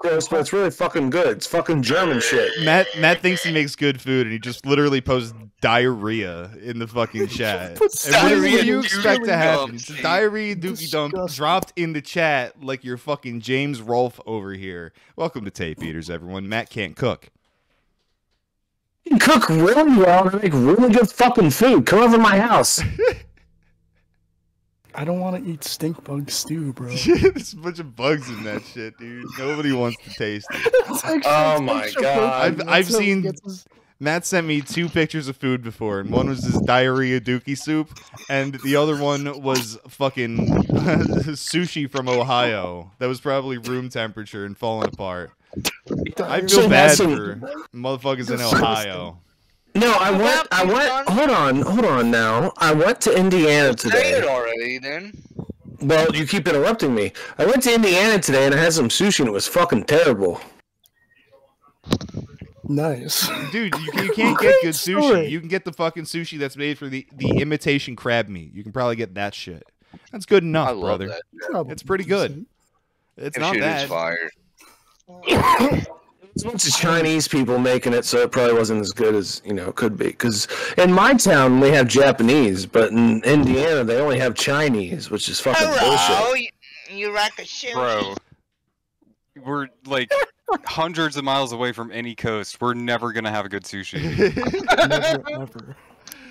gross, but it's really fucking good. It's fucking German shit. Matt thinks he makes good food, and he just literally posts diarrhea in the fucking chat. What do you expect to happen? It's a diarrhea dookie dump dropped in the chat like you're fucking James Rolfe over here. Welcome to Tape Eaters, everyone. Matt can't cook. You can cook really well and make really good fucking food. Come over to my house. I don't want to eat stink bug stew, bro. There's a bunch of bugs in that shit, dude. Nobody wants to taste it. Oh my god! I've seen. Matt sent me two pictures of food before, and one was his diarrhea dookie soup, and the other one was fucking sushi from Ohio that was probably room temperature and falling apart. I feel bad for motherfuckers in Ohio. No, I went. Hold on. Now I went to Indiana today. Say it already, then. Well, you keep interrupting me. I went to Indiana today and I had some sushi and it was fucking terrible. Nice, dude. You can't get good sushi. You can get the fucking sushi that's made for the imitation crab meat. You can probably get that shit. That's good enough, I love brother. That, yeah. It's pretty good. It's not bad. Fire. It's a bunch of Chinese people making it, so it probably wasn't as good as, you know, it could be. Because in my town, we have Japanese, but in Indiana, they only have Chinese, which is fucking bullshit. You rock a shit. Bro, we're, like, hundreds of miles away from any coast. We're never going to have a good sushi. Never.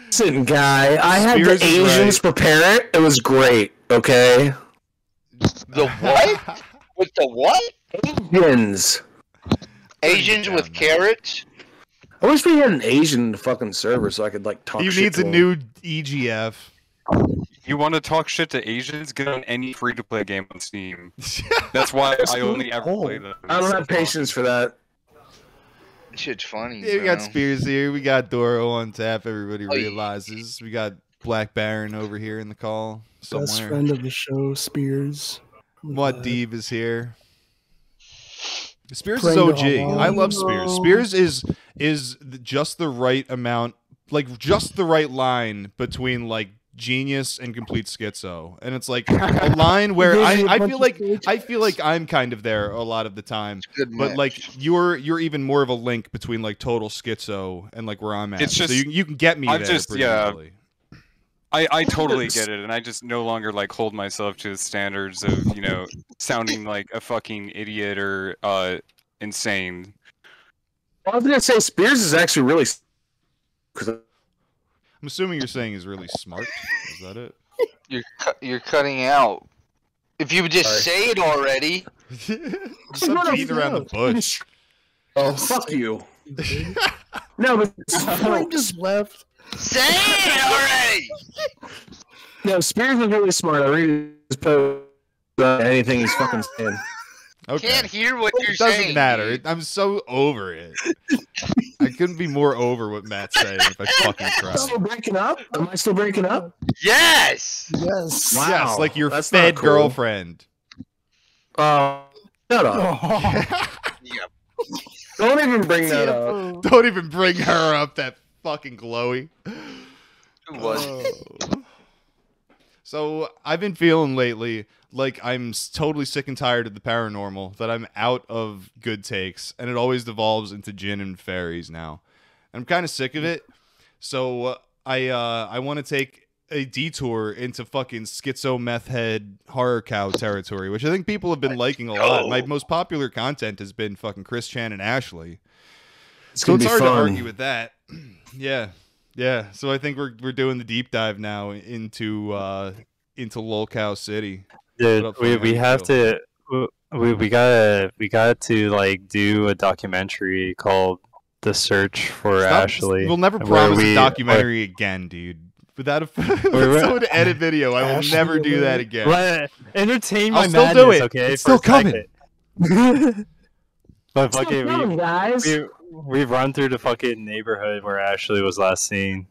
Listen, guy, I had the Asians prepare it. It was great, okay? The what? With the what? Asians. Asians with carrots? I wish we had an Asian fucking server so I could, like, talk shit to him. He needs a new EGF. You want to talk shit to Asians? Get on any free-to-play game on Steam. That's why I only ever play them. I don't have patience for that. Shit's funny, yeah, we got Spears here. We got Doro on tap. Everybody realizes. We got Black Baron over here in the call. Somewhere. Best friend of the show, Spears. Wadib is here. Spears is OG. I love Spears. Spears is just the right amount, like just the right line between like genius and complete schizo, and it's like a line where I feel like I'm kind of there a lot of the time, but like you're even more of a link between like total schizo and like where I'm at. It's just, so you can get me there. Just, yeah, I totally get it, and I just no longer like hold myself to the standards of, you know, sounding like a fucking idiot or insane. I was gonna say Spears is actually really. I'm assuming you're saying he's really smart. Is that it? You're cutting out. If you would just say it already. Stop beating around the bush. Oh, fuck you. No, but I just left. Say it already! No, Spears was really smart. I read his post about anything he's fucking saying. Okay. Can't hear what you're saying. Doesn't matter. I'm so over it. I couldn't be more over what Matt's saying if I fucking cried. Still breaking up? Am I still breaking up? Yes! Yes. Wow. Yes, like your fed girlfriend. Shut up. Yep. Don't even bring that up. Don't even bring her up, that fucking Chloe. So I've been feeling lately like I'm totally sick and tired of the paranormal, that I'm out of good takes, and it always devolves into gin and fairies now. I'm kind of sick of it, so I want to take a detour into fucking schizo meth head horror cow territory, which I think people have been liking a lot. My most popular content has been fucking Chris Chan and Ashley. So it's hard to argue with that. Yeah. So I think we're doing the deep dive now into Lolcow City. Dude, we got to like do a documentary called "The Search for Ashley." We'll never promise a documentary again, dude. Without someone to edit video, I will never do that again. Entertain my madness. I'll still do it. Okay, it's still coming. But fucking guys. We've run through the fucking neighborhood where Ashley was last seen.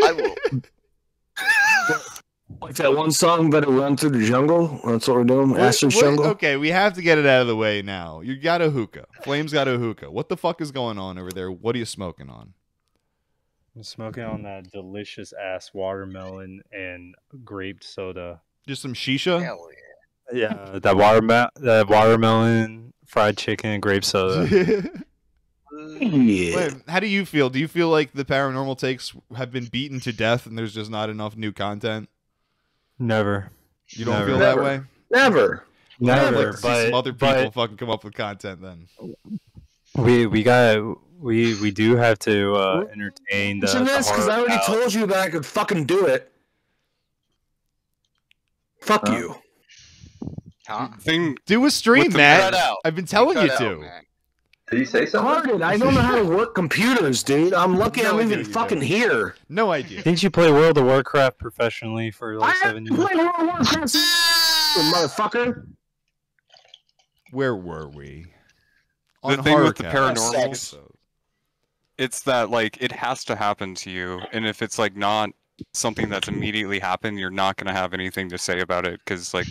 I will. Like that one song, Better Run Through the Jungle? That's what we're doing? Ashley's Jungle? Okay, we have to get it out of the way now. You got a hookah. Flame's got a hookah. What the fuck is going on over there? What are you smoking on? I'm smoking on that delicious ass watermelon and grape soda. Just some shisha? Hell yeah. Yeah, that watermelon fried chicken and grape soda. Yeah. Wait, how do you feel? Do you feel like the paranormal takes have been beaten to death and there's just not enough new content? Never. You don't feel that way? Never. Never. I'd like to see some other people fucking come up with content then. We do have to entertain the because I already told you that I could fucking do it. Fuck you. Huh? Do a stream, Matt. I've been telling you to. Man. Did you say something? I don't know how to work computers, dude. I'm lucky I'm even fucking here. No idea. Didn't you play World of Warcraft professionally for like 7 years? I played World of Warcraft, motherfucker. Where were we? The thing with the paranormal, it's that like it has to happen to you, and if it's like not something that's immediately happened, you're not gonna have anything to say about it because like.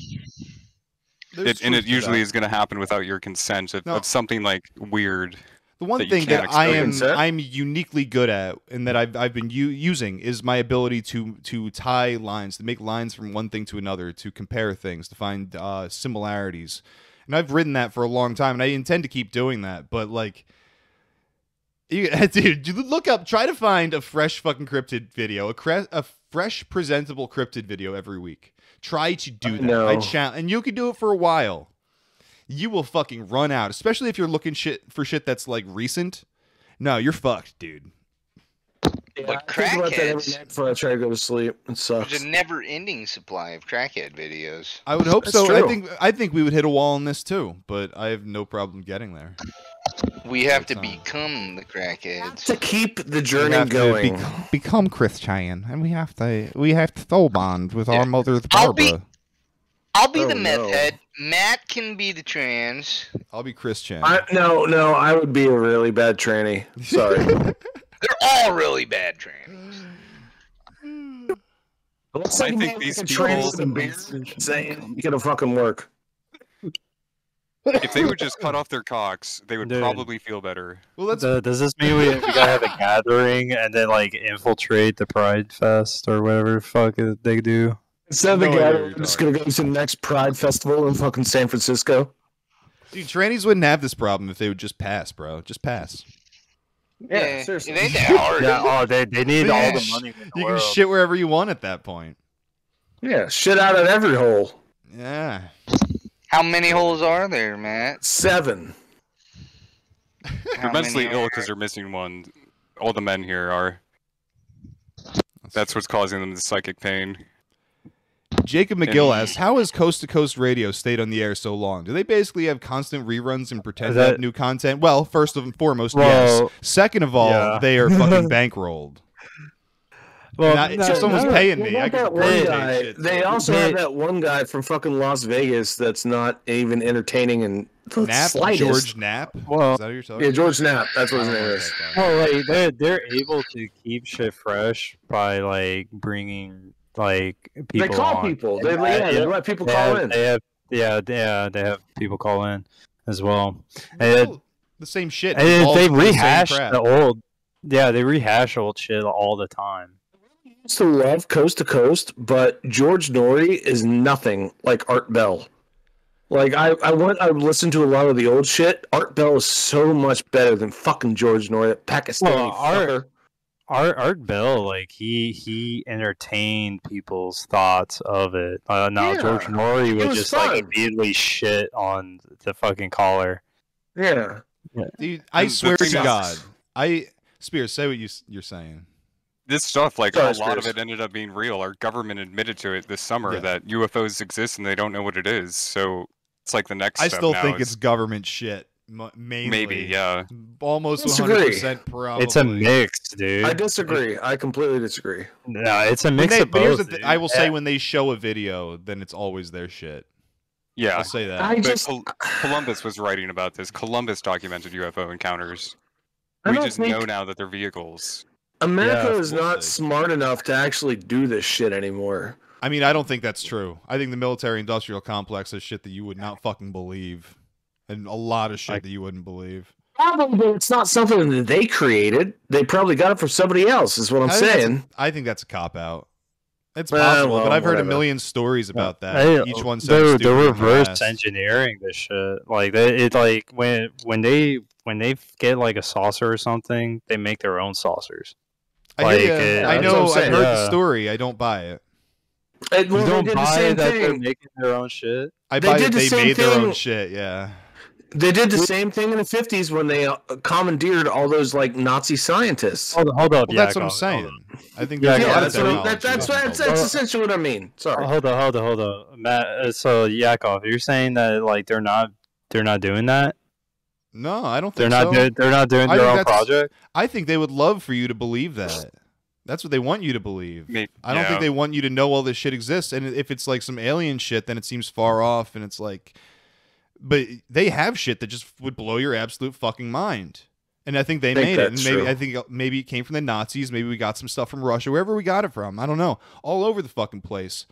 It usually is going to happen without your consent of something like weird. The one thing that I'm uniquely good at and that I've been using is my ability to tie lines, to make lines from one thing to another, to compare things, to find similarities. And I've written that for a long time, and I intend to keep doing that. But like, dude, look up, try to find a fresh fucking cryptid video, a fresh presentable cryptid video every week. Try to do that. No. I challenge, and you can do it for a while. You will fucking run out, especially if you're looking shit that's like recent. No, you're fucked, dude. Yeah, but crackheads. Before I try to go to sleep, it sucks. There's a never-ending supply of crackhead videos. I would hope that's so. True. I think we would hit a wall on this too, but I have no problem getting there. We have to become the crackheads. We have to keep the journey going. Become Chris Chan, and we have to soul bond with our mother, Barbara. I'll be the meth head. Matt can be the trans. I'll be Chris Chan. No, I would be a really bad tranny. Sorry. They're all really bad trannies. I think these trannies gonna fucking work. If they would just cut off their cocks, they would probably feel better. Well, that's... Does this mean we gotta have a gathering and then like infiltrate the Pride Fest or whatever the fuck they do? Instead of the gathering, I'm just gonna go to the next Pride Festival in fucking San Francisco. Dude, trannies wouldn't have this problem if they would just pass, bro. Just pass. Yeah, seriously. It ain't that hard. Yeah, they need all the money in the world. You can shit wherever you want at that point. Yeah, shit out of every hole. Yeah. How many holes are there, Matt? 7. They're mentally ill because they're missing one. All the men here are. That's what's causing them the psychic pain. Jacob McGill asks, how has Coast to Coast Radio stayed on the air so long? Do they basically have constant reruns and pretend to have new content? Well, first and foremost, yes. Second of all, they are fucking bankrolled. Well, if someone's paying me, I can pay. They also have that one guy from fucking Las Vegas that's not even entertaining and slightest. George Knapp? Well, is that what you're talking about? Yeah, George Knapp. That's what his name is. Well, like, they're able to keep shit fresh by like bringing like people. They call people. They let people call in. They have people call in as well. And the same shit. They rehash the old. Yeah, they rehash old shit all the time. To love Coast to Coast, but George Noory is nothing like Art Bell. Like I've listened to a lot of the old shit. Art Bell is so much better than fucking George Noory, Pakistani fucker. Art Bell, like he entertained people's thoughts of it. George Noory would just like immediately shit on the fucking caller. Yeah, dude, I swear to God, Spears, say what you're saying. This stuff, like a lot of it ended up being real. Our government admitted to it this summer that UFOs exist and they don't know what it is. So it's like the next step. I still think it's government shit. Mainly. Maybe, yeah. Almost 100% probably. It's a mix, dude. I disagree. I completely disagree. No, it's a mix of both. But here's the thing. I will say when they show a video, then it's always their shit. Yeah. I'll say that. Columbus was writing about this. Columbus documented UFO encounters. We just know now that they're vehicles. America is not smart enough to actually do this shit anymore. I mean, I don't think that's true. I think the military-industrial complex is shit that you would not fucking believe. And a lot of shit that you wouldn't believe. Probably, it's not something that they created. They probably got it from somebody else, is what I'm saying. I think that's a cop-out. It's possible, but I've heard a million stories about that. Each one says they're reverse engineering this shit. Like when they get like a saucer or something, they make their own saucers. I know, I've heard the story. I don't buy it. You don't buy that they're making their own shit. I buy that they made their own shit. Yeah. They did the same thing in the 50s when they commandeered all those like Nazi scientists. Hold up, well, that's what I'm saying. I think that's essentially what I mean. Sorry. Hold up, Matt. So Yakov, you're saying that like they're not doing that? No, I don't think they're not doing their own project. I think they would love for you to believe that. That's what they want you to believe. I don't think they want you to know all this shit exists. And if it's like some alien shit, then it seems far off, and it's like. But they have shit that just would blow your absolute fucking mind. And I think they made it. And maybe, I think maybe it came from the Nazis. Maybe we got some stuff from Russia, wherever we got it from. I don't know. All over the fucking place.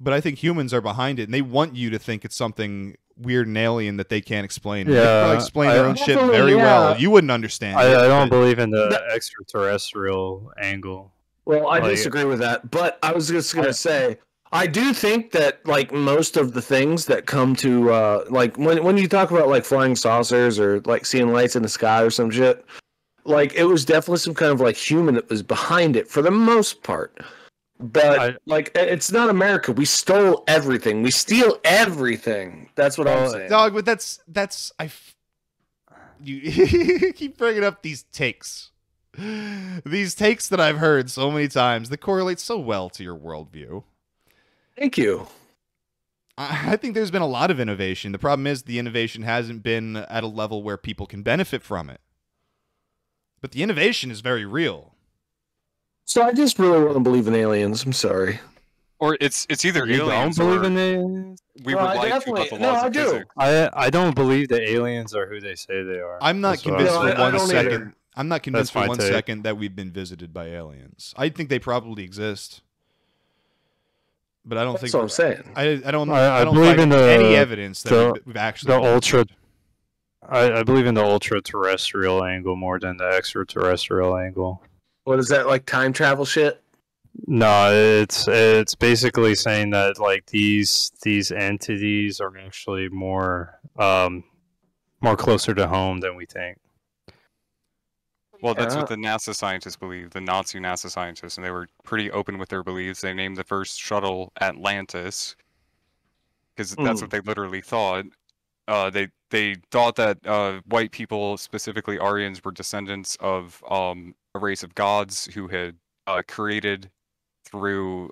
But I think humans are behind it, and they want you to think it's something weird and alien that they can't explain. Yeah, they probably explain their own shit very well. You wouldn't understand. I don't believe in the extraterrestrial angle. Well, I disagree with that. But I was just going to say... I do think that, like, most of the things that come to, like, when you talk about, like, flying saucers or, like, seeing lights in the sky or some shit, like, it was definitely some kind of, like, human that was behind it for the most part. But, like, it's not America. We stole everything. We steal everything. That's what I'm saying. Dog, but that's, you keep bringing up these takes. These takes that I've heard so many times that correlate so well to your worldview. Thank you. I think there's been a lot of innovation. The problem is the innovation hasn't been at a level where people can benefit from it. But the innovation is very real. So I just really want to believe in aliens. I'm sorry. Or it's either aliens or... You don't believe in aliens? We would like to, but the laws of physics. I don't believe that aliens are who they say they are. I'm not convinced for one second. I'm not convinced for one second that we've been visited by aliens. I think they probably exist. But I don't think that's what I'm saying. I don't believe in any evidence that we've actually I believe in the ultra-terrestrial angle more than the extraterrestrial angle. What is that, like time travel shit? No, it's basically saying that like these entities are actually more more closer to home than we think. Well, that's what the NASA scientists believe, the Nazi NASA scientists, and they were pretty open with their beliefs. They named the first shuttle Atlantis, because that's what they literally thought. They thought that white people, specifically Aryans, were descendants of a race of gods who had created, through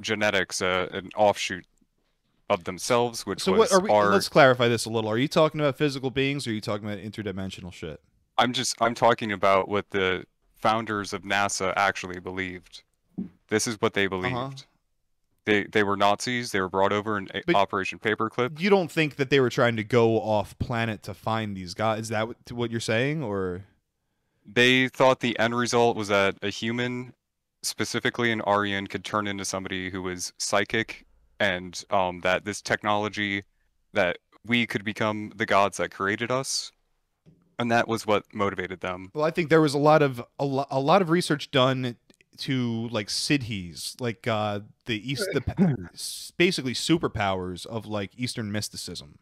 genetics, an offshoot of themselves, which was our... Let's clarify this a little. Are you talking about physical beings, or are you talking about interdimensional shit? I'm talking about what the founders of NASA actually believed. This is what they believed. They were Nazis. They were brought over in Operation Paperclip. You don't think that they were trying to go off planet to find these guys? Is that what you're saying, or they thought the end result was that a human, specifically an Aryan, could turn into somebody who was psychic, and that this technology that we could become the gods that created us. And that was what motivated them. Well, I think there was a lot of research done to like siddhis, like basically superpowers of like Eastern mysticism.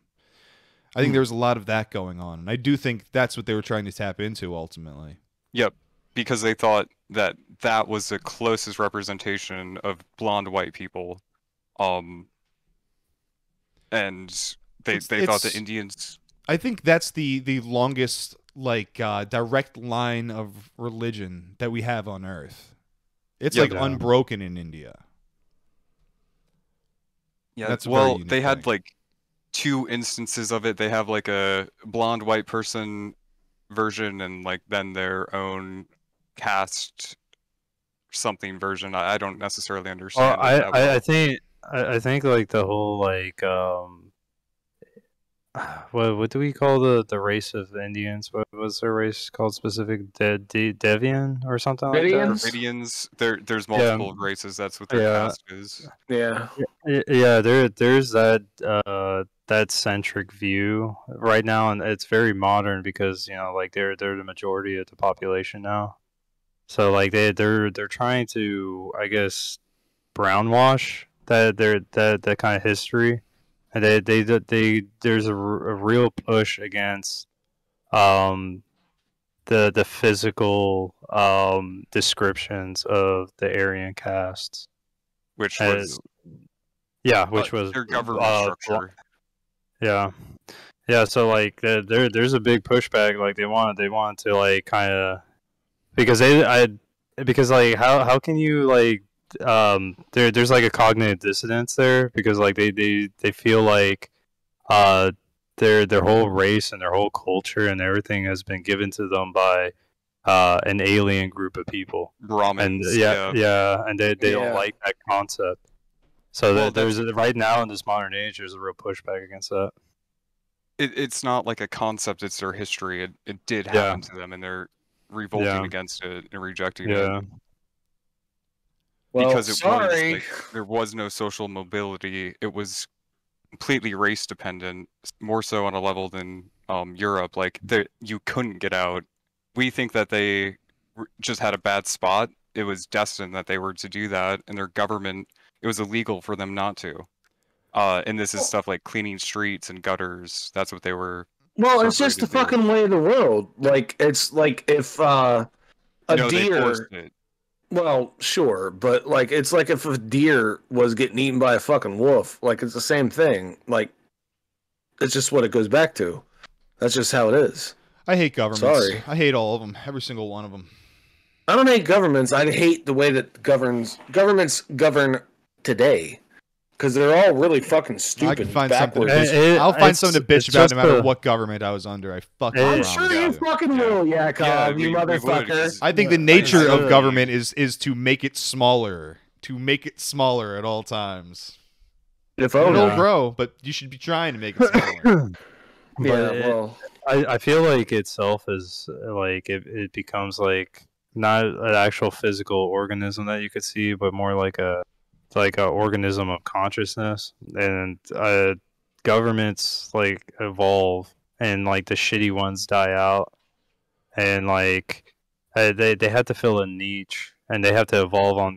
I think there was a lot of that going on, and I do think that's what they were trying to tap into ultimately. Yep, because they thought that that was the closest representation of blonde white people, and they thought the Indians. I think that's the longest like direct line of religion that we have on Earth. It's unbroken in India. Yeah, that's they had like two instances of it. They have like a blonde white person version, and like then their own caste something version. I don't necessarily understand. Oh, I think like the whole like. What do we call the race of Indians? What was their race called? Specific Devian or something like that? Radians. There's multiple races. That's what their caste is. Yeah. There's that centric view right now, and it's very modern because you know, like they're the majority of the population now. So like they're trying to, I guess, brownwash that kind of history, and there's a real push against the physical descriptions of the Aryan castes, which was which was their government structure. Yeah, so like there's a big pushback. Like they want to like kind of because like how can you like there's like a cognitive dissonance there, because like they feel like their whole race and their whole culture and everything has been given to them by an alien group of people. Brahmins, and and they don't like that concept. So there's right now in this modern age, there's a real pushback against that. It's not like a concept; it's their history. It did happen to them, and they're revolting against it and rejecting it. Well, because there was no social mobility. It was completely race dependent, more so on a level than Europe. Like you couldn't get out. We think that they just had a bad spot. It was destined that they were to do that, and their government. It was illegal for them not to. And this is stuff like cleaning streets and gutters. That's what they were. Well, it's just the fucking way of the world. Like, it's like if a deer. Well, sure, but like it's like if a deer was getting eaten by a fucking wolf. Like, it's the same thing. Like, it's just what it goes back to. That's just how it is. I hate governments. Sorry. I hate all of them. Every single one of them. I don't hate governments. I hate the way that governments govern today, because they're all really fucking stupid. I can find backwards. I'll find something to bitch about, no matter what government I was under. I fucking. I'm sure you fucking will, Yakov, you motherfucker. I think the nature of government is to make it smaller, at all times. If only, it'll grow, but you should be trying to make it smaller. I feel like itself is like it becomes like not an actual physical organism that you could see, but more like a organism of consciousness, and governments like evolve, and like the shitty ones die out, and like they have to fill a niche, and they have to evolve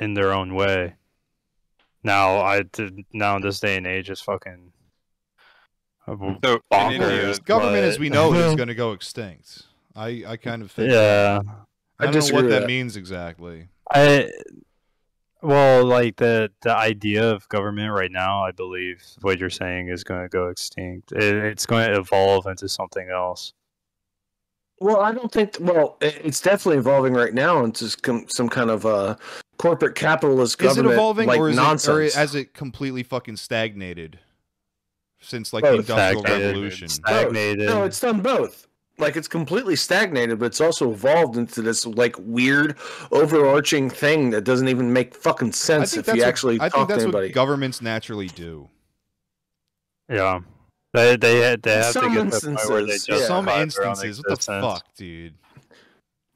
in their own way. Now in this day and age is fucking bonkers. In India, government as we know is going to go extinct. I kind of think I don't know what that means exactly. Well, like the idea of government right now, I believe what you're saying is going to go extinct. It's going to evolve into something else. Well, I don't think. Well, it's definitely evolving right now into some kind of corporate capitalist government. Is it evolving, like, or is nonsense? Or has it completely fucking stagnated since like the Industrial Revolution? Stagnated. No, it's done both. Like, it's completely stagnated, but it's also evolved into this, like, weird, overarching thing that doesn't even make fucking sense if you actually talk to anybody. I think that's what governments naturally do. Yeah. They have to get to the point where they justify some instances. What the fuck, dude?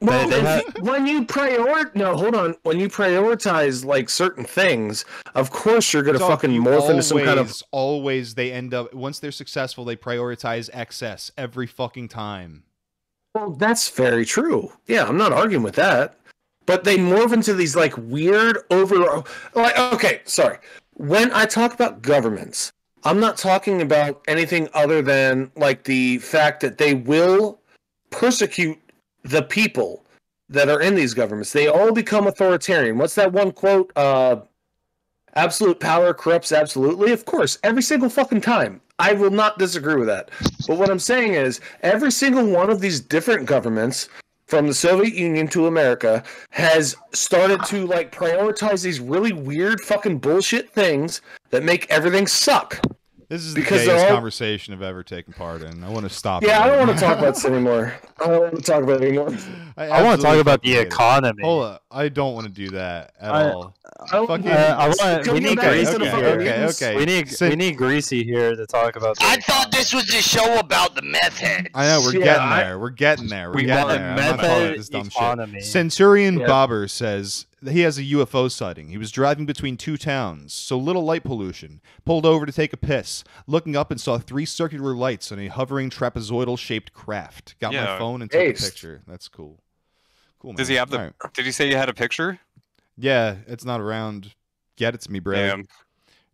Well, when you prioritize, like, certain things, of course you're going to fucking morph into some kind of... Always they end up, once they're successful, they prioritize excess every fucking time. Well, that's very true. Yeah, I'm not arguing with that. But they morph into these, like, weird When I talk about governments, I'm not talking about anything other than, like, the fact that they will persecute the people that are in these governments. They all become authoritarian. What's that one quote? Absolute power corrupts absolutely. Of course, every single fucking time. I will not disagree with that. But what I'm saying is, every single one of these different governments, from the Soviet Union to America, has started to, like, prioritize these really weird fucking bullshit things that make everything suck. This is the gayest conversation I've ever taken part in. I want to stop. Yeah, I don't want to talk about this anymore. I don't want to talk about it anymore. I want to talk about the economy. Hold up. I don't want to do that at all. We need Greasy here to talk about this. I thought this was the show about the meth heads. I know. We're getting there. We're getting there. We're getting there. I'm not calling it this dumb shit. Centurion Bobber says... He has a UFO sighting. He was driving between two towns, so little light pollution. Pulled over to take a piss. Looking up and saw three circular lights on a hovering trapezoidal-shaped craft. Got my phone and took a picture. That's cool. Cool, man. Did he say you had a picture? Yeah, it's not around. Get it to me, bro. Damn.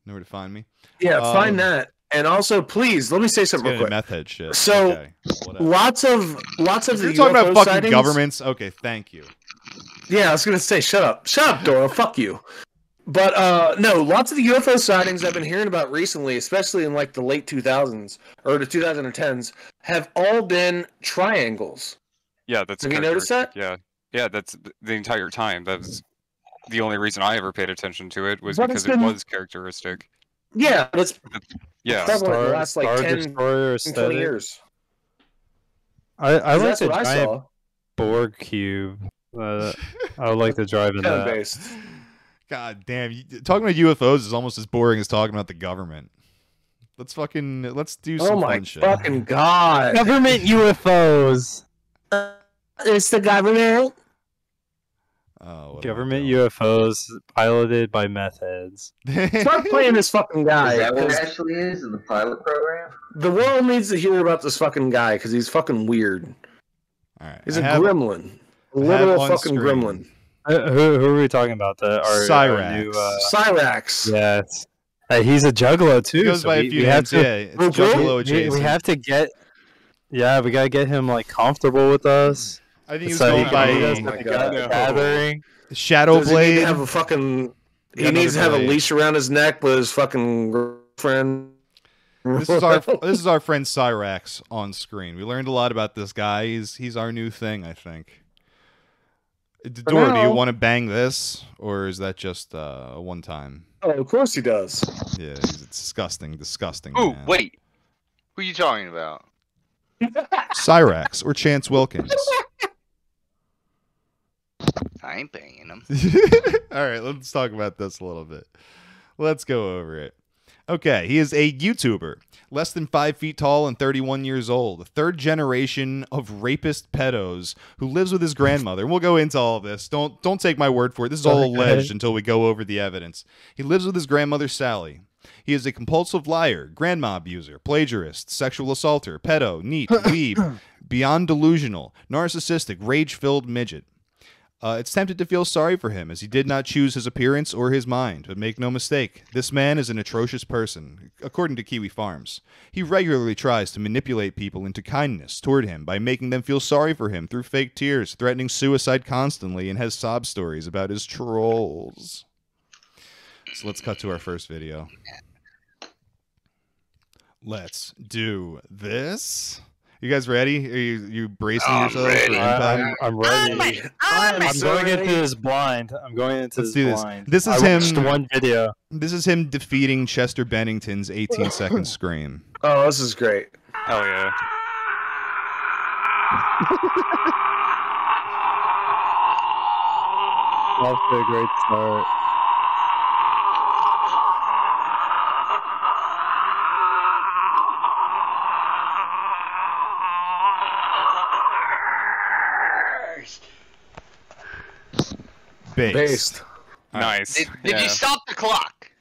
Know where to find me. Yeah, find that. And also, please let me say something real quick. Meth head shit. So, okay, lots of you're talking about fucking sightings. Governments. Okay, thank you. Yeah, I was gonna say, shut up, Doro. Fuck you. But no, lots of the UFO sightings I've been hearing about recently, especially in like the late 2000s or the 2010s, have all been triangles. Yeah, that's. Have you noticed that? Yeah, yeah, that's the entire time. That's the only reason I ever paid attention to it was because it was characteristic. Yeah, that's probably the last like 10, 20 years. I like the giant Borg cube. I would like to drive in that. Based. God damn, talking about UFOs is almost as boring as talking about the government. Let's do some fun shit. Oh my fucking god. Government UFOs. It's the government. Oh, government UFOs piloted by meth heads. Stop playing this fucking guy. Is that what Ashley is in the pilot program? The world needs to hear about this fucking guy because he's fucking weird. All right. He's a gremlin. A literal fucking gremlin. Who are we talking about? Cyrax. Cyrax. Yeah, he's a juggalo too. He goes by a few names. Yeah, it's juggalo adjacent. We have to get. Yeah, we gotta get him like comfortable with us. I think he's going by gathering. Shadow Blade. He have a fucking. He needs to have a leash around his neck with his fucking girlfriend. This is our friend Cyrax on screen. We learned a lot about this guy. He's our new thing, I think. Doro, do you want to bang this, or is that just a one-time? Oh, of course he does. Yeah, he's a disgusting. Oh, wait, who are you talking about? Cyrax or Chance Wilkins? I ain't banging him. All right, let's talk about this a little bit. Let's go over it. Okay, he is a YouTuber, less than 5 feet tall and 31 years old, a third generation of rapist pedos who lives with his grandmother. And we'll go into all of this. Don't take my word for it. This is all alleged until we go over the evidence. He lives with his grandmother, Sally. He is a compulsive liar, grandma abuser, plagiarist, sexual assaulter, pedo, neat, weeb, beyond delusional, narcissistic, rage-filled midget. It's tempted to feel sorry for him, as he did not choose his appearance or his mind. But make no mistake, this man is an atrocious person, according to Kiwi Farms. He regularly tries to manipulate people into kindness toward him by making them feel sorry for him through fake tears, threatening suicide constantly, and has sob stories about his trolls. So let's cut to our first video. Let's do this. You guys ready? Are you bracing yourself? Ready. I'm ready. I'm going into this blind. Let's do this. This is him defeating Chester Bennington's 18-second scream. Oh, this is great. Hell yeah. That's a great start. Based. Nice. Did you stop the clock?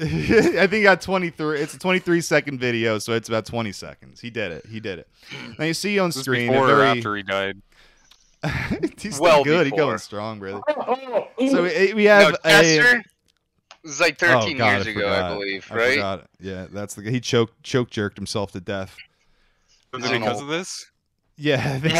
I think got 23. It's a 23-second video, so it's about 20 seconds. He did it. Now you see on screen after he died. He's well good. He's going strong, brother. So we have Chester. It's like 13 years ago, I believe, right? Yeah, that's the guy. He choke jerked himself to death. Was it because of this? Yeah, they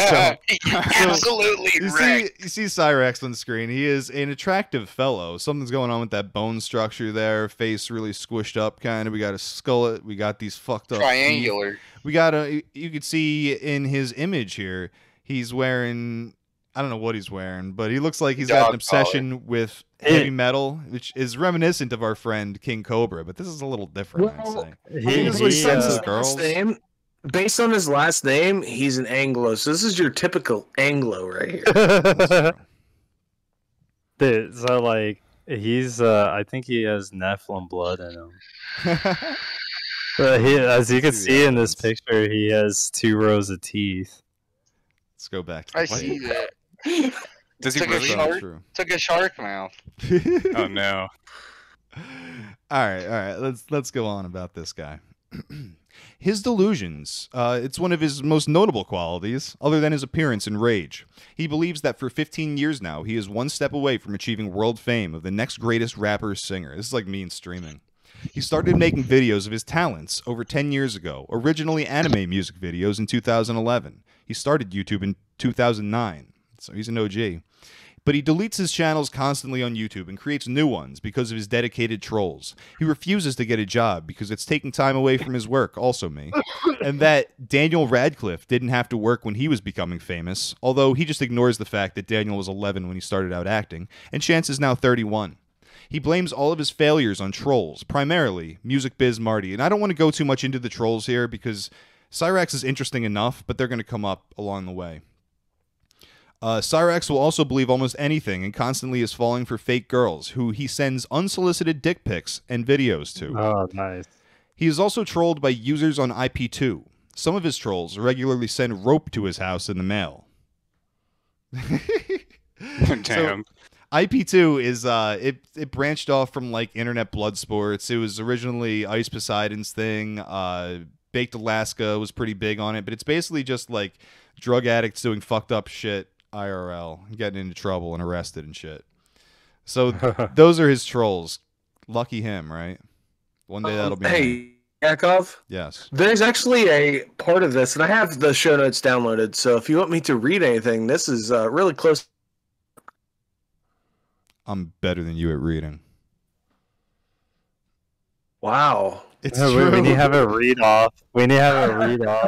absolutely. So, you see Cyraxx on the screen. He is an attractive fellow. Something's going on with that bone structure there. Face really squished up, kind of. We got a skullet. We got these fucked up triangular. Feet. We got a. You could see in his image here. He's wearing. I don't know what he's wearing, but he looks like he's got an obsession with heavy metal, which is reminiscent of our friend King Cobra. But this is a little different. Well, I'd say. He girls. Based on his last name, he's an Anglo. So this is your typical Anglo right here. Dude, so like he's I think he has Nephilim blood in him. But as you can see in this picture, he has 2 rows of teeth. Let's go back to the see that. Does he really took a shark mouth? Oh no. All right, let's go on about this guy. His delusions, it's one of his most notable qualities, other than his appearance and rage. He believes that for 15 years now, he is one step away from achieving world fame of the next greatest rapper-singer. This is like me in streaming. He started making videos of his talents over 10 years ago, originally anime music videos in 2011. He started YouTube in 2009, so he's an OG. But he deletes his channels constantly on YouTube and creates new ones because of his dedicated trolls. He refuses to get a job because it's taking time away from his work, also me. And that Daniel Radcliffe didn't have to work when he was becoming famous, although he just ignores the fact that Daniel was 11 when he started out acting, and Chance is now 31. He blames all of his failures on trolls, primarily Music Biz Marty. And I don't want to go too much into the trolls here because Cyraxx is interesting enough, but they're going to come up along the way. Cyraxx will also believe almost anything and constantly is falling for fake girls who he sends unsolicited dick pics and videos to. Oh, nice. He is also trolled by users on IP2. Some of his trolls regularly send rope to his house in the mail. Damn. So, IP2 is it branched off from like internet blood sports. It was originally Ice Poseidon's thing. Baked Alaska was pretty big on it, but it's basically just like drug addicts doing fucked up shit IRL, getting into trouble and arrested and shit. So those are his trolls. Lucky him, right? One day that'll be. Hey, Yakov. Yes. There's actually a part of this, and I have the show notes downloaded. So if you want me to read anything, this is really close. I'm better than you at reading. Wow. It's true. We need to have a read off. We wow.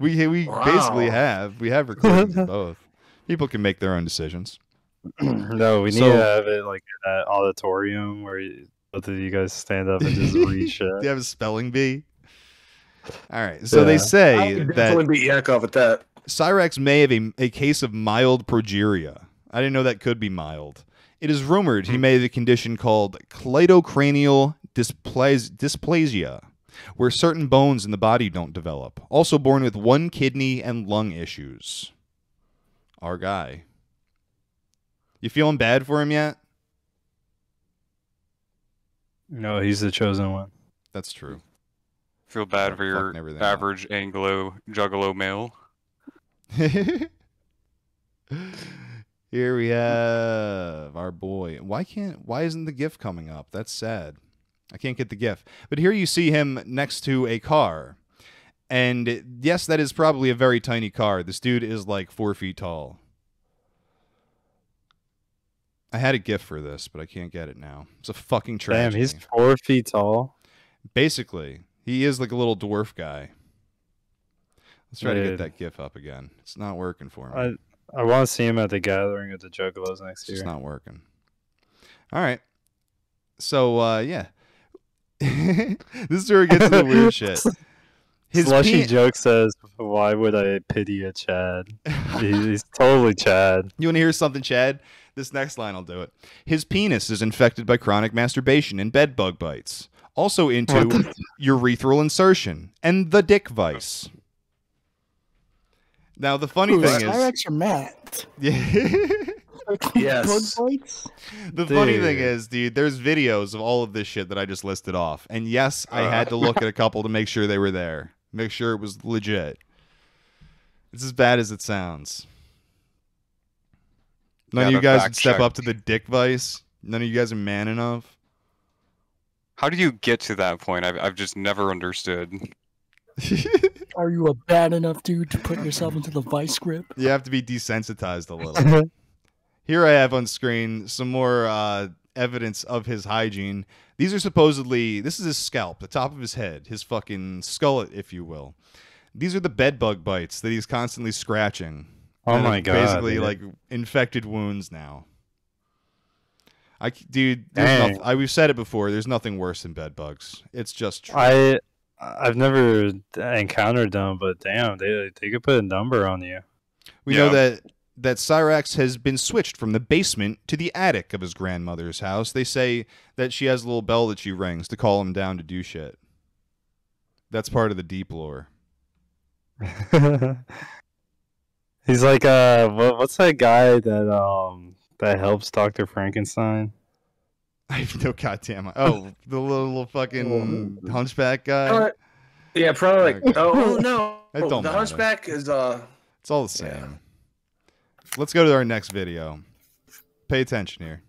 Basically have recordings of both. People can make their own decisions. No, we need to have it like in that auditorium where both of you guys stand up and just read shit. Do you have a spelling bee? All right. So yeah. They say I could definitely beat Yakov with that. Cyraxx may have a case of mild progeria. I didn't know that could be mild. It is rumored he may have a condition called cleidocranial dysplasia, where certain bones in the body don't develop. Also born with one kidney and lung issues. Our guy. You feeling bad for him yet? No, he's the chosen one. That's true. Feel bad for your average Anglo juggalo male. Here we have our boy. Why isn't the GIF coming up? That's sad. I can't get the GIF. But here you see him next to a car. And yes, that is probably a very tiny car. This dude is like 4 feet tall. I had a GIF for this, but I can't get it now. It's a fucking tragedy. Damn, he's 4 feet tall? Basically. He is like a little dwarf guy. Let's try to get that GIF up again. It's not working for me. I want to see him at the gathering at the Juggalos next year. It's not working. All right. So, yeah. This is where it gets to the weird shit. His Slushy joke says, "Why would I pity a Chad?" He's totally Chad. You want to hear something, Chad? This next line will do it. His penis is infected by chronic masturbation and bed bug bites. Also into urethral insertion and the dick vice. Now the funny thing is, Cyraxx or Matt. Yes. The funny thing is, dude, there's videos of all of this shit that I just listed off, and yes, I had to look at a couple to make sure they were there, make sure it was legit. It's as bad as it sounds. None of you guys would step up to the dick vice. None of you guys are man enough. How do you get to that point? I've just never understood. Are you a bad enough dude to put yourself into the vice grip? You have to be desensitized a little. Here I have on screen some more evidence of his hygiene. These are supposedly... This is his scalp, the top of his head, his fucking skull, if you will. These are the bed bug bites that he's constantly scratching. Oh my God. Basically, dude. Like, infected wounds now. Dude, we've said it before, there's nothing worse than bed bugs. It's just true. I've never encountered them, but damn, they could put a number on you. We know that Cyraxx has been switched from the basement to the attic of his grandmother's house. They say that she has a little bell that she rings to call him down to do shit. That's part of the deep lore. He's like, what's that guy that helps Dr. Frankenstein? I have no goddamn... Oh, the little fucking hunchback guy. Yeah, probably like, oh, no. The Hunchback is... It's all the same. Yeah. Let's go to our next video. Pay attention here.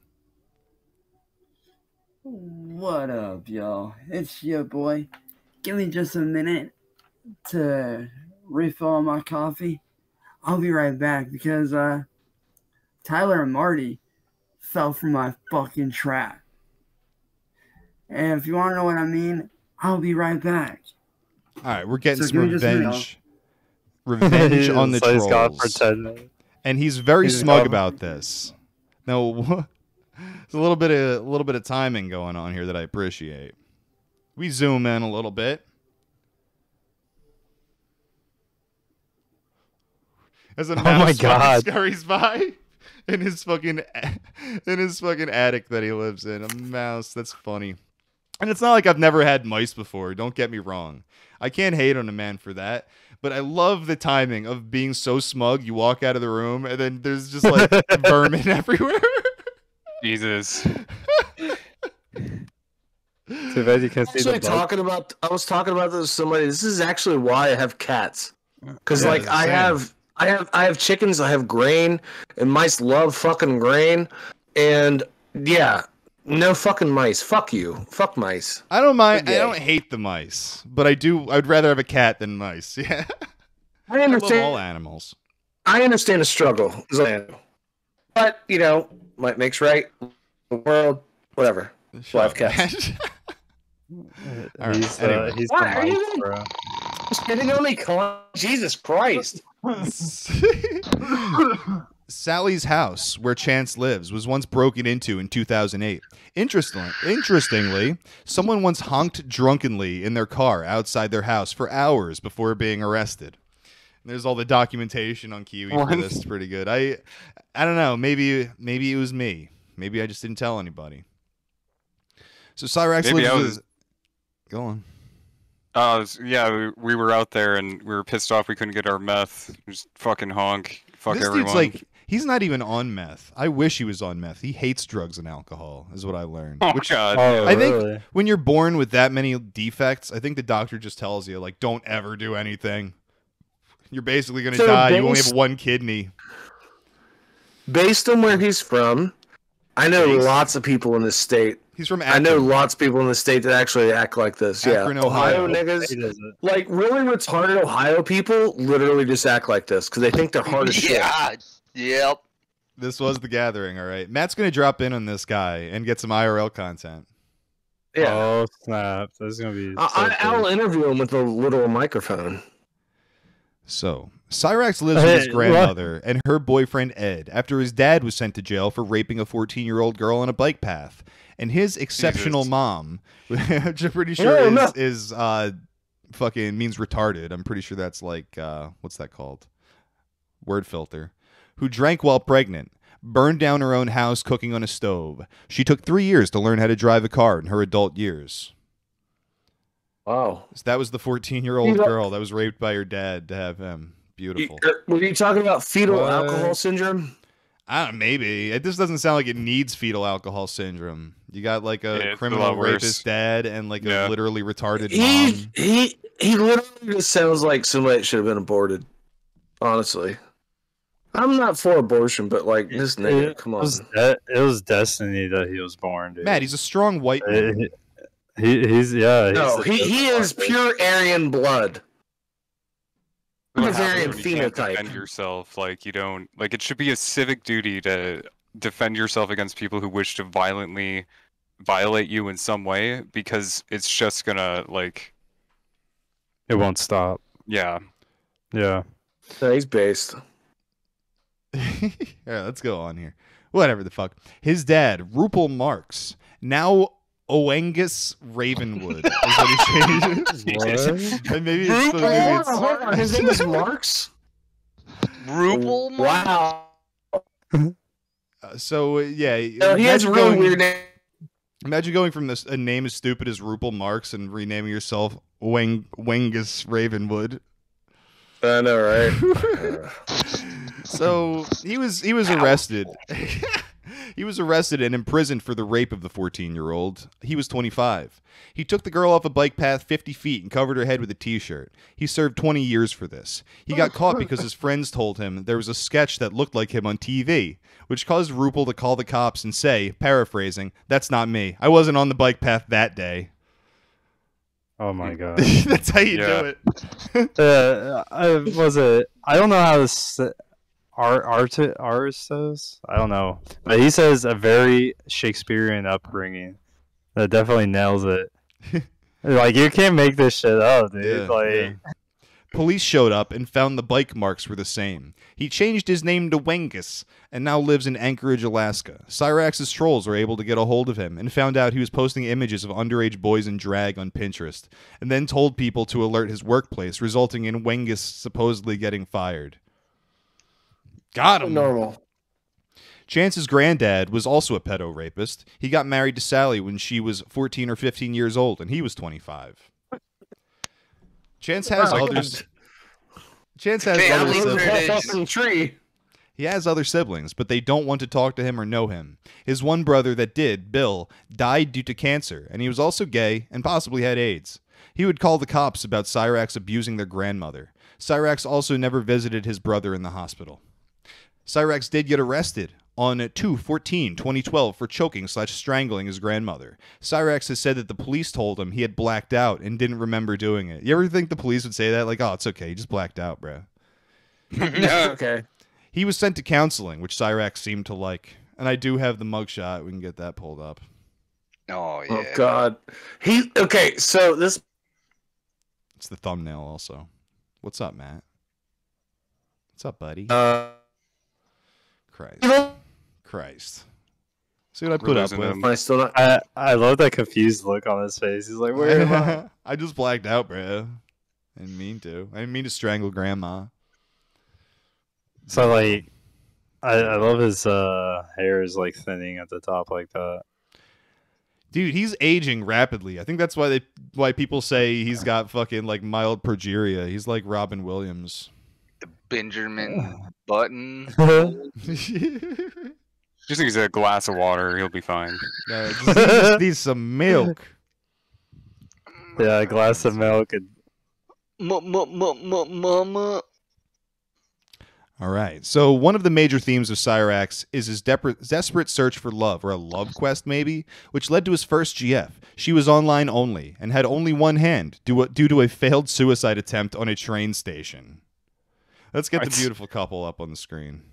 What up, y'all? It's your boy. Give me just a minute to refill my coffee. I'll be right back because Tyler and Marty fell for my fucking trap. And if you want to know what I mean, I'll be right back. All right, we're getting some revenge. Revenge on the trolls. And he's very smug about this. Now, there's a little bit of timing going on here that I appreciate. We zoom in a little bit. As a mouse scurries by in his fucking attic that he lives in. A mouse. That's funny. And it's not like I've never had mice before. Don't get me wrong. I can't hate on a man for that. But I love the timing of being so smug. You walk out of the room and then there's just like vermin everywhere. Jesus. Too bad you can't see the talking about. I was talking about this with somebody. This is actually why I have cats. Because like I have chickens. I have grain, and mice love fucking grain. And yeah. No fucking mice. Fuck you. Fuck mice. I don't mind. I don't hate the mice, but I do. I'd rather have a cat than mice. Yeah. I understand. I love all animals. I understand the struggle. But, you know, might makes right. The world, whatever. Live cats. Right. He's why are you kidding on me? Jesus Christ. Sally's house, where Chance lives, was once broken into in 2008. Interestingly, someone once honked drunkenly in their car outside their house for hours before being arrested. And there's all the documentation on Kiwi for this. It's pretty good. I don't know. Maybe it was me. Maybe I just didn't tell anybody. So Cyraxx lives with... Go on. Yeah, we were out there and we were pissed off. We couldn't get our meth. Just fucking honk. Fuck this everyone. Dude's like... He's not even on meth. I wish he was on meth. He hates drugs and alcohol, is what I learned. Oh, which, God. Oh, I think really? When you're born with that many defects, I think the doctor just tells you, like, don't ever do anything. You're basically going to die. You only have one kidney. Based on where he's from, I know lots of people in this state. He's from Akron. I know lots of people in the state that actually act like this. Akron, yeah, Ohio niggas, like really retarded Ohio people, literally just act like this because they think they're hard as shit. Yeah. Yep. This was the gathering. All right, Matt's gonna drop in on this guy and get some IRL content. Yeah. Oh snap! That's gonna be. I'll interview him with a little microphone. So Cyraxx lives with his grandmother and her boyfriend Ed after his dad was sent to jail for raping a 14-year-old girl on a bike path. And his exceptional mom, which I'm pretty sure is fucking means retarded. I'm pretty sure that's like, what's that called? Word filter. Who drank while pregnant, burned down her own house cooking on a stove. She took 3 years to learn how to drive a car in her adult years. Wow. So that was the 14-year-old girl that was raped by her dad to have him. Beautiful. Were you talking about fetal alcohol syndrome? I don't know, maybe. This doesn't sound like it needs fetal alcohol syndrome. You got like a criminal rapist dad and like a literally retarded mom. He literally just sounds like somebody that should have been aborted. Honestly. I'm not for abortion, but like this nigga, come on. It was destiny that he was born, dude. Matt, he's a strong white man. He is pure Aryan blood. Aryan phenotype. You defend yourself, like you don't like. It should be a civic duty to defend yourself against people who wish to violently violate you in some way, because it's just gonna like. It won't stop. Yeah. Yeah. So he's based. Yeah, let's go on here. Whatever the fuck. His dad, Rupel Marks, now Owengus Ravenwood. Is what he changed. And maybe it's Rupel. His name is Marks. Rupel. Wow. So he has a really weird name. Imagine going from a name as stupid as Rupel Marks and renaming yourself Owengus Ravenwood. I know, right? So he was arrested. He was arrested and imprisoned for the rape of the 14-year-old. He was 25. He took the girl off a bike path 50 feet and covered her head with a T-shirt. He served 20 years for this. He got caught because his friends told him there was a sketch that looked like him on TV, which caused Rupel to call the cops and say, paraphrasing, "That's not me. I wasn't on the bike path that day." Oh my god! That's how you do it. I don't know how this R says. I don't know, but he says a very Shakespearean upbringing. That definitely nails it. Like, you can't make this shit up, dude. Yeah, Police showed up and found the bike marks were the same. He changed his name to Owengus and now lives in Anchorage, Alaska. Cyraxx's trolls were able to get a hold of him and found out he was posting images of underage boys in drag on Pinterest, and then told people to alert his workplace, resulting in Owengus supposedly getting fired. Got him. Normal. Chance's granddad was also a pedo rapist. He got married to Sally when she was 14 or 15 years old, and he was 25. Chance has others. Chance has other siblings. He has other siblings, but they don't want to talk to him or know him. His one brother that did, Bill, died due to cancer, and he was also gay and possibly had AIDS. He would call the cops about Cyraxx abusing their grandmother. Cyraxx also never visited his brother in the hospital. Cyraxx did get arrested on 2/14/2012 for choking/strangling his grandmother. Cyraxx has said that the police told him he had blacked out and didn't remember doing it. You ever think the police would say that? Like, oh, it's okay, you just blacked out, bro. No, okay. He was sent to counseling, which Cyraxx seemed to like. And I do have the mugshot. We can get that pulled up. Oh, yeah. Oh, God. Okay, so this... It's the thumbnail also. What's up, Matt? What's up, buddy? Christ. See what I put up with? I love that confused look on his face. He's like, where am I? I just blacked out, bro. I didn't mean to. I didn't mean to strangle grandma. So, like, I love his hair is, like, thinning at the top like that. Dude, he's aging rapidly. I think that's why people say he's got fucking, like, mild progeria. He's like Robin Williams. Benjamin Button. Just use a glass of water, he'll be fine. No, just need some milk. Yeah, a glass of milk and mama. All right. So one of the major themes of Cyraxx is his desperate search for love, or a love quest maybe, which led to his first GF. She was online only and had only one hand due to a failed suicide attempt on a train station. Let's get the beautiful couple up on the screen.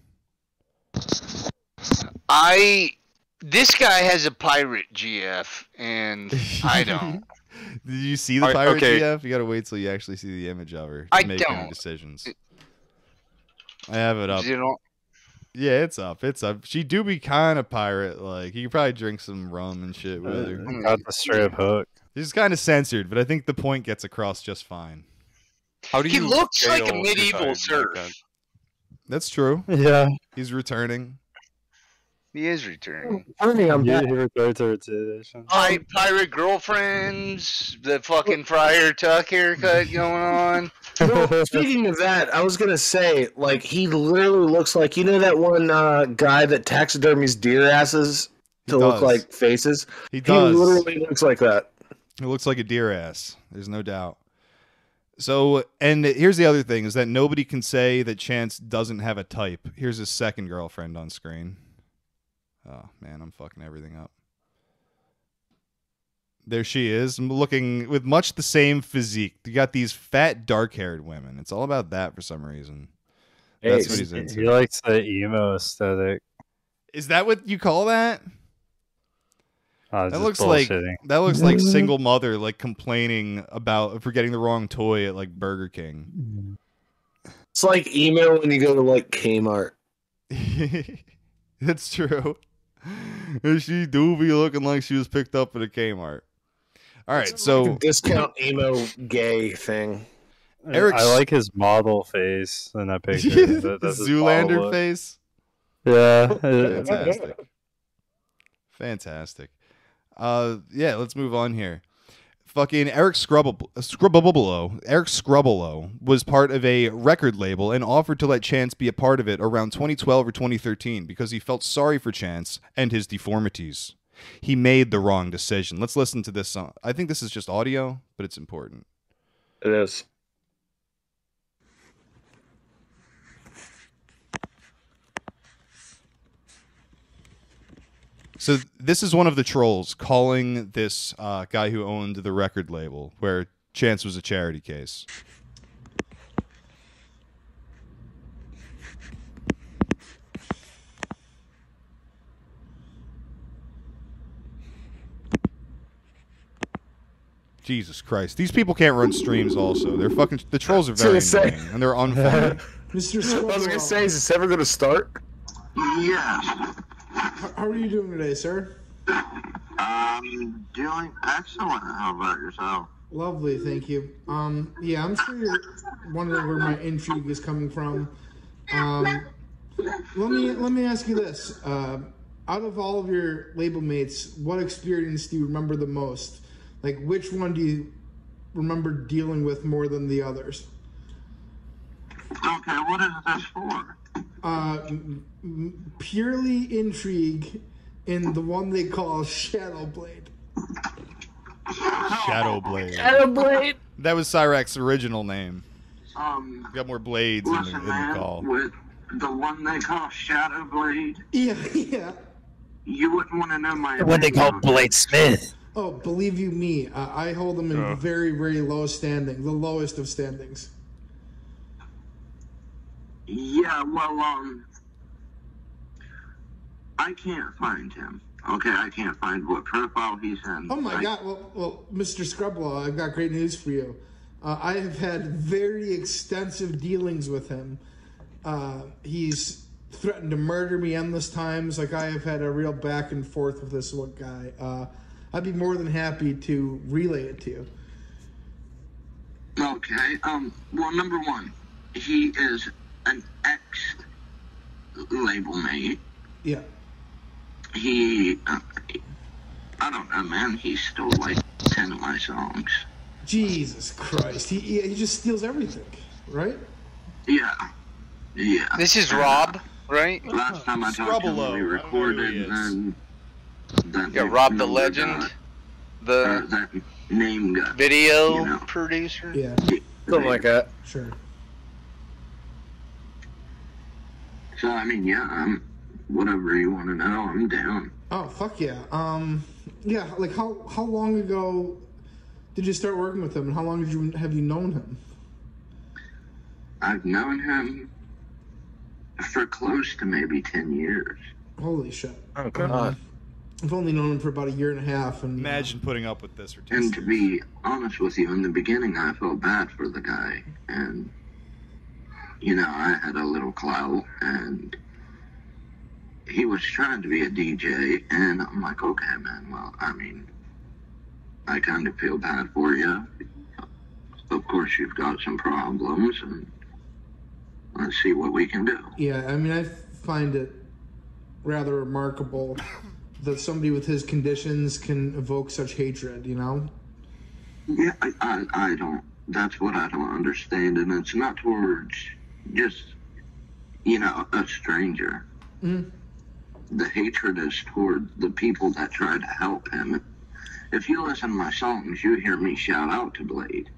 This guy has a pirate GF, and I don't. Did you see the pirate GF? You gotta wait till you actually see the image of her to make any decisions. I have it up. Yeah, it's up. It's up. She do be kind of pirate like. You could probably drink some rum and shit with her. Got the strip hook. She's kind of censored, but I think the point gets across just fine. He looks like a medieval serf. That's true. Yeah. He's returning. He is returning. Pirate girlfriends, the fucking Friar Tuck haircut going on. Well, speaking of that, I was going to say, like, he literally looks like, you know that one guy that taxidermies deer asses to look like faces? He does. He literally looks like that. He looks like a deer ass. There's no doubt. So, and here's the other thing, is that nobody can say that Chance doesn't have a type. Here's his second girlfriend on screen. Oh, man, I'm fucking everything up. There she is, looking with much the same physique. You got these fat, dark-haired women. It's all about that for some reason. That's what he's into. He likes the emo aesthetic. Is that what you call that? That looks like single mother, like, complaining about forgetting the wrong toy at, like, Burger King. It's like email when you go to, like, Kmart. That's true. She do be looking like she was picked up at a Kmart. All right, so like discount emo gay thing. Eric's... I like his model face in that picture. Zoolander face. Yeah, fantastic. Fantastic. Yeah, let's move on here. Fucking Eric Scrubbolo was part of a record label and offered to let Chance be a part of it around 2012 or 2013 because he felt sorry for Chance and his deformities. He made the wrong decision. Let's listen to this song. I think this is just audio, but it's important. It is. So this is one of the trolls calling this guy who owned the record label where Chance was a charity case. Jesus Christ. These people can't run streams also. They're fucking... The trolls are very annoying, and they're unfunny. Mr. I was going to say, is this ever going to start? Yeah. How are you doing today, sir? I'm doing excellent. How about yourself? Lovely, thank you. Yeah, I'm sure you're wondering where my intrigue is coming from. Let me ask you this: out of all of your label mates, what experience do you remember the most? Like, which one do you remember dealing with more than the others? Okay, what is this for? Purely intrigue in the one they call Shadowblade. Shadowblade. Shadowblade. That was Cyraxx's original name. You got more blades in the call. With the one they call Shadowblade. Yeah, yeah. You wouldn't want to know my name. The one they call Blade Smith. Oh, believe you me, I hold them in very, very low standing, the lowest of standings. Yeah, well, I can't find him. Okay, I can't find what profile he's in. Oh, my God. Well, Mr. Scrubbolo, I've got great news for you. I have had very extensive dealings with him. He's threatened to murder me endless times. Like, I have had a real back and forth with this little guy. I'd be more than happy to relay it to you. Okay. Well, number one, he is... an ex-label mate. Yeah. He, I don't know, man. He stole like 10 of my songs. Jesus Christ! He just steals everything, right? Yeah. Yeah. This is Rob, right? Last time I talked to him, we recorded, and then yeah, Rob the legend, the that name guy, video producer. Yeah. Something like that. Sure. So, I mean, yeah, whatever you want to know, I'm down. Oh, fuck yeah. Yeah, like, how long ago did you start working with him, and how long did you have you known him? I've known him for close to maybe 10 years. Holy shit. Oh, God. I've only known him for about a year and a half. And imagine putting up with this for 10 years. And to be honest with you, in the beginning, I felt bad for the guy, and... You know, I had a little clout, and he was trying to be a DJ, and I'm like, okay, man, well, I mean, I kind of feel bad for you. Of course, you've got some problems, and let's see what we can do. Yeah, I mean, I find it rather remarkable that somebody with his conditions can evoke such hatred, you know? Yeah, I don't. That's what I don't understand, and it's not towards... just, you know, a stranger. Mm. The hatred is toward the people that try to help him. If you listen to my songs, you hear me shout out to Blade.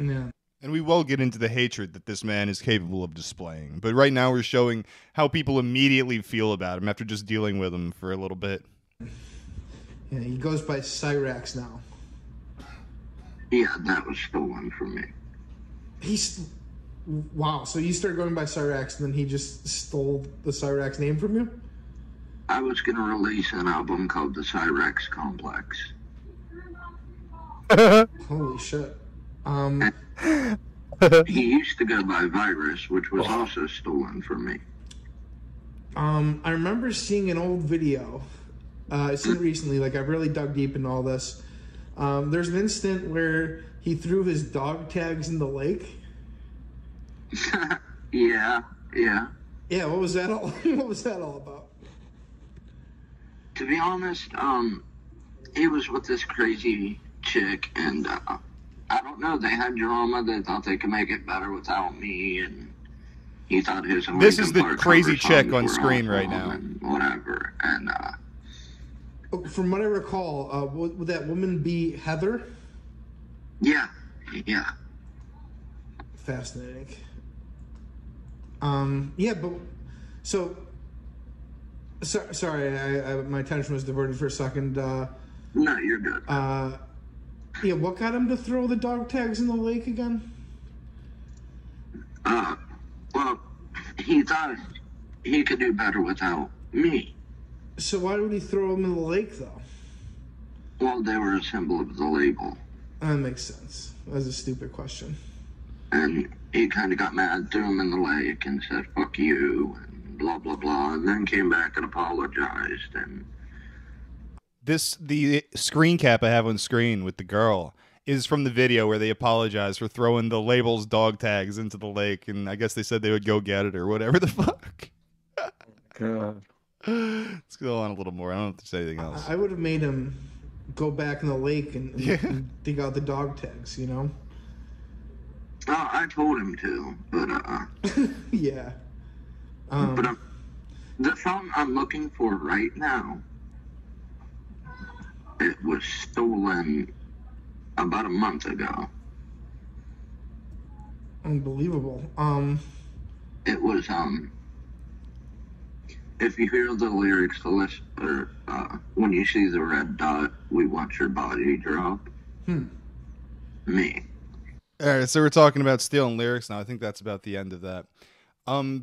Yeah. And we will get into the hatred that this man is capable of displaying. But right now we're showing how people immediately feel about him after just dealing with him for a little bit. Yeah, he goes by Cyraxx now. Yeah, that was the one for me. He's... Wow, so you started going by Cyraxx, and then he just stole the Cyraxx name from you? I was going to release an album called The Cyraxx Complex. Holy shit. He used to go by Virus, which was also stolen from me. I remember seeing an old video. I seen it recently. Like, I really dug deep into all this. There's an instant where he threw his dog tags in the lake. Yeah, what was that all about? To be honest, he was with this crazy chick, and I don't know, they had drama. They thought they could make it better without me, and he thought his. This is the crazy chick on screen right now. And whatever, and from what I recall, would that woman be Heather? Yeah, yeah. Fascinating. Yeah, but so sorry, I my attention was diverted for a second. No, you're good. Yeah, what got him to throw the dog tags in the lake again? Well, he thought he could do better without me. So why would he throw them in the lake, though? Well, they were a symbol of the label. That makes sense. That was a stupid question. And he kind of got mad, threw him in the lake, and said, fuck you, and blah, blah, blah, and then came back and apologized. And the screen cap I have on screen with the girl is from the video where they apologized for throwing the label's dog tags into the lake, and I guess they said they would go get it or whatever the fuck. God. Let's go on a little more. I don't have to say anything else. I would have made him go back in the lake and dig out the dog tags, you know? I told him to, but yeah. But the phone I'm looking for right now, it was stolen about a month ago. Unbelievable. It was if you hear the lyrics, the list, or when you see the red dot, we watch your body drop. Me. All right, so we're talking about stealing lyrics now. I think that's about the end of that.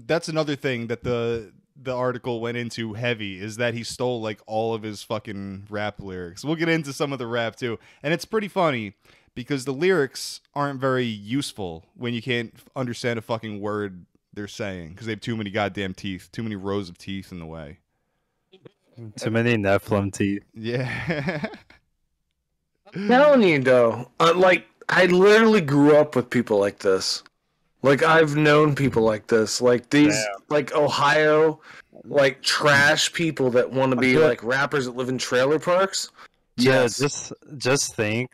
That's another thing that the article went into heavy, is that he stole like all of his fucking rap lyrics. We'll get into some of the rap too, and it's pretty funny because the lyrics aren't very useful when you can't understand a fucking word they're saying, because they have too many goddamn teeth, too many rows of teeth in the way. Too many Nephilim teeth. Yeah. I'm telling you, though, like, I literally grew up with people like this. Like, I've known people like this. Like, these, like, Ohio, like, trash people that want to be, like, rappers that live in trailer parks. Yeah, yes. Just think,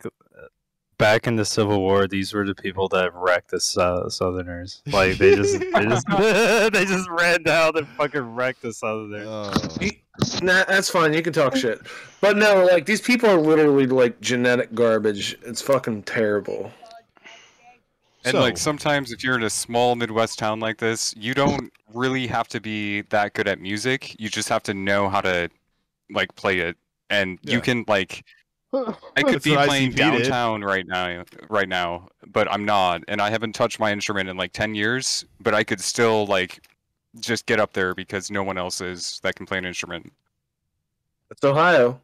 back in the Civil War, these were the people that wrecked the Southerners. Like, they just ran down and fucking wrecked the Southerners. Nah, that's fine. You can talk shit. But no, like, these people are literally, like, genetic garbage. It's fucking terrible. And, like, sometimes if you're in a small Midwest town like this, you don't really have to be that good at music. You just have to know how to, like, play it. And you can, like... I could be playing downtown right now, but I'm not, and I haven't touched my instrument in like 10 years, but I could still like just get up there because no one else is that can play an instrument. That's Ohio.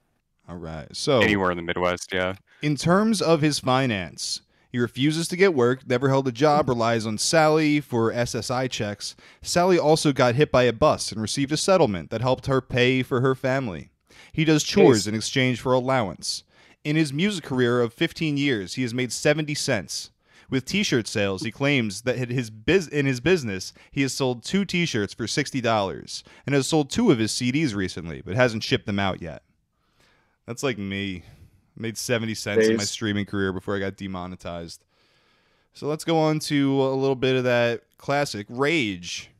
All right. So anywhere in the Midwest, yeah. In terms of his finance, he refuses to get work, never held a job, relies on Sally for SSI checks. Sally also got hit by a bus and received a settlement that helped her pay for her family. He does chores in exchange for allowance. In his music career of 15 years, he has made 70 cents. With T-shirt sales, he claims that in his business, he has sold 2 T-shirts for $60 and has sold 2 of his CDs recently, but hasn't shipped them out yet. That's like me. I made 70 cents in my streaming career before I got demonetized. So let's go on to a little bit of that classic Rage.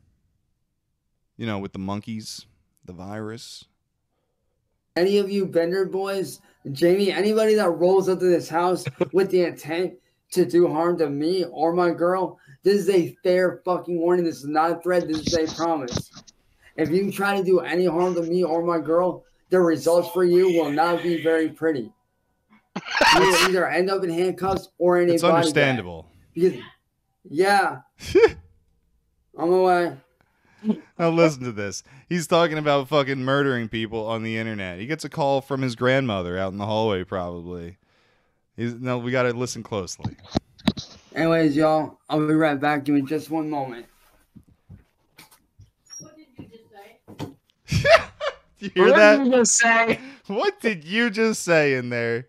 You know, with the monkeys, the virus. Any of you Bender boys... Jamie, anybody that rolls up to this house with the intent to do harm to me or my girl, this is a fair fucking warning. This is not a threat. This is a promise. If you try to do any harm to me or my girl, the results for you will not be very pretty. You will either end up in handcuffs or in a body bag. It's understandable. Because, yeah. I'm away. Now listen to this. He's talking about fucking murdering people on the internet. He gets a call from his grandmother out in the hallway, probably. No, we gotta listen closely. Anyways, y'all, I'll be right back. Give me just one moment. What did you just say? You hear that? What did you just say? What did you just say in there?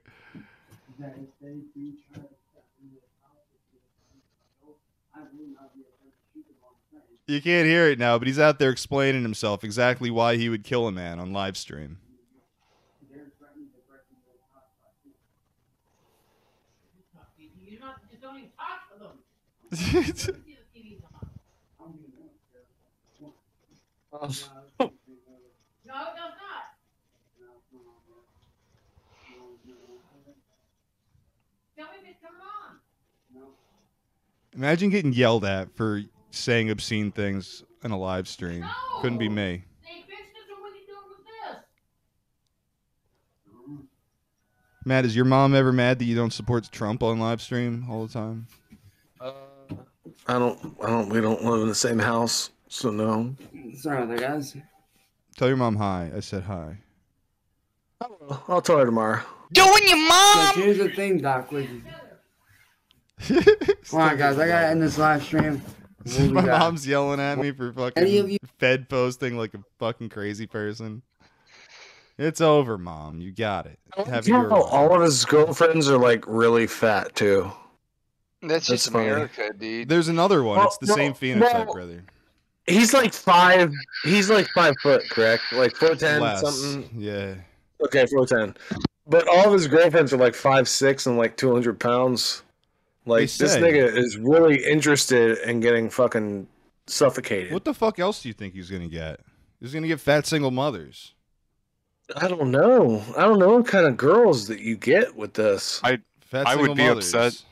You can't hear it now, but he's out there explaining himself exactly why he would kill a man on live stream. No, not. Imagine getting yelled at for saying obscene things in a live stream. No. Couldn't be me. Hey, bitch, this is what you doing with this. Matt, is your mom ever mad that you don't support Trump on live stream all the time? We don't live in the same house, so no. Sorry about that, guys. Tell your mom hi. I said hi. I'll tell her tomorrow. Doing your mom! So here's the thing, Doc. Come on, guys. I gotta end this live stream. My mom's yelling at me for fucking Fed posting like a fucking crazy person. It's over, Mom. You got it. All of his girlfriends are like really fat too. That's just America, dude. There's another one. It's the same phenotype, brother. He's like 5. He's like 5 foot, correct? Like 4'10", something. Yeah. Okay, 4'10". But all of his girlfriends are like 5'6" and like 200 pounds. Like, this nigga is really interested in getting fucking suffocated. What the fuck else do you think he's gonna get? He's gonna get fat single mothers. I don't know. I don't know what kind of girls that you get with this. I would be upset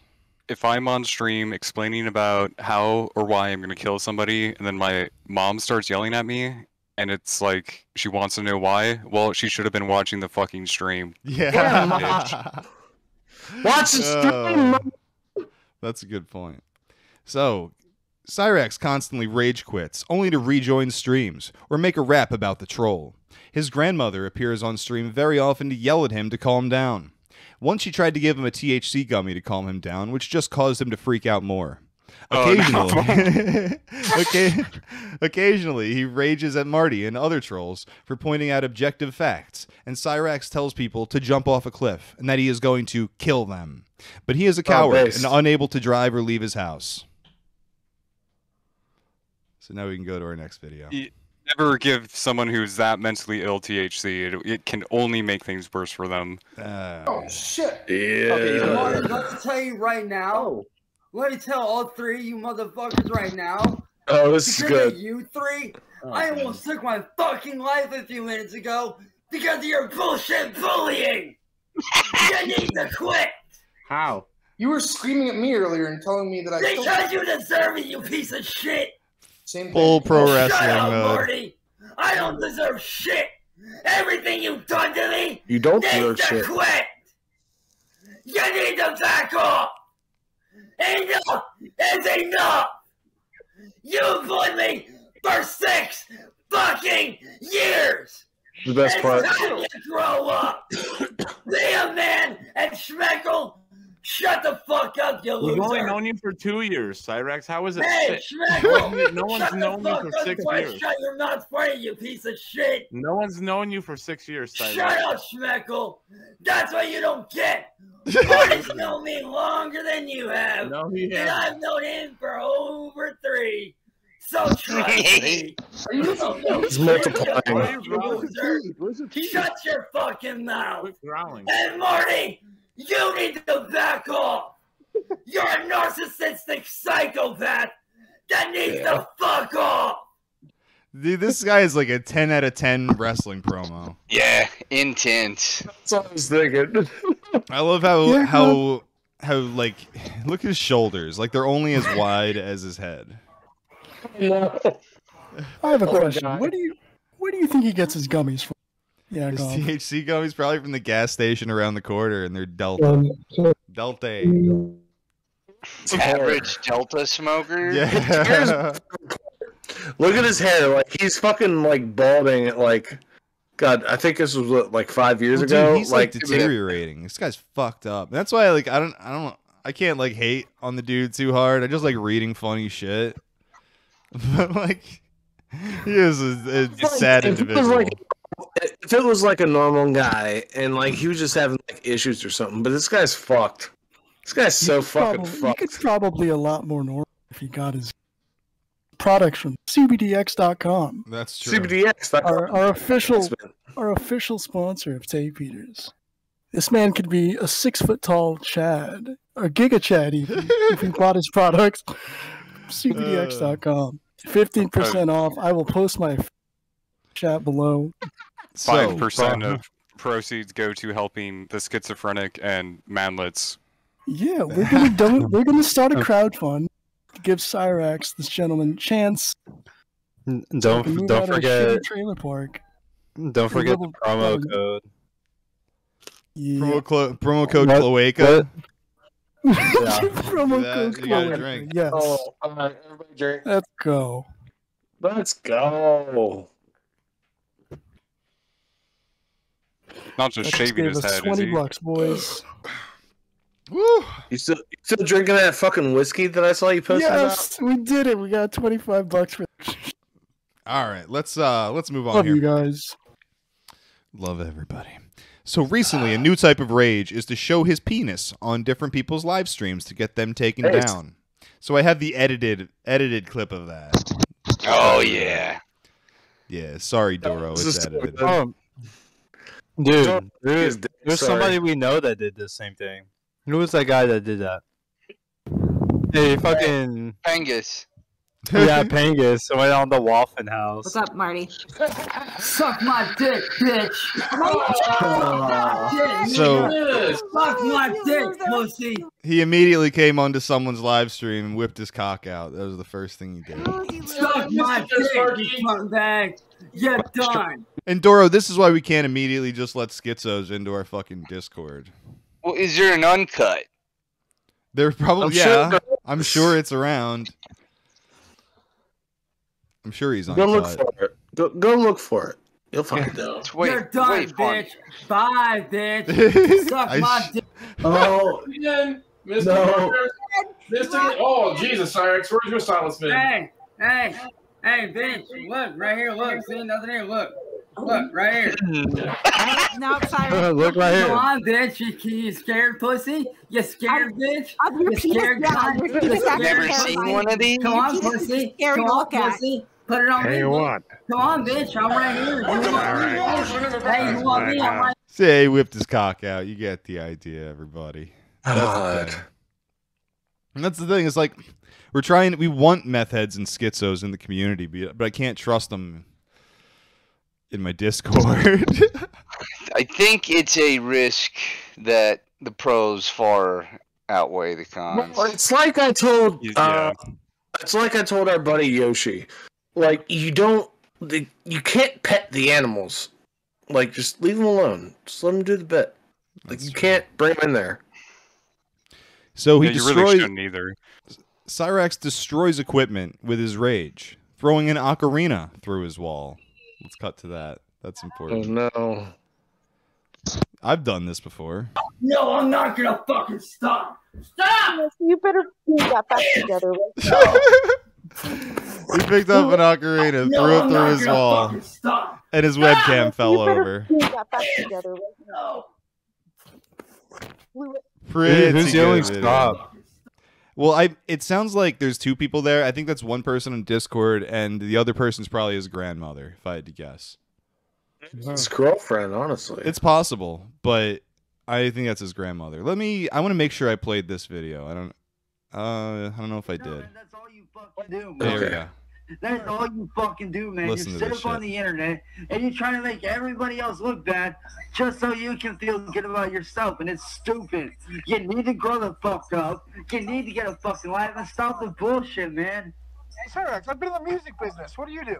if I'm on stream explaining about how or why I'm gonna kill somebody, and then my mom starts yelling at me. And it's like, she wants to know why. Well, she should have been watching the fucking stream. Yeah. Watch the stream, mom. That's a good point. So, Cyraxx constantly rage quits, only to rejoin streams, or make a rap about the troll. His grandmother appears on stream very often to yell at him to calm down. Once she tried to give him a THC gummy to calm him down, which just caused him to freak out more. Occasionally, occasionally, he rages at Marty and other trolls for pointing out objective facts, and Cyraxx tells people to jump off a cliff and that he is going to kill them. But he is a coward and unable to drive or leave his house. So now we can go to our next video. You never give someone who's that mentally ill THC. It can only make things worse for them. Oh, shit. Yeah. Okay, let's tell you right now. Let me tell all three of you motherfuckers right now. Oh, this is good. You three, I almost took my fucking life a few minutes ago because of your bullshit bullying. You need to quit. How? You were screaming at me earlier and telling me that I. Because you deserve it, you piece of shit. Same full pro wrestling. Shut up, Marty. I don't deserve shit. Everything you've done to me. You don't deserve shit. Quit. You need to back off. Enough is enough! You've bullied me for 6 fucking years! The best part. It's time you grow up! Be a man and Schmeckle, shut the fuck up, you loser! We've only known you for 2 years, Cyraxx. How is it? Hey, Schmeckle! No one's known you for 6 years. Shut your mouth, Marty, you piece of shit! No one's known you for 6 years, Cyraxx. Shut up, Schmeckle! That's what you don't get! Marty's known me longer than you have. No, he hasn't. And I've known him for over 3. So trust me. It's multiplying. Shut your fucking mouth. And Marty, you need to back off. You're a narcissistic psychopath that needs to fuck off. Dude, this guy is like a 10 out of 10 wrestling promo. Yeah, intense. That's what I was thinking. I love how like, look at his shoulders. Like, they're only as wide as his head. No. I have a question. Where do you think he gets his gummies from? Yeah, his THC gummies probably from the gas station around the corner, and they're Delta. Delta. Average Delta smoker. Yeah. Look at his hair. Like, he's fucking like balding at like. God, I think this was like 5 years ago. Dude, he's like deteriorating. This guy's fucked up. That's why like I can't like hate on the dude too hard. I just like reading funny shit. But like, he is a sad individual. If it was like a normal guy and like he was just having like issues or something, but this guy's fucked. This guy's so fucking fucked. He could probably a lot more normal if he got his products from CBDX.com. That's true. CBDX.com. Our official sponsor of Tape Eaters. This man could be a 6-foot-tall Chad, or Giga Chad even, if he bought his products. CBDX.com. 15% off. I will post my chat below. 5% of proceeds go to helping the schizophrenic and manlets. Yeah, we're gonna we're gonna start a crowdfund to give Cyraxx, this gentleman, Chance. Don't forget trailer park. Don't forget the promo code. Yeah. Promo code Cloaca. Yeah. Promo code Cloaca. Yes. Oh, all right, everybody drink. Let's go. Let's go. Not just shaving his head. $20, boys. Woo! You still drinking that fucking whiskey that I saw you posting? Yes, we did it. We got $25 for. All right, let's move on. Love here. You guys. Love everybody. So recently, a new type of rage is to show his penis on different people's live streams to get them taken down. So I have the edited clip of that. Oh yeah. Yeah. Sorry, Doro. It's edited. Dude, there's somebody we know that did the same thing. Who was that guy that did that? Hey, fucking Pangus. Yeah, Pangus. So went on the Waffen House. What's up, Marty? Suck my dick, bitch. So suck my dick, pussy. He immediately came onto someone's live stream and whipped his cock out. That was the first thing he did. Suck my dick, you fucking bag. Get done. And Doro, this is why we can't immediately just let schizos into our fucking Discord. Well, is there an uncut? There probably, yeah. I'm sure it's around. I'm sure he's on. Go look for it. Go look for it. You'll find out. You're done, bitch. Bye, bitch. Suck my dick. Oh, Mr. Oh, Jesus, Cyraxx. Where's your silence, man? Hey, bitch. Look right here. Look. See nothing here. Look. Look right here. No, sorry. Look right here. Come on, bitch. You scared pussy? You scared bitch? You scared cunt? You never seen one of these? Come on, pussy. Come on, pussy. Put it on me. Come on, bitch. I'm right here. Hey, you want me? I'm right here. Say, he whipped his cock out. You get the idea, everybody. That's the thing. And that's the thing. It's like we want meth heads and schizos in the community, but I can't trust them in my Discord. I think it's a risk that the pros far outweigh the cons. Well, it's like I told, it's like I told our buddy Yoshi. Like you can't pet the animals. Like just leave them alone. Just let them do the bit. Like you can't bring them in there. So he destroys. You really shouldn't either. Cyraxx destroys equipment with his rage, throwing an ocarina through his wall. Let's cut to that. That's important. Oh, no. I've done this before. No, I'm not going to fucking stop. Stop! You better get back together. He picked up an ocarina, threw it through his wall, and his webcam fell over. You better get back together. No. Pretty good. Stop. Well, it sounds like there's two people there. I think that's one person on Discord, and the other person's probably his grandmother, if I had to guess. His girlfriend, honestly. It's possible, but I think that's his grandmother. I want to make sure I played this video. I don't know if I did. No, man, that's all you fucking do, man. There we go. That's all you fucking do, man. You sit up on the internet, and you try to make everybody else look bad just so you can feel good about yourself, and it's stupid. You need to grow the fuck up. You need to get a fucking life and stop the bullshit, man. Hey, Cyraxx, I've been in the music business. What do you do?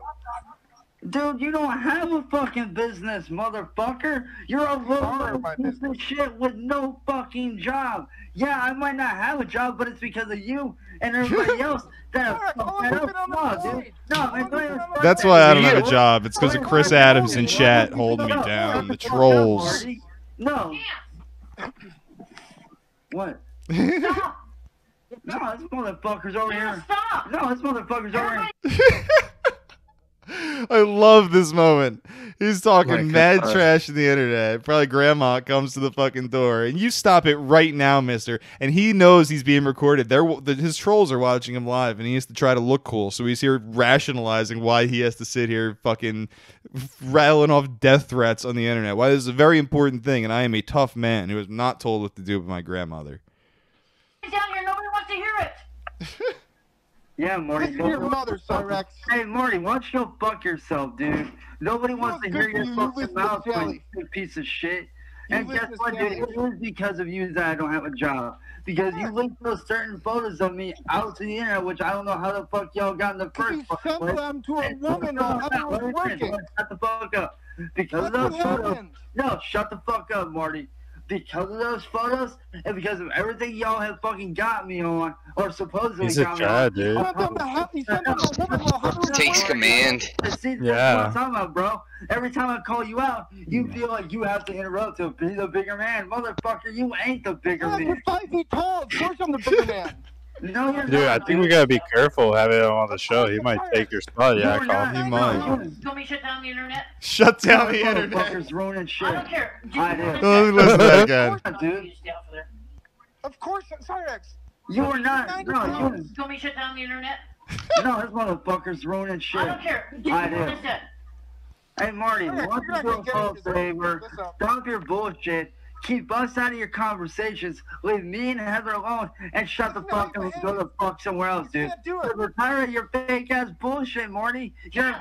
Dude, you don't have a fucking business, motherfucker. You're a little piece of shit with no fucking job. Yeah, I might not have a job, but it's because of you and everybody else that dude. No, that's why I don't have a job. It's because of Chris Adams in chat holding me down. The trolls. No. What? No, this motherfucker's over here. Stop! No, this motherfucker's over here. I love this moment. He's talking mad trash on the internet. Probably grandma comes to the fucking door, and you stop it right now, mister. And he knows he's being recorded. His trolls are watching him live, and he has to try to look cool. So he's here rationalizing why he has to sit here fucking rattling off death threats on the internet. Why this is a very important thing, and I am a tough man who was not told what to do by my grandmother. Down here, nobody wants to hear it. Yeah, Morty. Listen to your mother, Cyraxx. Hey, Morty, why don't you fuck yourself, dude? Nobody wants to hear your fucking mouth, you piece of shit. And guess what, dude? It is because of you that I don't have a job. Because you linked those certain photos of me out to the internet, which I don't know how the fuck y'all got in the first place. You sent them to a woman on how I was working. Shut the fuck up. Because of those photos. No, shut the fuck up, Morty. Because of those photos and because of everything y'all have fucking got me on, or supposedly got me on. Takes command. See, yeah. What I'm talking about, bro. Every time I call you out, you feel like you have to interrupt to be the bigger man. Motherfucker, you ain't the bigger man. You're 5 feet tall. Of course I'm the bigger man. No, you're not. I think we gotta be careful having him on the show. He might take your spot. Yeah, he might. Tell me shut down the internet. Shut down the internet. Ruining shit. I don't care. Listen to that guy. Dude. Of course, Cyraxx. You are not. No, you tell me shut down the internet. No, this motherfucker's ruining shit. I don't care. I do. Hey, Marty, watch your false favor. Stop your bullshit. Keep us out of your conversations. Leave me and Heather alone, and shut the fuck up and go the fuck somewhere else, dude. Retire your fake ass bullshit, Morty. You're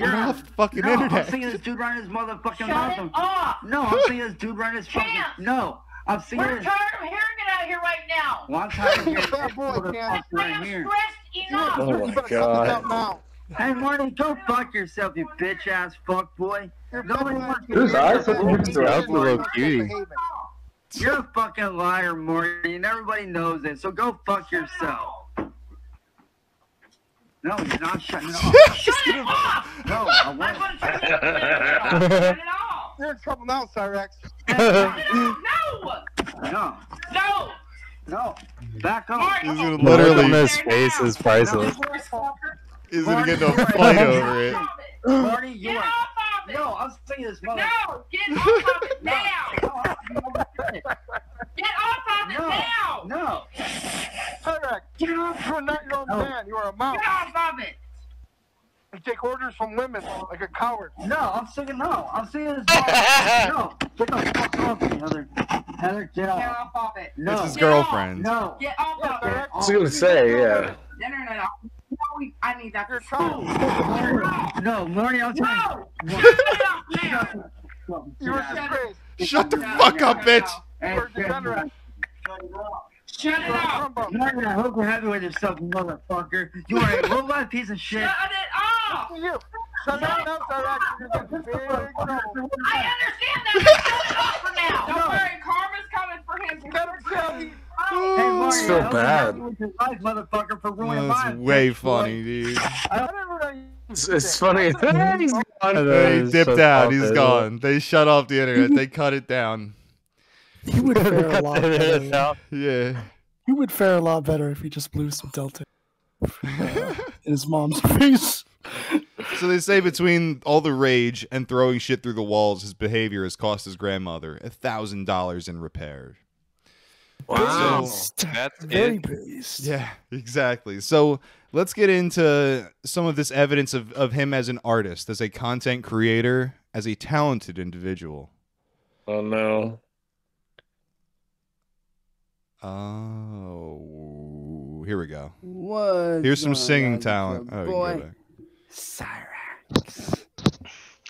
off the fucking internet. I'm seeing this dude run his motherfucking mouth. No, I'm seeing this dude run his fucking. No, I'm seeing. We're tired of hearing it out here right now. Well, I'm tired of hearing it right here. Oh my god. Hey, Marty, go fuck yourself, you bitch ass fuck boy. Who's You're a fucking liar, Morty, and everybody knows it, so go fuck yourself. No, he's not shutting it off. Shut it off! No, I want to shut it off. You're in trouble now, Cyraxx. No! No! No! No! Back off. He's gonna literally miss faces, priceless. He's gonna get no fight over it. Marty, you are. No, I'm saying this mother. No, get off of it now. Get off of it now. No. Cyraxx, get off. You're not your own man. You are a mouse. Get off of it. You take orders from women like a coward. No, I'm saying no. I'm saying this mother. No, get the fuck off of it, Heather. Heather, get off. Get off of it. No. It's his girlfriend. No. Get off of it. I was gonna say, yeah. No, no, no, no. I need that. No, Marty, I'll tell you. No, shut the fuck up, bitch. Shut it up. Marty, I hope you're happy with yourself, motherfucker. You are a robot piece of shit. Shut it up. Shut it up. I understand that. Shut it up for now. Don't worry, karma's coming for him. Let him tell you. Oh, hey, Marty, so bad. That's way funny, dude. It's funny. They dipped out. He's gone. They shut off the internet. They cut it down. He would fare a lot better. Yeah. He would fare a lot better if he just blew some Delta in his mom's face. So they say between all the rage and throwing shit through the walls, his behavior has cost his grandmother $1,000 in repairs. Wow, so, that's it. Yeah, exactly. So let's get into some of this evidence of him as an artist, as a content creator, as a talented individual. Oh no. Oh, here we go. What? Here's some singing talent. Oh, boy, Cyraxx.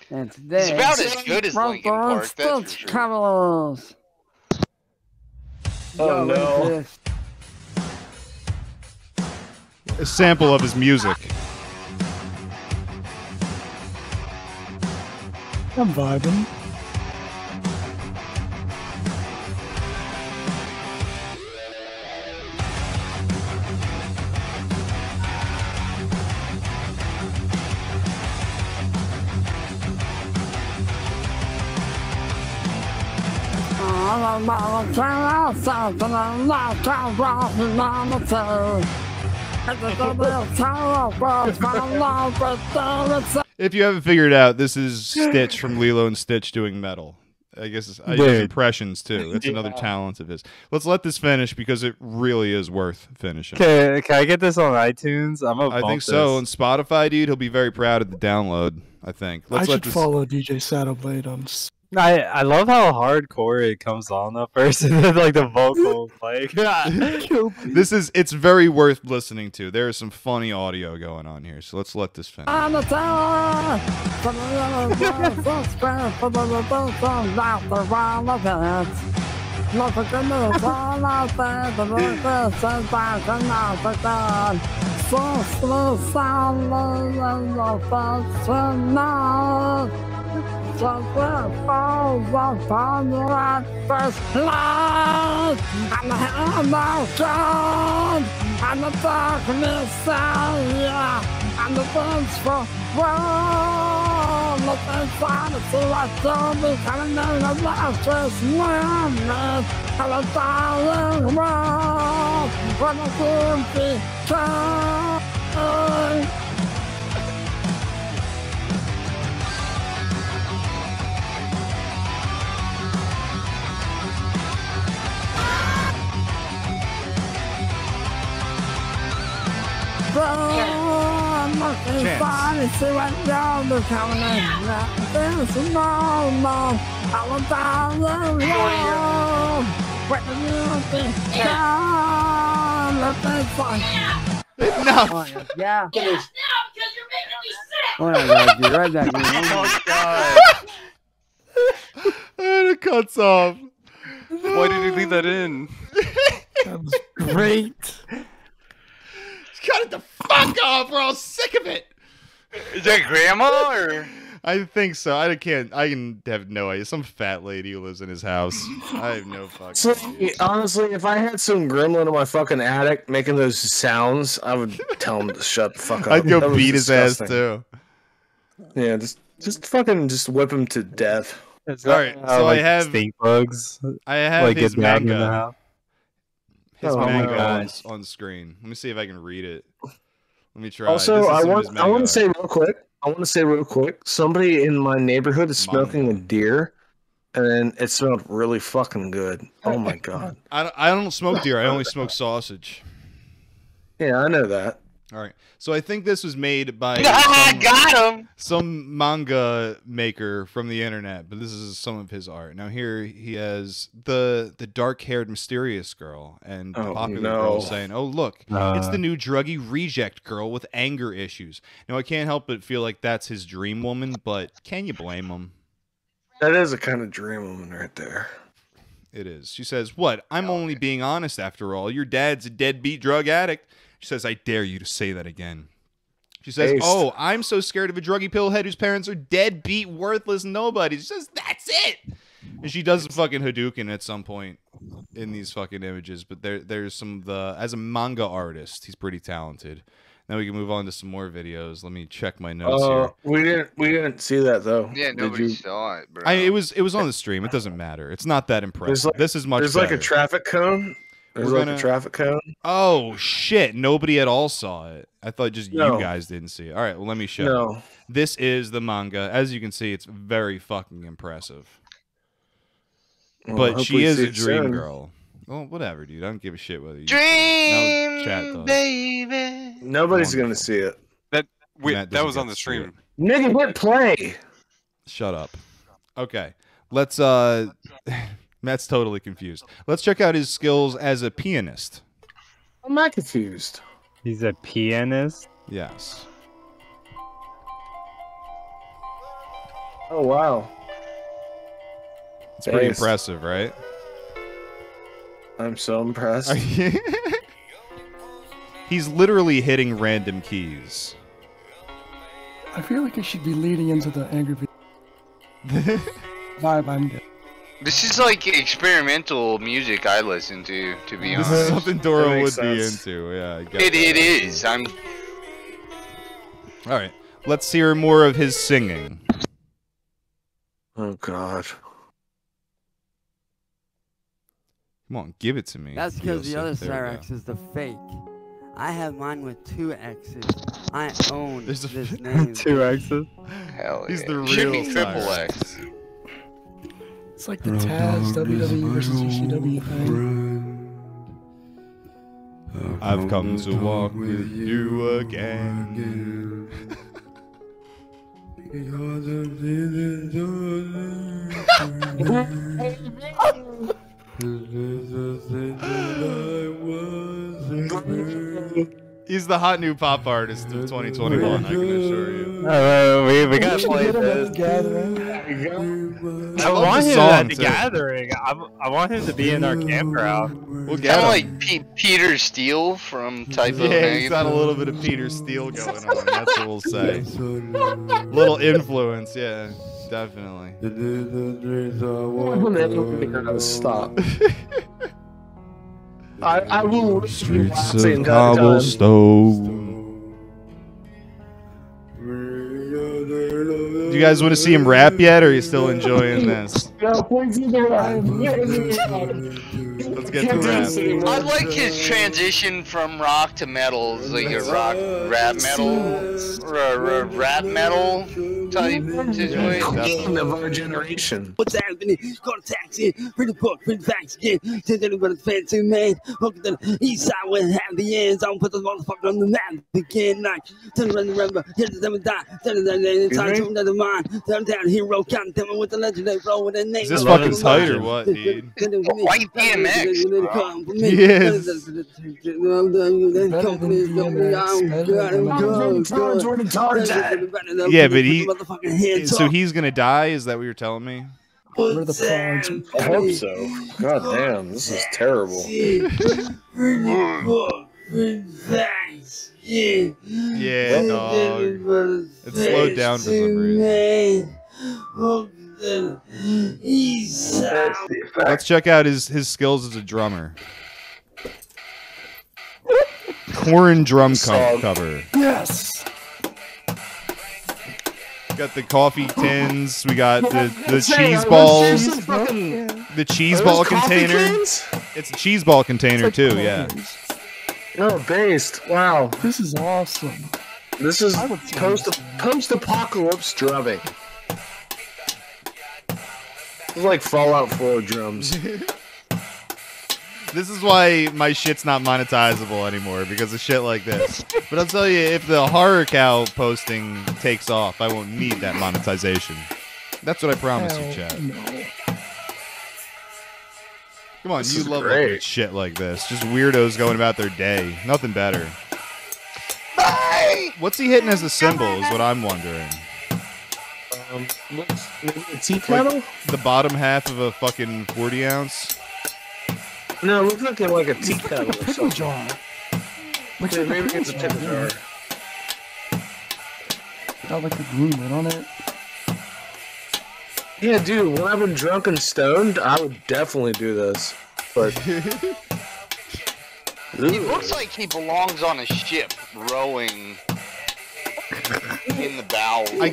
That's this. It's about as good as Linkin Park. That's for sure. Oh no. A sample of his music. I'm vibing. I'm about to turn myself and I'm not trying to If you haven't figured it out, this is Stitch from Lilo and Stitch doing metal. I guess I use impressions too. That's another talent of his. Let's let this finish because it really is worth finishing. Can I get this on iTunes? I think so. On Spotify, dude, he'll be very proud of the download. I think. I should follow DJ Saddleblade on. I love how hardcore it comes on the first, and then like the vocals, like it's very worth listening to. There is some funny audio going on here, so let's let this finish. On the tower, from the Yeah. Oh my God, you're right back. Oh God. And it cuts off. Why did you leave that in? That was great. Cut it the fuck off! We're all sick of it. Is that grandma or? I think so. I have no idea. Some fat lady lives in his house. I have no fucking. So, honestly, if I had some gremlin in my fucking attic making those sounds, I would tell him to shut the fuck up. I'd go beat his ass too. Yeah, just fucking just whip him to death. All right. So like stink bugs. I have like his manga. His manga on screen. Let me see if I can read it. Let me try. Also, I want to say real quick. Somebody in my neighborhood is smoking a deer, and it smelled really fucking good. Oh my God. I don't smoke deer. I only smoke sausage. Yeah, I know that. All right. So I think this was made by some manga maker from the internet, but this is some of his art. Now here he has the dark-haired mysterious girl and the popular girl saying, "Oh look, it's the new druggy reject girl with anger issues." Now I can't help but feel like that's his dream woman, but can you blame him? That is a kind of dream woman right there. It is. She says, "What? I'm only being honest after all. Your dad's a deadbeat drug addict." She says, "I dare you to say that again." She says, "Oh, I'm so scared of a druggy pillhead whose parents are deadbeat, worthless nobodies." She says, "That's it." And she does fucking Hadouken at some point in these fucking images. But there's some of the, as a manga artist, he's pretty talented. Now we can move on to some more videos. Let me check my notes here. We didn't see that though. Yeah, nobody saw it, bro. It was on the stream. It doesn't matter. It's not that impressive. Like, this is much. There's like a traffic cone. There's like a traffic cone. Oh shit! Nobody at all saw it. I thought just you guys didn't see it. All right, well let me show. No. This is the manga. As you can see, it's very fucking impressive. Well, but she is a dream girl. Well, whatever, dude. I don't give a shit whether you dream baby. Nobody's gonna see it. That was on the stream. Nigga, hit play. Shut up. Okay, let's Matt's totally confused. Let's check out his skills as a pianist. I'm not confused. He's a pianist? Yes. Oh, wow. It's pretty impressive, right? I'm so impressed. He's literally hitting random keys. I feel like it should be leading into the angry vibe I'm getting. This is like experimental music I listen to be honest. This is something Doro would be into. Yeah, I guess it is. All right, let's hear more of his singing. Oh God! Come on, give it to me. That's because the other Cyraxx is the fake. I have mine with 2 X's. I own this name. 2 X's? Hell yeah. He's the real triple X. It's like the Taz WWE versus ECW thing. I've come to walk with you again. He's the hot new pop artist of 2021, I can assure you. We gotta play this. I want him at the gathering. I want him to be in our campground. We'll get him. Like Peter Steele from Type O. Yeah, he's got a little bit of Peter Steele going on. That's what we'll say. Little influence, yeah, definitely. Stop. I will streets of cobblestone. Do you guys want to see him rap yet, or are you still enjoying this? Let's get to rap. I like his transition from rock to metal. It's like a rock, rap, metal, rap, metal type situation. Game of our generation. What's happening? Call a taxi. Read the book. Read the facts again. Since anybody's fancy man, welcome to the east side with happy ends. I don't put the motherfucker on the map again. Like, turn around and remember. Here's the seven die. Turn around and time to another mind. Turn down hero. Count them with the legendary flow with a name. Is this fucking tight or what, dude? White DMX. Yes. Yeah, but he. So he's gonna die? Is that what you're telling me? I hope so. God damn, this is terrible. Yeah, dog. It's slowed down for some reason. Let's check out his skills as a drummer. Corn drum cover. Yes. Got the coffee tins. We got the cheese balls. The cheese ball container. It's a cheese ball container too. Yeah. Oh, based. Wow. This is awesome. This is post-apocalypse drumming. It's like Fallout 4 drums. This is why my shit's not monetizable anymore, because of shit like this. But I'll tell you, if the horror cow posting takes off, I won't need that monetization. That's what I promise you, chat. No. Come on, you love shit like this. Just weirdos going about their day. Nothing better. Bye! What's he hitting as a cymbal is what I'm wondering. A tea kettle? The bottom half of a fucking 40 ounce? No, it looks like a tea kettle or something. Jar. Looks like maybe it's a pickle jar. Got like a glue lid on it. Yeah, dude, when I've been drunk and stoned, I would definitely do this. But he looks like he belongs on a ship rowing in the bow. I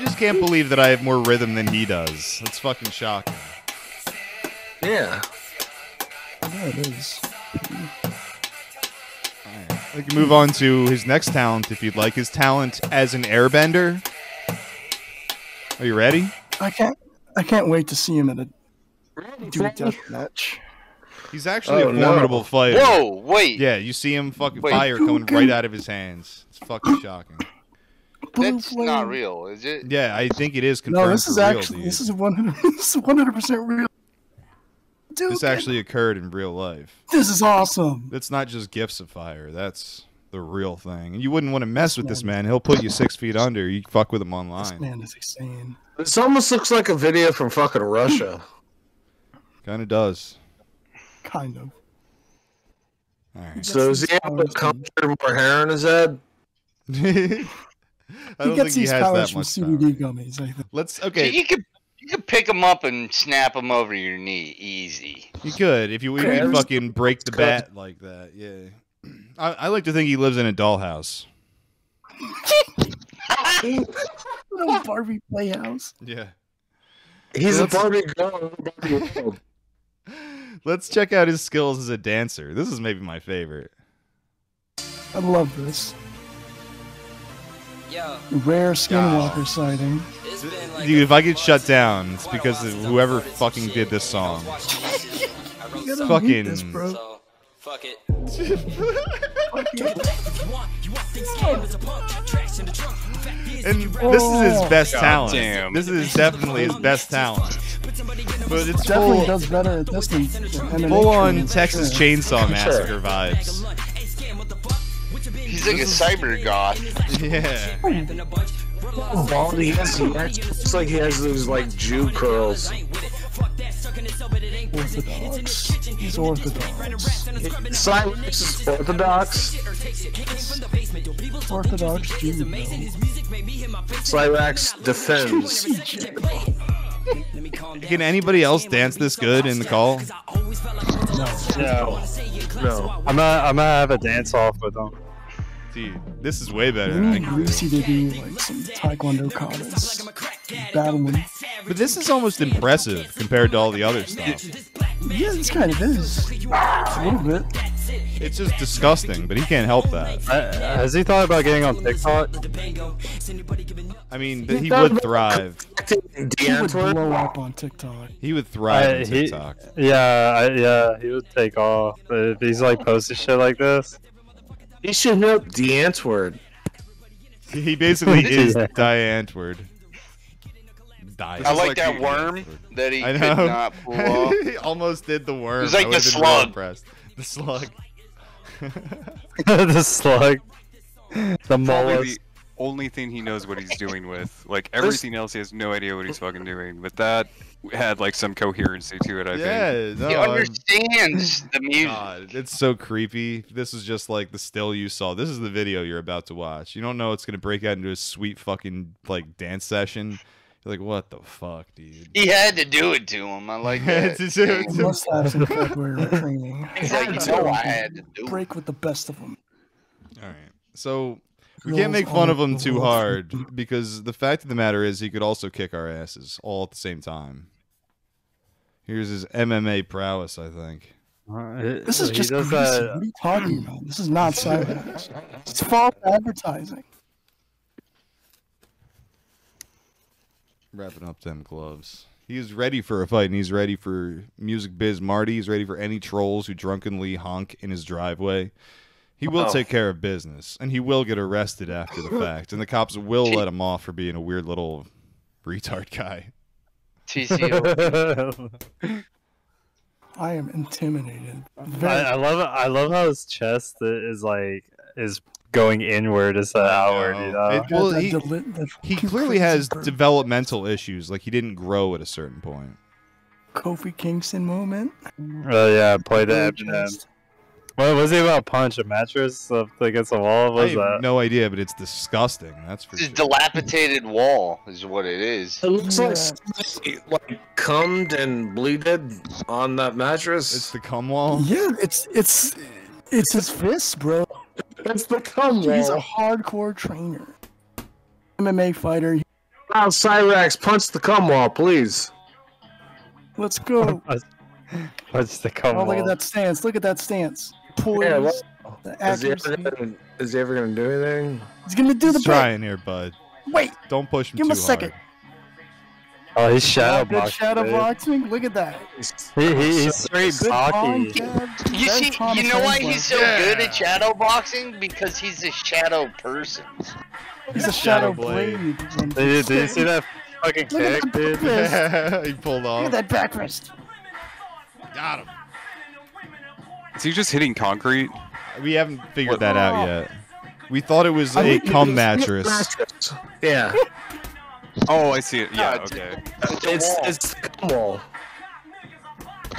just can't believe that I have more rhythm than he does. That's fucking shocking. Yeah. Yeah, it is. Right. We can move on to his next talent if you'd like. His talent as an airbender. Are you ready? I can't wait to see him at a death match. He's actually a formidable fighter. Whoa, wait. Yeah, you see him fucking fire coming right out of his hands. It's fucking shocking. That's not real, is it? Yeah, I think it is confirmed. No, this is actually this is 100% real. Dude, this actually occurred in real life. This is awesome. It's not just gifts of fire. That's the real thing. And you wouldn't want to mess with this man. He'll put you 6 feet under. You fuck with him online. This man is insane. This almost looks like a video from fucking Russia. Kind of does. Kind of. All right. So is he able to conjure more hair in his head? I don't think he has that much CBD gummies, I think. Let's You could pick him up and snap him over your knee, easy. You could, if you would fucking break the bat like that, yeah. I like to think he lives in a dollhouse. Little Barbie playhouse. Yeah. He's a Barbie girl. Let's check out his skills as a dancer. This is maybe my favorite. I love this. Yo. Rare Skinwalker sighting. Dude, if I get shut down, it's because of whoever fucking did this song. Fucking. This, bro. So, fuck it. And this is his best talent. Damn. This is definitely his best talent. But it's definitely full, does better at this than full on Texas Chainsaw Massacre vibes. He's like a cyber goth. Yeah. Oh, it's like he has those like Jew curls. Orthodox. He's Orthodox. Cyraxx is Orthodox. Orthodox Jew. Cyraxx defends. Can anybody else dance this good in the call? No. I'm gonna have a dance off with them. Dude, this is way better. We need Greasy to do like some Taekwondo comments, battling. But this is almost impressive compared to all the other stuff. Yeah, this kind of is. A little bit. It's just disgusting, but he can't help that. Has he thought about getting on TikTok? I mean, he would thrive. He would blow up on TikTok. He would thrive on TikTok. Yeah, he would take off. If he's like posting shit like this. He should know Die Antwoord. He basically is Die Antwoord. I like that worm that he could not pull off. He almost did the worm. He's like the slug. The slug. The slug. The mollusk. The only thing he knows what he's doing with. Like everything else, he has no idea what he's fucking doing. But that had like some coherency to it, I think. No, he understands the music. God, it's so creepy. This is just like the still you saw. This is the video you're about to watch. You don't know it's gonna break out into a sweet fucking like dance session. You're like, what the fuck, dude? He had to do it to him. I like that. Must have some February training. He's like, you know, I had to do it. Break with the best of them. All right, so we can't make fun of him too hard because the fact of the matter is he could also kick our asses all at the same time. Here's his MMA prowess, I think. This is just crazy. What are you talking about? This is not Cyraxx. It's false advertising. Wrapping up them gloves. He's ready for a fight, and he's ready for Music Biz Marty. He's ready for any trolls who drunkenly honk in his driveway. He will take care of business, and he will get arrested after the fact, and the cops will let him off for being a weird little retard guy. TCO. I am intimidated. I love how his chest is like going inward instead of outward. You know? Well, he clearly has developmental issues. Like he didn't grow at a certain point. Kofi Kingston moment. Oh yeah, play the abdomen. What was he about? Punch a mattress up against a wall? What was that? I have no idea, but it's disgusting. That's for sure. It's a dilapidated wall, is what it is. It looks like cummed and bleeded on that mattress. It's the cum wall. Yeah, it's his fist, bro. It's the cum wall. He's a hardcore trainer, MMA fighter. Wow, Cyraxx, punch the cum wall, please. Let's go. Punch the cum wall. Look at that stance. Look at that stance. Yeah, is he ever gonna do anything? He's gonna do the trying here, bud. Wait, don't push him. Give him a second. Oh, he's shadow boxing. Shadow boxing. Look at that. He's straight blocking. You know why he's so good at shadow boxing? Because he's a shadow person. He's a shadow blade. Did you see that fucking kick, dude? He pulled off. Look at that back wrist. Got him. Is he just hitting concrete? We haven't figured that out yet. We thought it was a cum mattress. Yeah. Oh, I see it. Yeah, okay. It's the cum wall.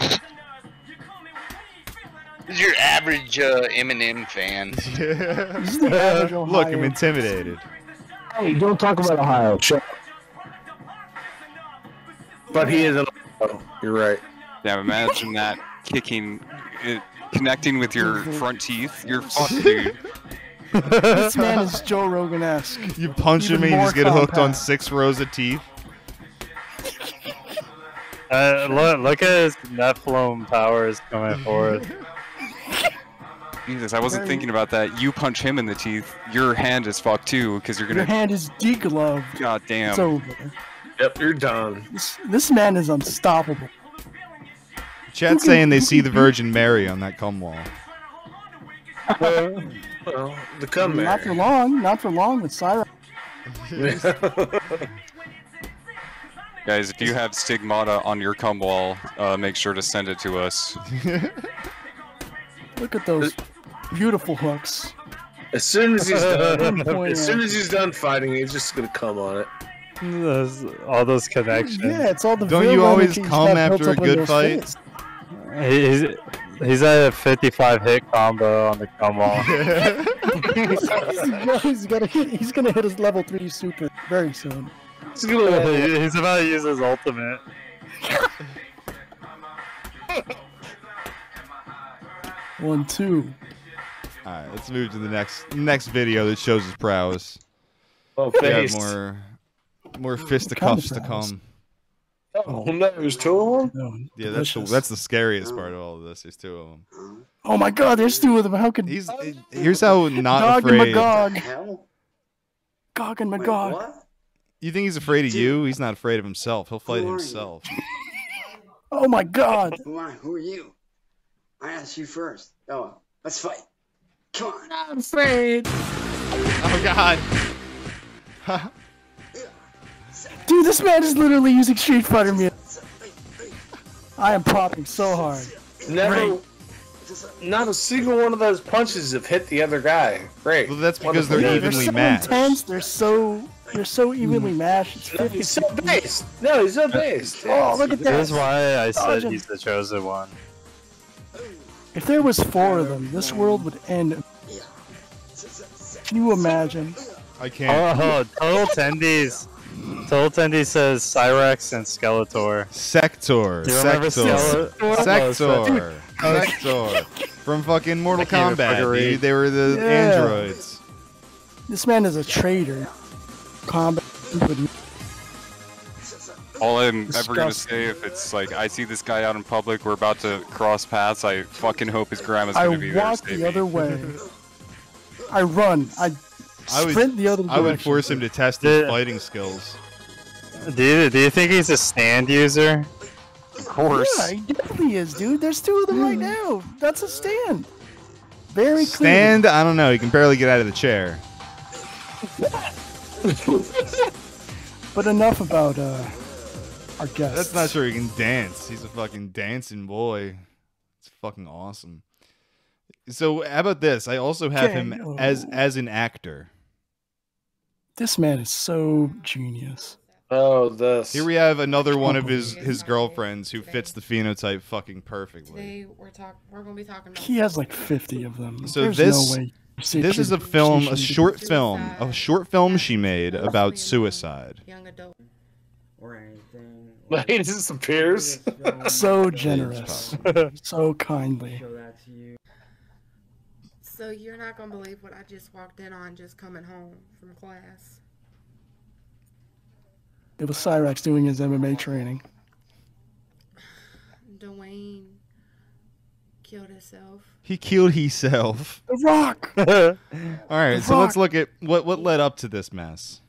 This is your average Eminem fan. Yeah. Look, I'm intimidated. Hey, don't talk about Ohio. But he is an Ohio. You're right. Yeah, imagine that kicking... connecting with your front teeth. You're fucked, dude. This man is Joe Rogan-esque. You punch him and you just get hooked on 6 rows of teeth. Look at his Nephilim powers coming forth. Jesus, I wasn't thinking about that. You punch him in the teeth, your hand is fucked too, because you're gonna. Your hand is degloved. God damn. It's over. Yep, you're done. This man is unstoppable. Chat's saying they see the Virgin Mary on that cum wall. Well, the cum Mary. Not for long. Not for long with Cyraxx. Guys, if you have stigmata on your cum wall, make sure to send it to us. Look at those beautiful hooks. As soon as he's done, fighting, he's just gonna cum on it. All those connections. Yeah, it's all the. Don't you always cum after a good fight? Face. He's at a 55 hit combo on the cum wall. He's gonna hit his level 3 super very soon. He's about to use his ultimate. One, two. Alright, let's move to the next video that shows his prowess. Oh, face. More fisticuffs to come. Oh, there's two of them? Yeah, that's the scariest part of all of this. There's two of them. Oh my god, there's two of them. How can here's how not Gog afraid. Gog and Magog. Gog and Magog. Wait, what? You think he's afraid of you? He's not afraid of himself. He'll fight himself. Oh my god. Come on, who are you? I asked you first. Oh, let's fight. Come on. I'm afraid. Oh god. Dude, this man is literally using Street Fighter music. I am popping so hard. Never, not a single one of those punches have hit the other guy. Great. Well, that's because they're evenly matched. Intense. They're so evenly matched. It's 50. He's so based. No, he's so based. Oh, look at that. That's why I said he's the chosen one. If there was 4 of them, this world would end. Can you imagine? I can't. Oh, total tendies. Toltendi says Cyraxx and Skeletor. Sektor. Sektor. Sektor. From fucking Mortal Kombat, dude. They were the androids. This man is a traitor. Combat. All I'm ever gonna say, if it's like I see this guy out in public, we're about to cross paths, I fucking hope his grandma's gonna be there. I walk the other way. I run. I would force him to test his fighting skills. Do you think he's a stand user? Of course. Yeah, he definitely is, dude. There's 2 of them right now. That's a stand. Very clean. Stand? I don't know. He can barely get out of the chair. But enough about our guest. That's not sure he can dance. He's a fucking dancing boy. It's fucking awesome. So how about this? I also have him as an actor. This man is so genius. Oh, this. Here we have another one of his girlfriends who fits the phenotype fucking perfectly. Today we're gonna be talking about. He has like 50 of them. So this is a film, a short film she made about suicide. Young adult or anything. Like this is some Spears. So generous, so kindly. Show that to you. So you're not going to believe what I just walked in on just coming home from class. It was Cyraxx doing his MMA training. Dwayne killed himself. He killed himself. The Rock! Alright, so let's look at what led up to this mess.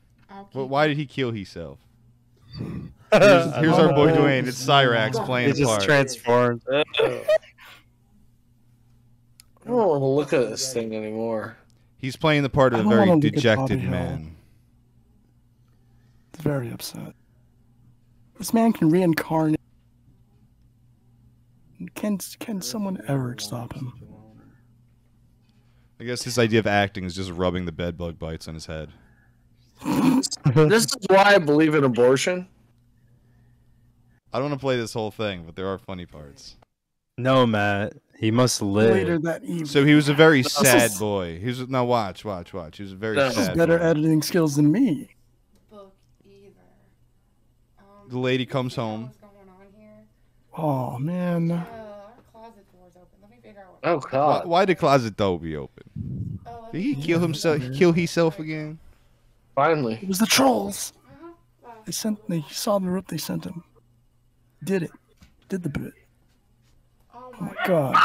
Why did he kill himself? Here's our boy Dwayne. It's Cyraxx playing a part. He just transformed. I don't want to look at this thing anymore. He's playing the part of a very dejected man. It's very upset. This man can reincarnate. Can someone ever stop him? I guess his idea of acting is just rubbing the bedbug bites on his head. This is why I believe in abortion. I don't want to play this whole thing, but there are funny parts. No, Matt. He must live. Later that evening. So he was a very sad boy. He was now watch. He was a very sad boy. Better editing skills than me. The lady comes home. Oh man. Oh god. Why did closet door be open? Did he kill himself? Kill himself again? Finally. It was the trolls. They sent. They saw the rope. They sent him. Did it? Did the bit? Oh my god.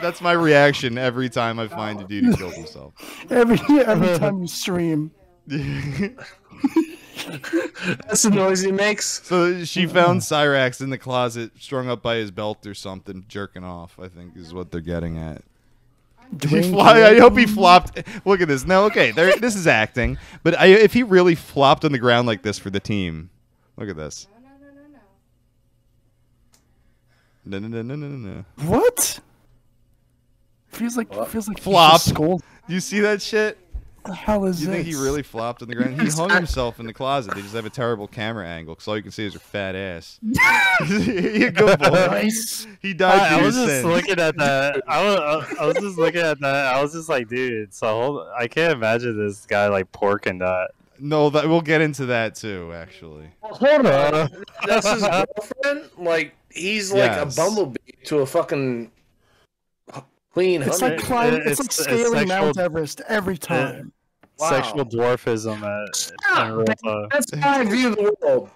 That's my reaction every time I find a dude who kills himself. Every time you stream. That's the noise he makes. So she found Cyraxx in the closet, strung up by his belt or something, jerking off, I think is what they're getting at. I hope he flopped. Look at this. No, okay, this is acting. But if he really flopped on the ground like this for the team, look at this. No. What? Feels like flop. You see that shit? The hell is this? You think he really flopped on the ground? He hung himself in the closet. They just have a terrible camera angle because all you can see is her fat ass. Good boy. Nice. He died. I was just looking at that. I was just like, dude. So I can't imagine this guy like porking that. No, we'll get into that too. Actually, hold on. That's his girlfriend. Like he's like a bumblebee to a fucking. It's like climbing, it's like scaling Mount Everest every time. Wow. Sexual dwarfism. That's how I view the world.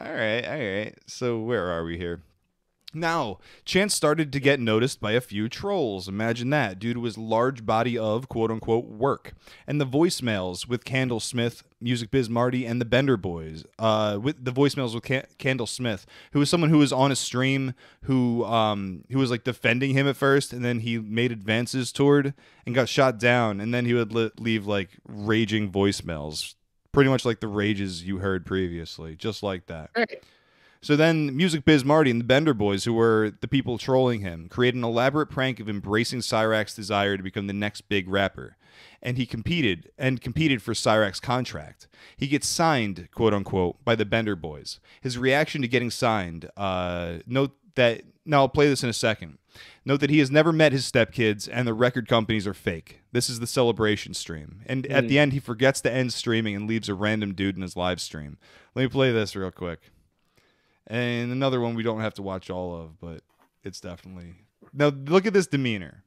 All right. So where are we here? Now, Chance started to get noticed by a few trolls. Imagine that, due to his large body of quote-unquote work. And the voicemails with Candle Smith, Music Biz Marty, and the Bender Boys. Candle Smith, who was someone who was on a stream who was like defending him at first, and then he made advances toward and got shot down, and then he would leave like raging voicemails. Pretty much like the rages you heard previously, just like that. Right. So then Music Biz Marty and the Bender Boys, who were the people trolling him, created an elaborate prank of embracing Cyraxx's desire to become the next big rapper. And he competed for Cyraxx's contract. He gets signed, quote-unquote, by the Bender Boys. His reaction to getting signed, now I'll play this in a second. Note that he has never met his stepkids, and the record companies are fake. This is the celebration stream. And at the end, he forgets to end streaming and leaves a random dude in his live stream. Let me play this real quick. And another one we don't have to watch all of, but it's definitely... Now, look at this demeanor.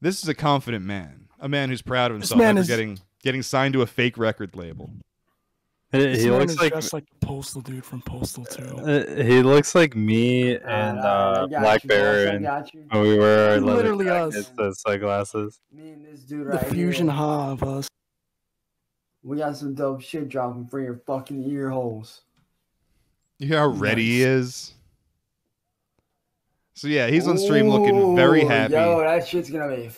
This is a confident man. A man who's proud of himself after getting signed to a fake record label. He looks like... just like the Postal dude from Postal 2. He looks like me and Black Baron. When we were our literally us. Those sunglasses. Me and this dude right here. The fusion ha of us. We got some dope shit dropping for your fucking ear holes. You hear how ready he is? So yeah, he's on stream looking very happy. Yo, that shit's gonna be...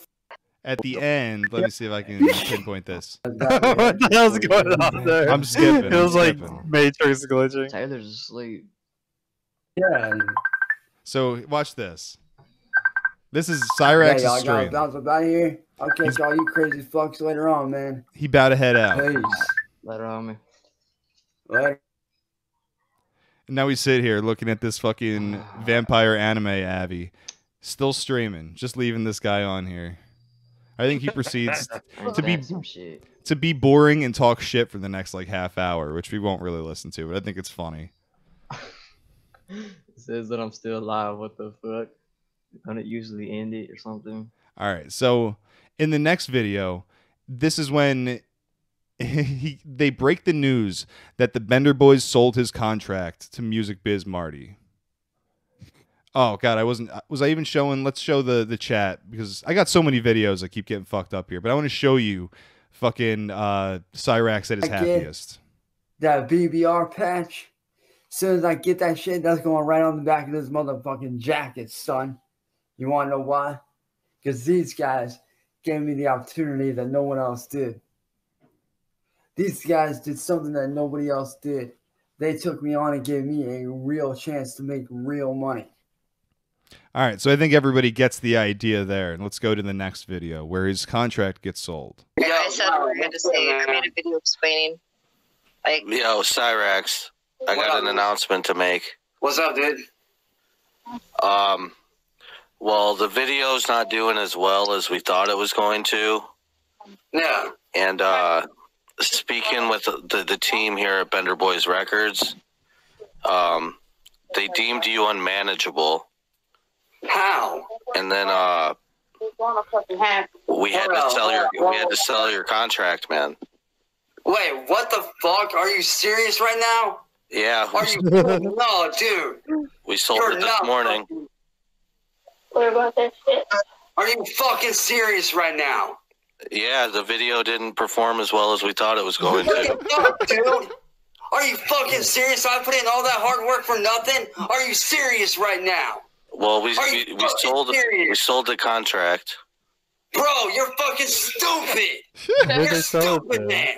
At the end, let me see if I can pinpoint this. What the hell's going on there? I'm skipping. It was like Matrix glitching. Tyler's asleep. Yeah. So watch this. This is Cyraxx's stream. I'll catch all you crazy fucks later on, man. He bowed a head out. Please. Later on, man. Later. And now we sit here looking at this fucking vampire anime Abby. Still streaming. Just leaving this guy on here. I think he proceeds to be boring and talk shit for the next like half hour, which we won't really listen to, but I think it's funny. It says that I'm still alive. What the fuck? Don't it usually end it or something? All right. So in the next video, this is when... they break the news that the Bender Boys sold his contract to Music Biz Marty. Oh God, was I even showing? Let's show the chat because I got so many videos I keep getting fucked up here. But I want to show you fucking Cyraxx at his happiest. That BBR patch. As soon as I get that shit, that's going right on the back of this motherfucking jacket, son. You want to know why? Because these guys gave me the opportunity that no one else did. These guys did something that nobody else did. They took me on and gave me a real chance to make real money. All right, so I think everybody gets the idea there. And let's go to the next video where his contract gets sold. Yeah, I said we were going to say I made a video explaining. Like, yo, Cyraxx, I got an announcement to make. What's up, dude? Well, the video's not doing as well as we thought it was going to. Yeah. And speaking with the team here at Bender Boys Records, they deemed you unmanageable. How? And then we had to sell your contract, man. Wait, what the fuck? Are you serious right now? Yeah. Are you? No, dude. We sold it this morning. What about that shit? Are you fucking serious right now? Yeah, the video didn't perform as well as we thought it was going to. Dude, are you fucking serious? I put in all that hard work for nothing? Are you serious right now? Well, we sold the contract. Bro, you're fucking stupid. You're stupid, man.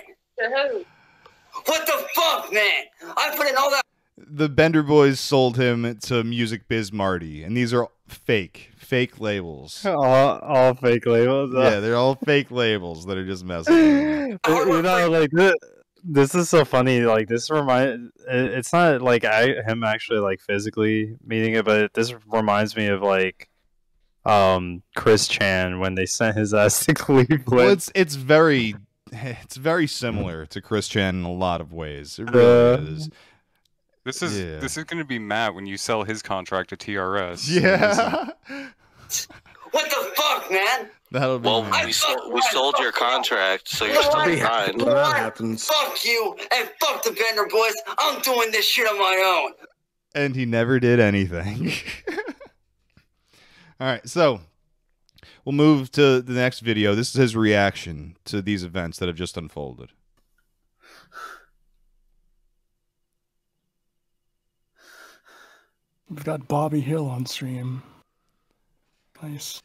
What the fuck, man? I put in all that. The Bender Boys sold him to Music Biz Marty, and these are fake labels. All fake labels. Yeah, they're all fake labels that are just messing. You know, like this is so funny. Like this reminds. It's not like him actually like physically meeting it, but this reminds me of like. Chris Chan when they sent his ass to Cleveland. Well, it's very similar to Chris Chan in a lot of ways. It really is. This is going to be Matt when you sell his contract to TRS. Yeah. What the fuck, man? That'll be. Well, we sold your contract, so you're still behind. That happens. Fuck you and fuck the Bender Boys. I'm doing this shit on my own. And he never did anything. All right, so we'll move to the next video. This is his reaction to these events that have just unfolded. We've got Bobby Hill on stream. Nice.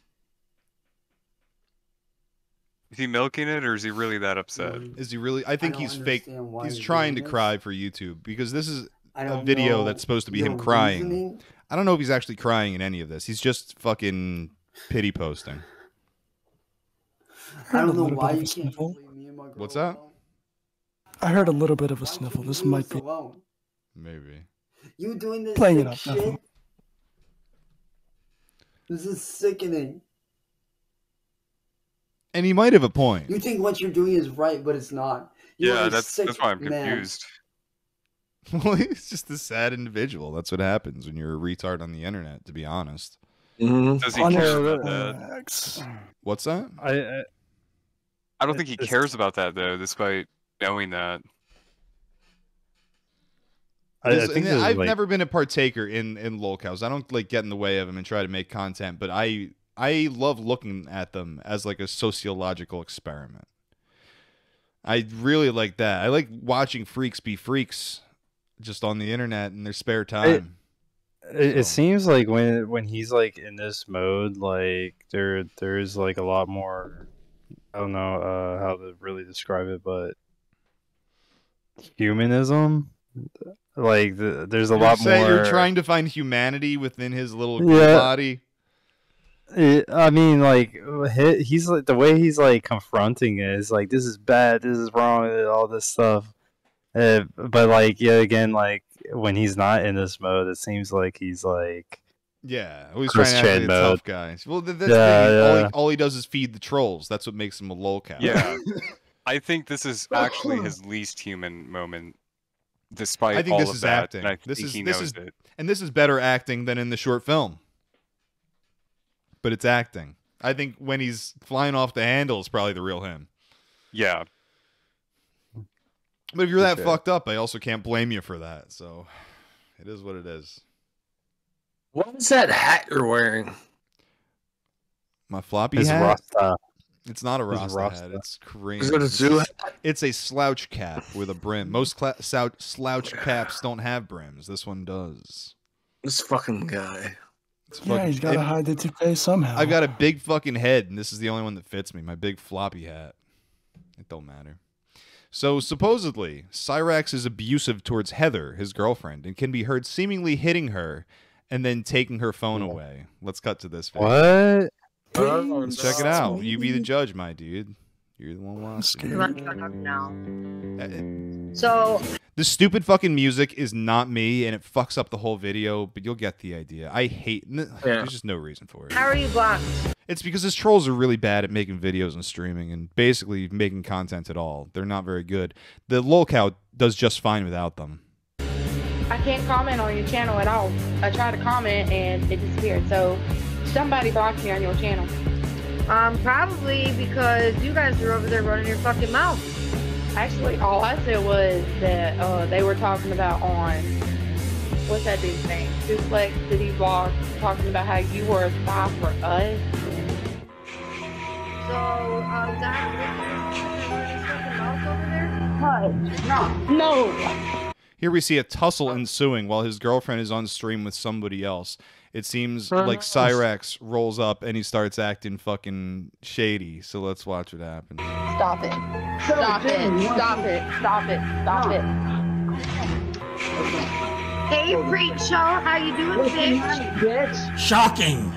Is he milking it, or is he really that upset? Is he really? I think he's fake. He's trying to cry for YouTube because this is a video that's supposed to be him crying. Reasoning? I don't know if he's actually crying in any of this. He's just fucking pity posting. I don't know why you can't believe me and my girl. What's that? I heard a little bit of a sniffle. This might be. Maybe. You doing this playing it up, shit? This is sickening. And he might have a point. You think what you're doing is right, but it's not. Yeah, that's why I'm confused. Well, he's just a sad individual. That's what happens when you're a retard on the internet, to be honest. Mm-hmm. Does he care about that? What's that? I don't think he cares about that, though, despite knowing that. I've never been a partaker in lolcows. I don't like get in the way of them and try to make content, but I love looking at them as like a sociological experiment. I really like that. I like watching freaks be freaks. Just on the internet in their spare time. It seems like when he's like in this mode, like there's like a lot more. I don't know how to really describe it, but humanism. Like there's a lot more. You're trying to find humanity within his little body. I mean, like he's like the way he's like confronting it is like this is bad, this is wrong, all this stuff. But like, yeah, again, like when he's not in this mode, it seems like he's like, yeah, always trying to be a tough guy. Well, all he does is feed the trolls. That's what makes him a lolcow. Yeah, I think this is actually his least human moment. Despite all of that, I think this is acting. I think he knows it, and this is better acting than in the short film. But it's acting. I think when he's flying off the handle is probably the real him. Yeah. But if you're that fucked up, I also can't blame you for that. So it is what it is. What is that hat you're wearing? My floppy hat? Rasta. It's not a Rasta hat. It's crazy. Is it a zoo hat? It's a slouch cap with a brim. Most slouch caps don't have brims. This one does. This fucking guy. He's got to hide the toupee somehow. I've got a big fucking head, and this is the only one that fits me. My big floppy hat. It don't matter. So, supposedly, Cyraxx is abusive towards Heather, his girlfriend, and can be heard seemingly hitting her and then taking her phone away. Let's cut to this video. What? Please. Check it out. You be the judge, my dude. You're the one watching. Let's check up now. So... The stupid fucking music is not me, and it fucks up the whole video, but you'll get the idea. I hate... There's just no reason for it. How are you blocked? It's because his trolls are really bad at making videos and streaming and basically making content at all. They're not very good. The lolcow does just fine without them. I can't comment on your channel at all. I tried to comment and it disappeared. So somebody blocked me on your channel. Probably because you guys are over there running your fucking mouth. Actually, all I said was that they were talking about on, what's that dude's name? Duplex City Vlog, talking about how you were a spy for us. So, that was talking about over there? No. Here we see a tussle ensuing while his girlfriend is on stream with somebody else. It seems like Cyraxx rolls up and he starts acting fucking shady. So let's watch what happens. Stop it. Stop it. Stop it. Stop it. Stop it. Hey, freak show. How you doing, bitch? Shocking.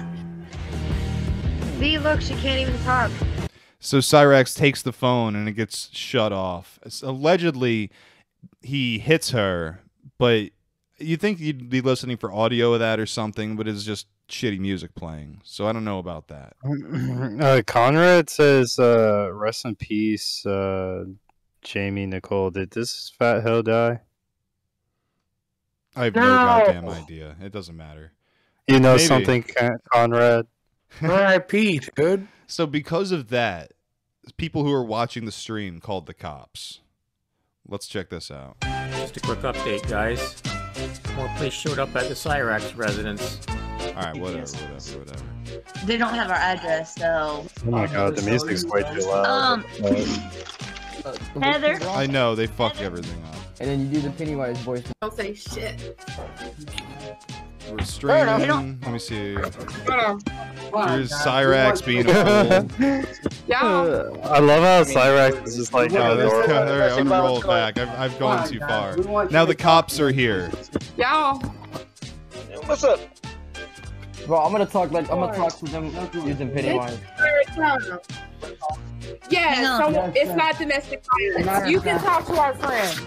See, look, she can't even talk. So Cyraxx takes the phone and it gets shut off. Allegedly, he hits her, but... You'd think you'd be listening for audio of that or something, but it's just shitty music playing. So I don't know about that. Conrad says, rest in peace, Jamie Nicole. Did this fat hell die? I have no goddamn idea. It doesn't matter. You know maybe. Something, Conrad? R.I.P., dude. So because of that, people who are watching the stream called the cops. Let's check this out. Just a quick update, guys. More police showed up at the Cyraxx residence. Alright, whatever. They don't have our address, so... Oh my god, the music's way too loud. Heather? I know, they fucked everything up. And then you do the Pennywise voice. Don't say shit. We're streaming. Let me see. Here's Cyraxx being a fool. I love how Cyraxx is just like, I'm gonna roll back. I've gone too far. Now the cops are here. Y'all. What's up? Bro, I'm gonna talk to them using Pennywise. Yeah, so it's not domestic violence. You can talk to our friends.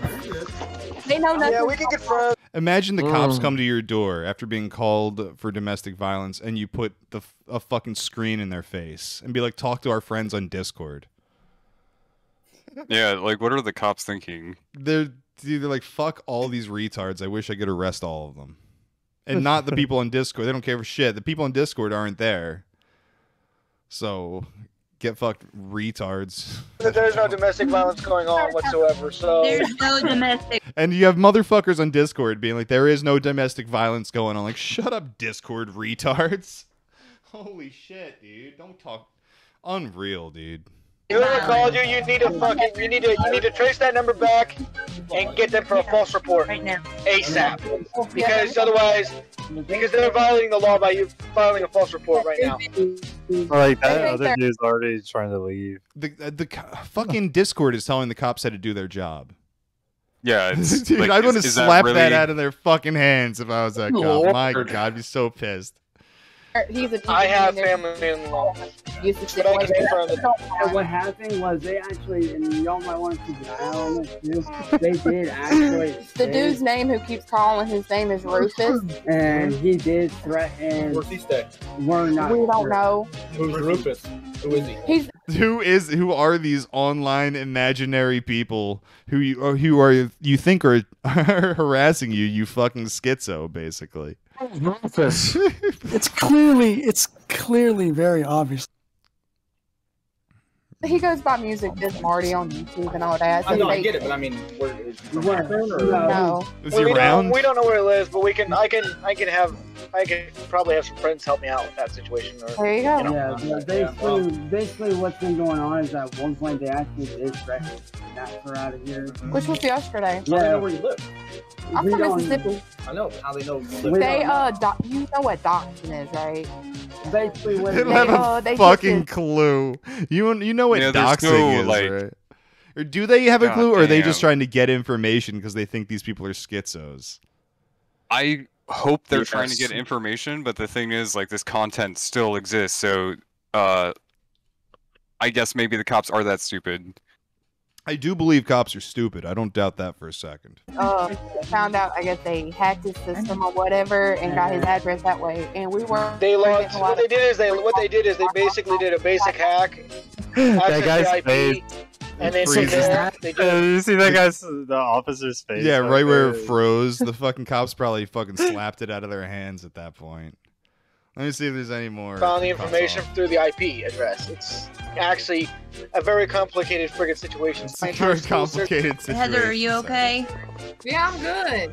They know nothing. Yeah, we can get friends. Imagine the cops come to your door after being called for domestic violence, and you put a fucking screen in their face and be like, "Talk to our friends on Discord." Yeah, like, what are the cops thinking? They're like, "Fuck all these retards. I wish I could arrest all of them," and not the people on Discord. They don't care for shit. The people on Discord aren't there, so. Get fucked, retards. There's no domestic violence going on whatsoever, so... There's no domestic... And you have motherfuckers on Discord being like, there is no domestic violence going on. Like, shut up, Discord retards. Holy shit, dude. Don't talk... Unreal, dude. Whoever called you, you need to trace that number back and get them for a false report. Right now. ASAP. Because otherwise... Because they're violating the law by you filing a false report right now. Like that other dude's already trying to leave. The fucking Discord is telling the cops how to do their job. Yeah, it's, dude, like, I'd want to slap that out of their fucking hands if I was that cop. My god, I'd be so pissed. I have family in law. What happened was they actually, and y'all might want to keep an eye on this, they did actually. The dude's name who keeps calling, his name is Rufus. And he did threaten. Where's he stay? We're not. We don't know. Who's Rufus? Who is he? Who are these online imaginary people who you think are harassing you? You fucking schizo, basically. Rufus. it's clearly very obvious. He goes by Music Biz Marty on YouTube and all that. I know, I get it, but I mean, we don't know where he lives, but we can. I can probably have some friends help me out with that situation. Or, there you go. Basically, what's been going on is that one point they actually did threaten her out of here, which was yesterday. Yeah, I know where you live. I'm from Mississippi. I know how they know. They you know what doxing is, right? Basically, when they fucking clue. You know what doxing is, like, right? Or do they have a clue, or are they just trying to get information because they think these people are schizos? I hope they're trying to get information, but the thing is, like, this content still exists, so I guess maybe the cops are that stupid. I do believe cops are stupid. I don't doubt that for a second. Found out, I guess they hacked his system or whatever and got his address that way. And we were. They logged. What they did is they basically did a basic hack. That guy's face. And then you see that guy's the officer's face. Yeah, right where it froze. The fucking cops probably fucking slapped it out of their hands at that point. Let me see if there's any more. Found the information through the IP address. It's actually a very complicated friggin' situation. It's a very complicated situation. Heather, are you okay? Yeah, I'm good.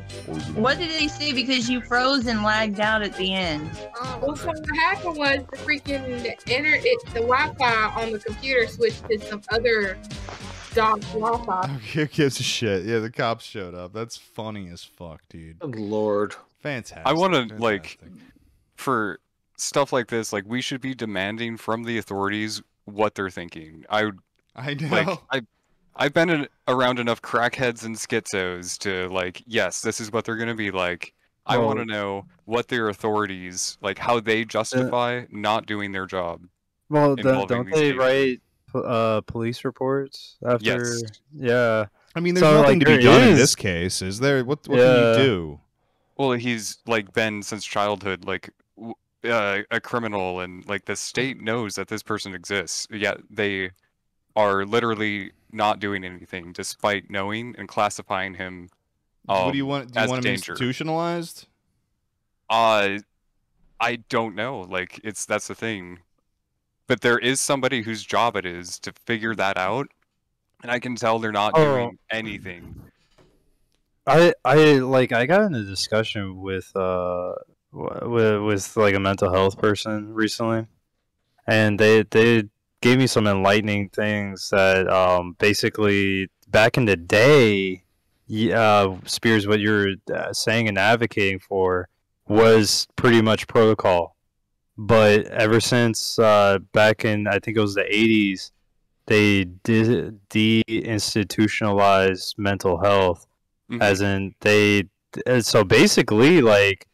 What did they say? Because you froze and lagged out at the end. Well, so what happened was the freaking the Wi-Fi on the computer switched to some other dog's Wi-Fi. Who gives a shit? Yeah, the cops showed up. That's funny as fuck, dude. Good lord. Fantastic. I want to, like, for stuff like this, like, we should be demanding from the authorities what they're thinking. I know. Like, I've been around enough crackheads and schizos to, like, yes, this is what they're going to be like. I want to know what their authorities, like, how they justify not doing their job. Well, don't they write police reports after? Yes. Yeah. I mean, there's nothing to be done in this case, is there? What can you do? Well, he's, like, been since childhood, like, a criminal, and, like, the state knows that this person exists, yet they are literally not doing anything despite knowing and classifying him as danger. What do you want him institutionalized? I don't know. Like, that's the thing. But there is somebody whose job it is to figure that out, and I can tell they're not doing anything. I got in a discussion with like a mental health person recently, and they gave me some enlightening things that basically back in the day, Spears, what you're saying and advocating for was pretty much protocol, but ever since back in, I think it was the 80s, they deinstitutionalized mental health. Mm-hmm. As in, so basically, like,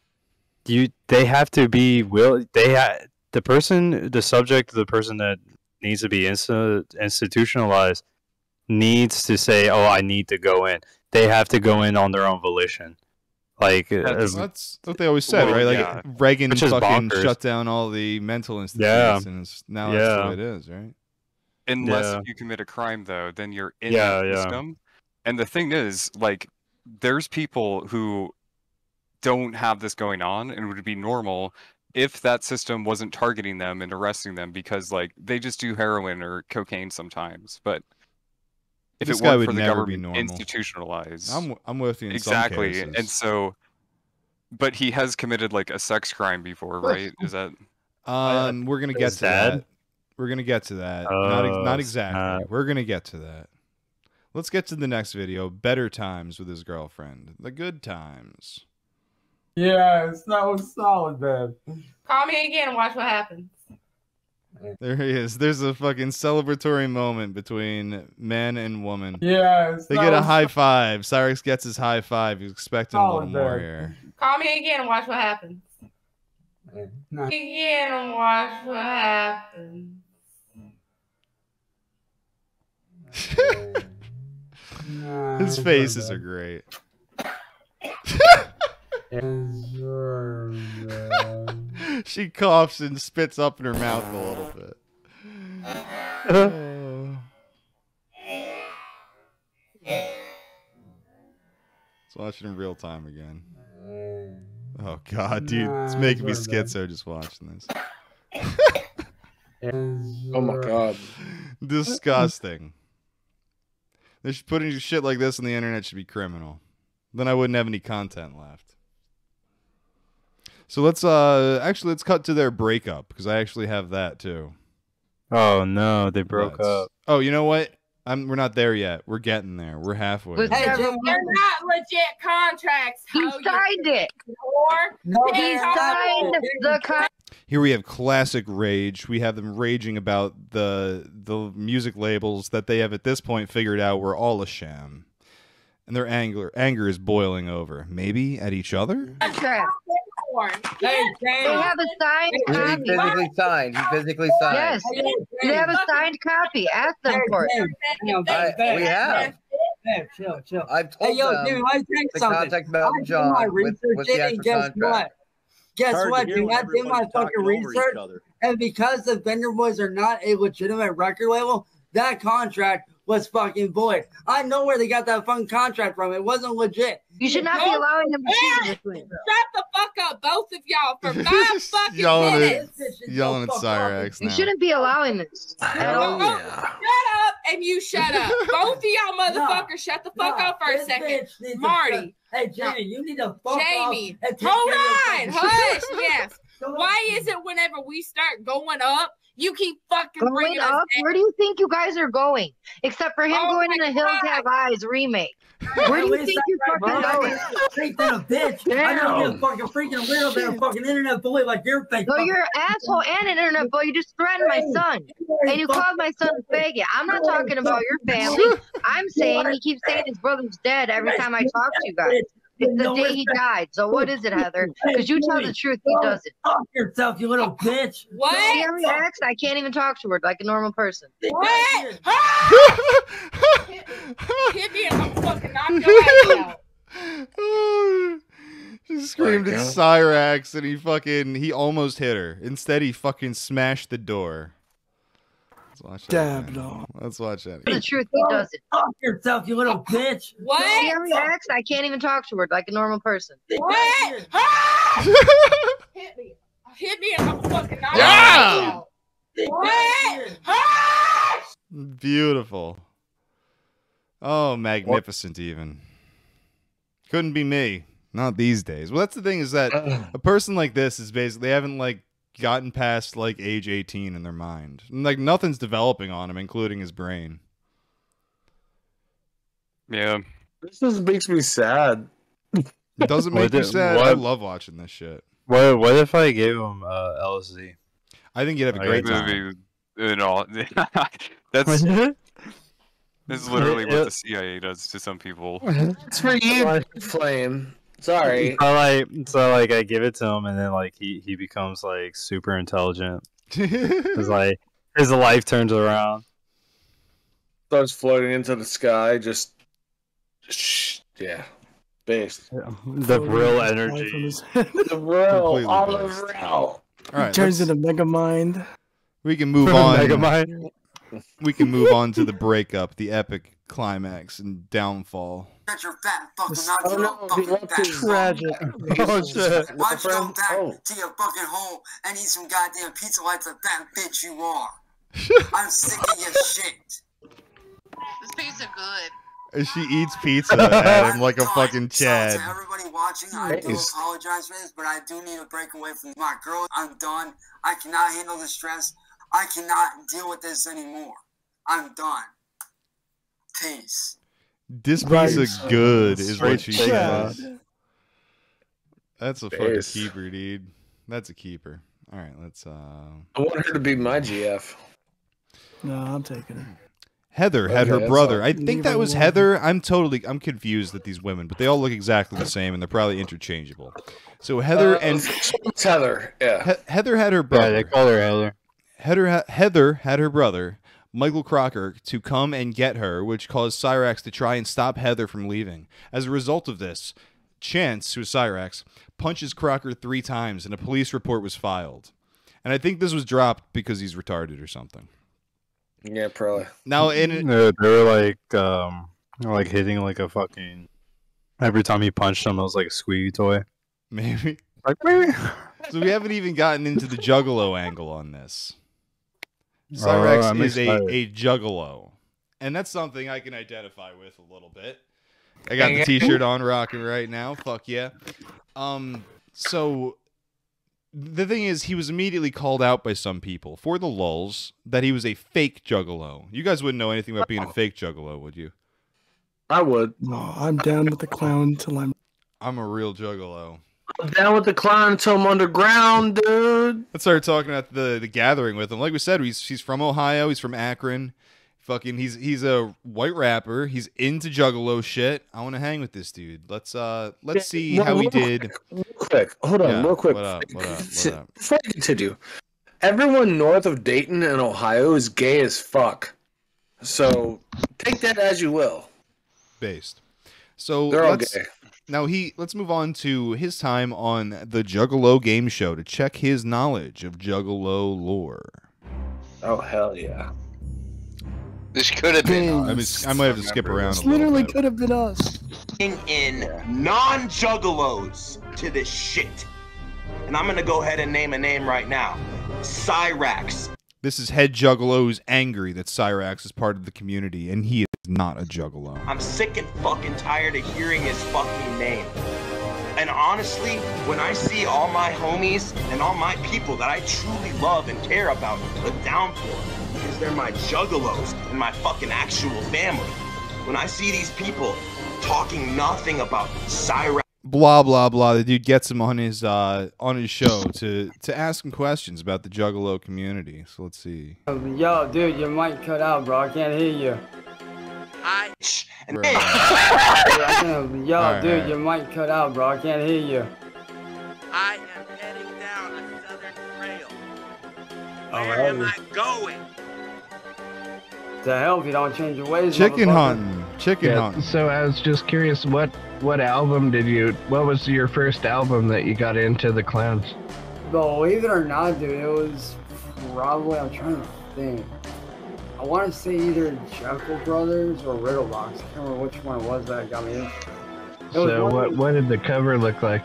they have to be the person that needs to be institutionalized needs to say, oh, I need to go in. They have to go in on their own volition. Like, that's what they always said, right? Like, yeah. Reagan fucking shut down all the mental institutions. Yeah. Now that's what it is, right? Unless you commit a crime, though, then you're in the system. And the thing is, like, there's people who don't have this going on and would be normal if that system wasn't targeting them and arresting them, because, like, they just do heroin or cocaine sometimes. But if it weren't for the government institutionalized, I'm with you. Exactly. And so, but he has committed, like, a sex crime before, right? Is that we're gonna get to that. We're gonna get to that. Not exactly. We're gonna get to that. Let's get to the next video. Better times with his girlfriend. The good times. Yeah, it's not solid, man. Call me again and watch what happens. There he is. There's a fucking celebratory moment between man and woman. Yeah, it's they get a high five. Cyraxx gets his high five. He's expecting a little more here. Call me again and watch what happens. Call me again and watch what happens. His faces are great. She coughs and spits up in her mouth a little bit. Let's watch it in real time again. Oh god, dude, it's making me schizo just watching this. Oh my god, disgusting. They should put any shit like this on the internet should be criminal. Then I wouldn't have any content left. So let's let's cut to their breakup, because I actually have that too. Oh no, they broke up. Oh, you know what? We're not there yet. We're getting there. We're halfway. Hey, they're not legit contracts. He signed it. No, he signed the contract. Here we have classic rage. We have them raging about the music labels that they have at this point figured out were all a sham. And their anger is boiling over. Maybe at each other? Okay. They have a signed copy. He physically signed. He physically signed. Yes. They have a signed copy. Ask them for it. We have. Chill, chill. I've told them to contact Mountain John with the actual contract. Guess what? Dude, I did my fucking research, and because the vendor was not a legitimate record label, that contract was fucking void. I know where they got that fucking contract from. It wasn't legit. You should not be allowing them to see this thing. Shut the fuck up, both of y'all, for 5 fucking minutes. Yelling at Cyraxx. You shouldn't be allowing this. Shut up and you shut up. Both of y'all motherfuckers, shut the fuck up for a second. Marty. Hey, Jamie, you need to fuck Jamie. Off. Hold on. Hush. Yes. Why is it whenever we start going up, you keep fucking bringing us up? Where do you think you guys are going? Except for him going in the Hills Have Eyes remake. Where do you think you fucking going? Straight down a bitch. Damn. I don't give a fucking freaking little bit of fucking internet bully like your face. No, you're an asshole and an internet bully. You just threatened my son. And you called my son a faggot. I'm not talking about your family. I'm saying he keeps saying his brother's dead every time I talk to you guys. It's the day he died. So what is it, Heather? Because you tell the truth, he doesn't. Fuck yourself, you little bitch. What? I can't even talk to her like a normal person. What? Hit me and I'm fucking knocked your ass out. She screamed at Cyraxx and he almost hit her. Instead, he fucking smashed the door. Let's watch that. Let's watch that. The truth, he doesn't. Fuck yourself, you little bitch. What? I can't even talk to her like a normal person. What? Hit me. Hit me and I'm fucking knocked out. What? Beautiful. Oh, magnificent even. Couldn't be me. Not these days. Well, that's the thing is that a person like this is basically, they haven't like gotten past like age 18 in their mind. Like nothing's developing on him, including his brain. Yeah. This just makes me sad. It doesn't make me sad. I love watching this shit. What if I gave him LSD? I think you'd have a great time. That's this is literally what the CIA does to some people. It's for you. Flame. Sorry. So like I give it to him and then like he becomes like super intelligent. It's like his life turns around. Starts floating into the sky, just based. Yeah. The real energy. The real all of real. Alright. Turns into Mega Mind. We can move on. Mega Mind. We can move on to the breakup, the epic climax and downfall. Your fat fucking tragic. Oh, shit. Why don't you go back to your fucking home and eat some goddamn pizza like the fat bitch you are? I'm sick of your shit. This pizza good. She eats pizza at him like a fucking Chad. So to everybody watching, I do apologize for this, but I do need a break away from my girl. I'm done. I cannot handle the stress. I cannot deal with this anymore. I'm done. Peace. This pizza good is what she said. That's a fucking keeper, dude. That's a keeper. All right, let's. I want her to be my GF. No, I'm taking it. Heather had her brother. I think that was Heather. I'm confused with these women, but they all look exactly the same, and they're probably interchangeable. So Heather and Heather. Yeah. Heather had her brother. Yeah, they call her Heather. Heather had her brother, Michael Crocker, to come and get her, which caused Cyraxx to try and stop Heather from leaving. As a result of this, Chance, who is Cyraxx, punches Crocker 3 times and a police report was filed. And I think this was dropped because he's retarded or something. Yeah, probably. Now, they were like hitting like a fucking... Every time he punched him, it was like a squeaky toy. Maybe. Like, maybe. So we haven't even gotten into the Juggalo angle on this. Cyraxx is a Juggalo, and that's something I can identify with a little bit. I got the t-shirt on, rocking right now. Fuck yeah. So the thing is, he was immediately called out by some people for the lulz that he was a fake Juggalo. You guys wouldn't know anything about being a fake Juggalo, would you? I would. No, I'm down with the clown till I'm a real Juggalo. I'm down with the clown until I'm underground, dude. Let's start talking about the gathering with him. Like we said, she's from Ohio. He's from Akron. Fucking, he's a white rapper. He's into Juggalo shit. I want to hang with this dude. Let's see how he did. Real quick, hold on, real quick. What up? Before I continue, everyone north of Dayton and Ohio is gay as fuck. So take that as you will. Based. So they're all gay. Now let's move on to his time on the Juggalo game show to check his knowledge of Juggalo lore. Oh hell yeah. This could have been us. I might have to skip around a little bit. This literally could have been us. In non-juggalos to this shit. And I'm going to go ahead and name a name right now. Cyraxx. This is head juggalo who's angry that Cyraxx is part of the community, and he is not a juggalo. I'm sick and fucking tired of hearing his fucking name. And honestly, when I see all my homies and all my people that I truly love and care about put down for, because they're my juggalos and my fucking actual family, when I see these people talking nothing about Cyraxx, blah blah blah, the dude gets him on his show to ask him questions about the Juggalo community. So let's see. Yo, dude, your mic cut out, bro. I can't hear you. I am heading down a southern trail. Where am I going? To hell if you don't change your ways. Chicken hunting. Chicken hunting. So I was just curious, what album did you? What was your first album that you got into the clowns? Believe it or not, dude, it was probably, I'm trying to think. I want to say either Jekyll Brothers or Riddle Box. I can't remember which one it was that got me in. So what did the cover look like?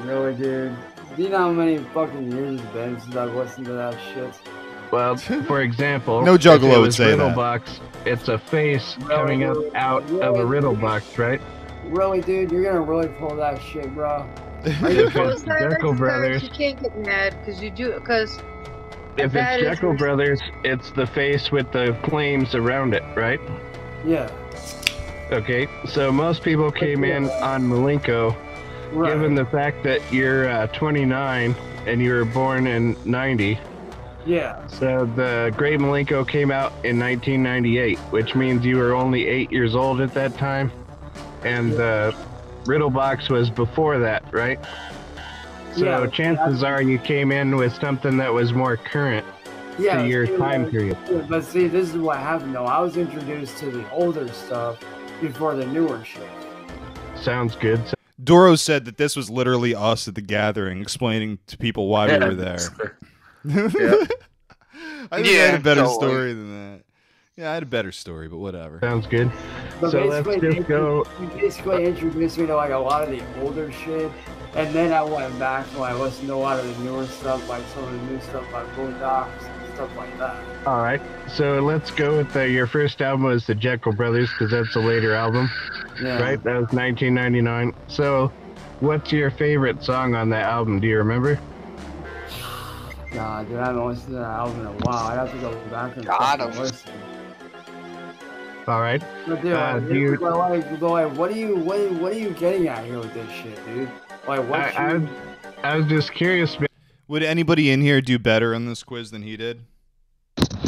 Really, dude. Do you know how many fucking years it's been since I've listened to that shit? Well, for example, no juggalo would say riddle that. Box, it's a face coming up out of a riddle box, right? Really, dude, you're gonna really pull that shit, bro. If it's Jekyll Brothers, you can't get mad because you do, because if it's Jekyll Brothers, it's the face with the flames around it, right? Yeah. Okay, so most people came in on Malenko, right, given the fact that you're 29 and you were born in 90. Yeah. So the Great Malenko came out in 1998, which means you were only 8 years old at that time, and the Riddle Box was before that, right? So yeah, chances are you came in with something that was more current to your time period. But see, this is what happened though. I was introduced to the older stuff before the newer shit. Sounds good. Doro said that this was literally us at the gathering, explaining to people why we were there. I think I had a better story than that. Yeah, I had a better story, but whatever. Sounds good. But so let's just go. You basically introduced me to like a lot of the older shit, and then I went back to I listened to a lot of the newer stuff, like some of the new stuff like Boondocks and stuff like that. All right, so let's go with your first album was the Jekyll Brothers, because that's a later album, right? That was 1999. So, what's your favorite song on that album? Do you remember? Nah, dude, I haven't listened to that album in a while. I'd have to go back and listen. Alright. But dude, dude, like, what are you getting at here with this shit, dude? Like, what? I was just curious, man. Would anybody in here do better on this quiz than he did?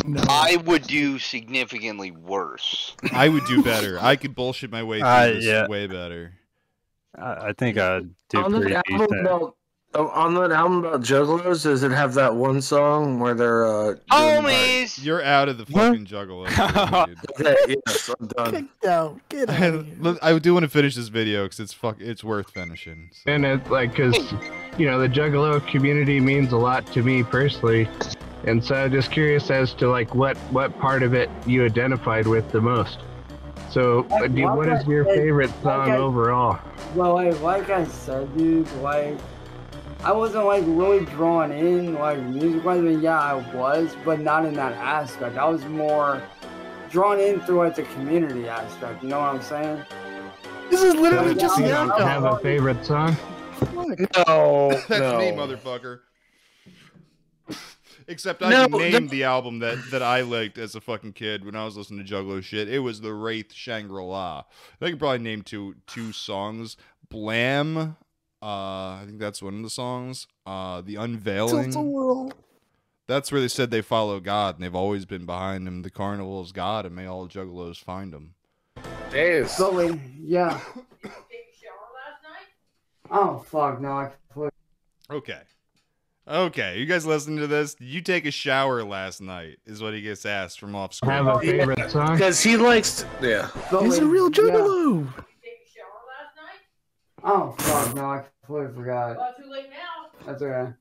No. I would do significantly worse. I would do better. I could bullshit my way through this way better. I think I'd do pretty decent. Oh, on that album about juggalos, does it have that one song where they're homies? You're out of the fucking juggalos. Okay, yes, I'm done. Get down, get out. I do want to finish this video because it's it's worth finishing. So. And it's like, because you know the juggalo community means a lot to me personally, and so I'm just curious as to like what part of it you identified with the most. So, what is your favorite song overall? Well, like I said, dude, like. I wasn't like really drawn in like music-wise. I mean, yeah, I was, but not in that aspect. I was more drawn in through like the community aspect. You know what I'm saying? This is literally just. You don't have a favorite song? No, that's me, motherfucker. Except I named the album that I liked as a fucking kid when I was listening to Juggalo shit. It was the Wraith Shangri-La. I could probably name two songs. Blam. I think that's one of the songs. The Unveiling. That's where they said they follow God and they've always been behind him. The carnival is God and may all juggalos find him. Totally, yeah. Did you take a shower last night? Oh, fuck, no. Okay. Okay, you guys listening to this? Did you take a shower last night? Is what he gets asked from off screen. I have a favorite song. Because he likes... Yeah. Totally. He's a real juggalo. Yeah. Oh fuck! No, I completely forgot. Well, too late now. That's alright.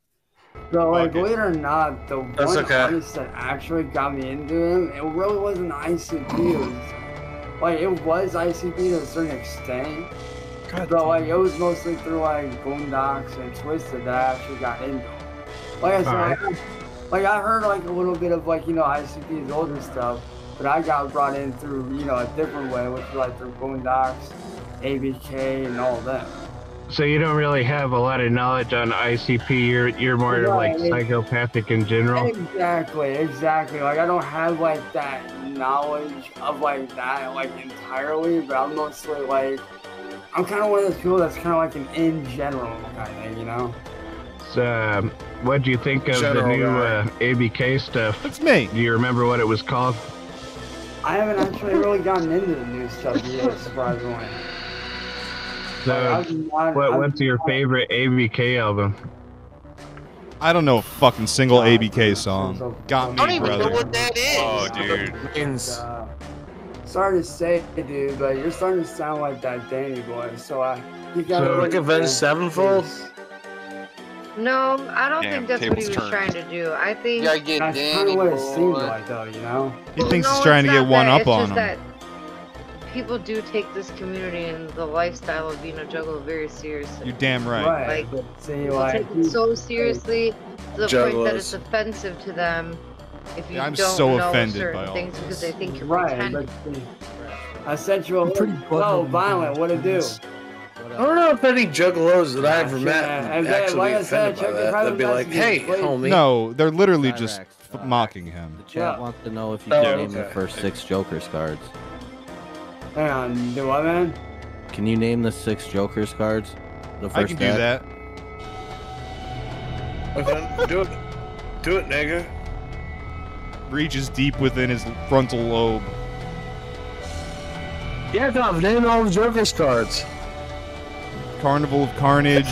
So, like, believe it or not, the one artist that actually got me into him, it really wasn't ICP. It was, like, it was ICP to a certain extent. God, but, like, it was mostly through, like, Boondocks and Twisted that I actually got into him. Like I said, like, I heard, like, a little bit of, like, you know, ICP's older stuff, but I got brought in through, you know, a different way, which was, like, through Boondocks, ABK, and all that. So you don't really have a lot of knowledge on ICP. You're more like psychopathic in general. Exactly, exactly. Like I don't have like that knowledge of like that like entirely, but I'm mostly like I'm kind of one of those people that's kind of like an in general kind of thing, you know. So what do you think of the new ABK stuff? It's me. Do you remember what it was called? I haven't actually really gotten into the new stuff yet, surprisingly. So, what's your favorite ABK album? I don't know a fucking single ABK song. Got me, brother. I don't even know what that is. Oh, dude. Sorry to say, dude, but you're starting to sound like that Danny boy. So you got like Avenged Sevenfold. No, I don't think that's what he was trying to do. I think that's kind of what it seems like, though. You know, he thinks he's trying to get one up on him. People do take this community and the lifestyle of being a juggler very seriously. You're damn right. Like, people take it so seriously to the point that it's offensive to them if you don't know certain things because they think you're pretending. I said you're so violent. What it do? I don't know if any juggalos that I ever met actually offended by that. They'd be like, hey, homie. No, they're literally just mocking him. The chat wants to know if you can name the first 6 Joker's cards. Hang on, do what, man? Can you name the 6 Joker's cards? The first I can do that. Okay, do it, nigga. Reaches deep within his frontal lobe. Yeah, Tom, name all the Joker's cards. Carnival of Carnage.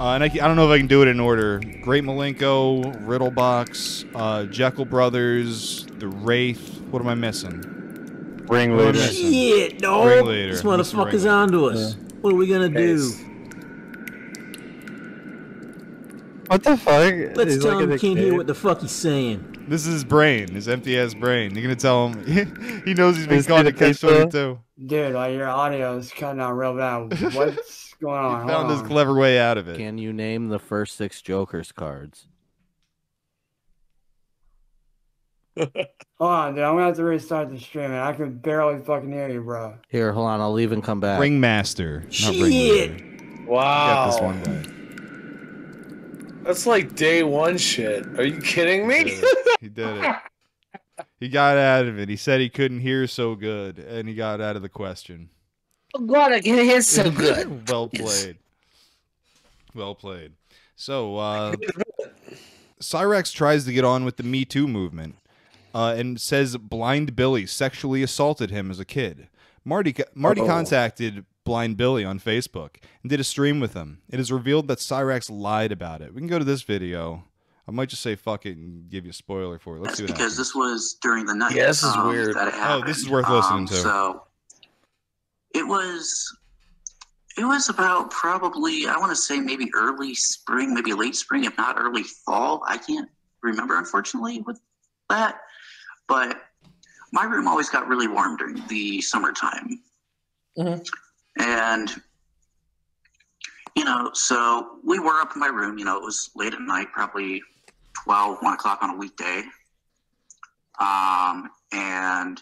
And I don't know if I can do it in order. Great Malenko, Riddlebox, Jekyll Brothers, The Wraith. What am I missing? Ringleader. Shit, no. Ringleader. This motherfucker's onto us. Yeah. What are we gonna do? What the fuck? Let's tell him he can't hear what the fuck he's saying. This is his brain, his empty ass brain. You're gonna tell him he knows he's been called to catch 22. Dude, like your audio is cutting out real bad. What's going on? He found this clever way out of it. Can you name the first 6 Joker's cards? Hold on, dude. I'm gonna have to restart the stream, and I can barely fucking hear you, bro. Here, hold on. I'll leave and come back. Ringmaster. Shit. Wow. Got this one guy. That's like day one shit. Are you kidding me? He did it. He got out of it. He said he couldn't hear so good, and he got out of the question. Oh God, I can hear so good. Well played. Well played. So, Cyraxx tries to get on with the Me Too movement and says Blind Billy sexually assaulted him as a kid. Marty contacted Blind Billy on Facebook and did a stream with him. It is revealed that Cyraxx lied about it. We can go to this video. I might just say fuck it and give you a spoiler for it. Let's see what happens. Because this was during the night. Yeah, this is weird. Oh, this is worth listening to. So it was about probably, I want to say maybe early spring, maybe late spring, if not early fall. I can't remember, unfortunately, with that. But my room always got really warm during the summertime. Mm-hmm. And, you know, so we were up in my room. You know, it was late at night, probably 12, 1 o'clock on a weekday. And...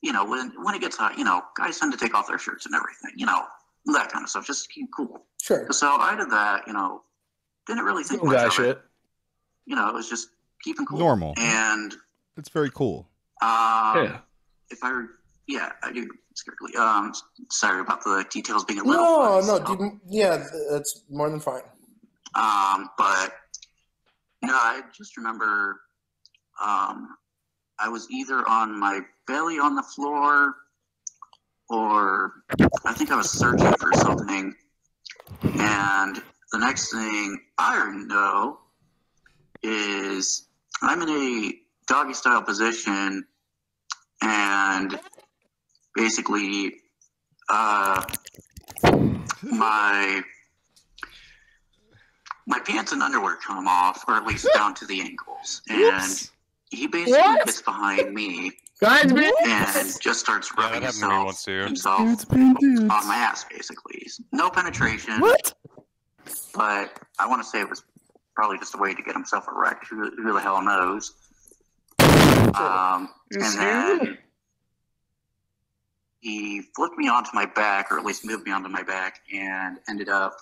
you know, when it gets hot, you know, guys tend to take off their shirts and everything, you know, that kind of stuff. Just keep cool. Sure. So I did that, you know, didn't really think much of it. You know, it was just keeping cool. Normal. And it's very cool. Yeah. I do. Sorry about the details being a little. No, yeah, that's more than fine. But you know, I just remember, I was either on my belly on the floor, or I think I was searching for something. And the next thing I know is I'm in a doggy style position, and basically my my pants and underwear come off, or at least down to the ankles. And he basically gets behind me and just starts rubbing himself on my ass, basically. No penetration. What? But I want to say it was probably just a way to get himself erect. Who the hell knows? And then he flipped me onto my back, or at least moved me onto my back, and ended up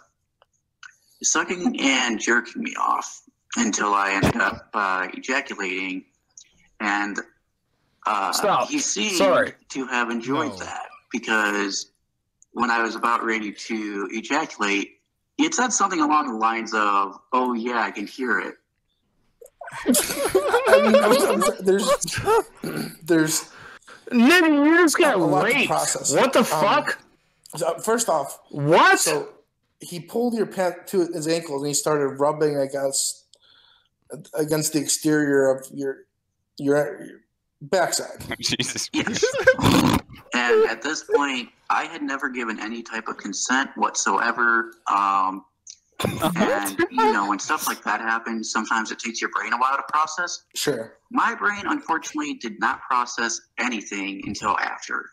sucking and jerking me off until I ended up ejaculating. And he seemed to have enjoyed that, because when I was about ready to ejaculate, he had said something along the lines of, "Oh yeah, I can hear it." I mean, there's Nigga, you just got raped. What the fuck? So first off, what? So he pulled your pant to his ankles and he started rubbing against the exterior of your backside. Jesus. Yes. And at this point, I had never given any type of consent whatsoever. And you know, when stuff like that happens, sometimes it takes your brain a while to process. Sure. My brain, unfortunately, did not process anything until after.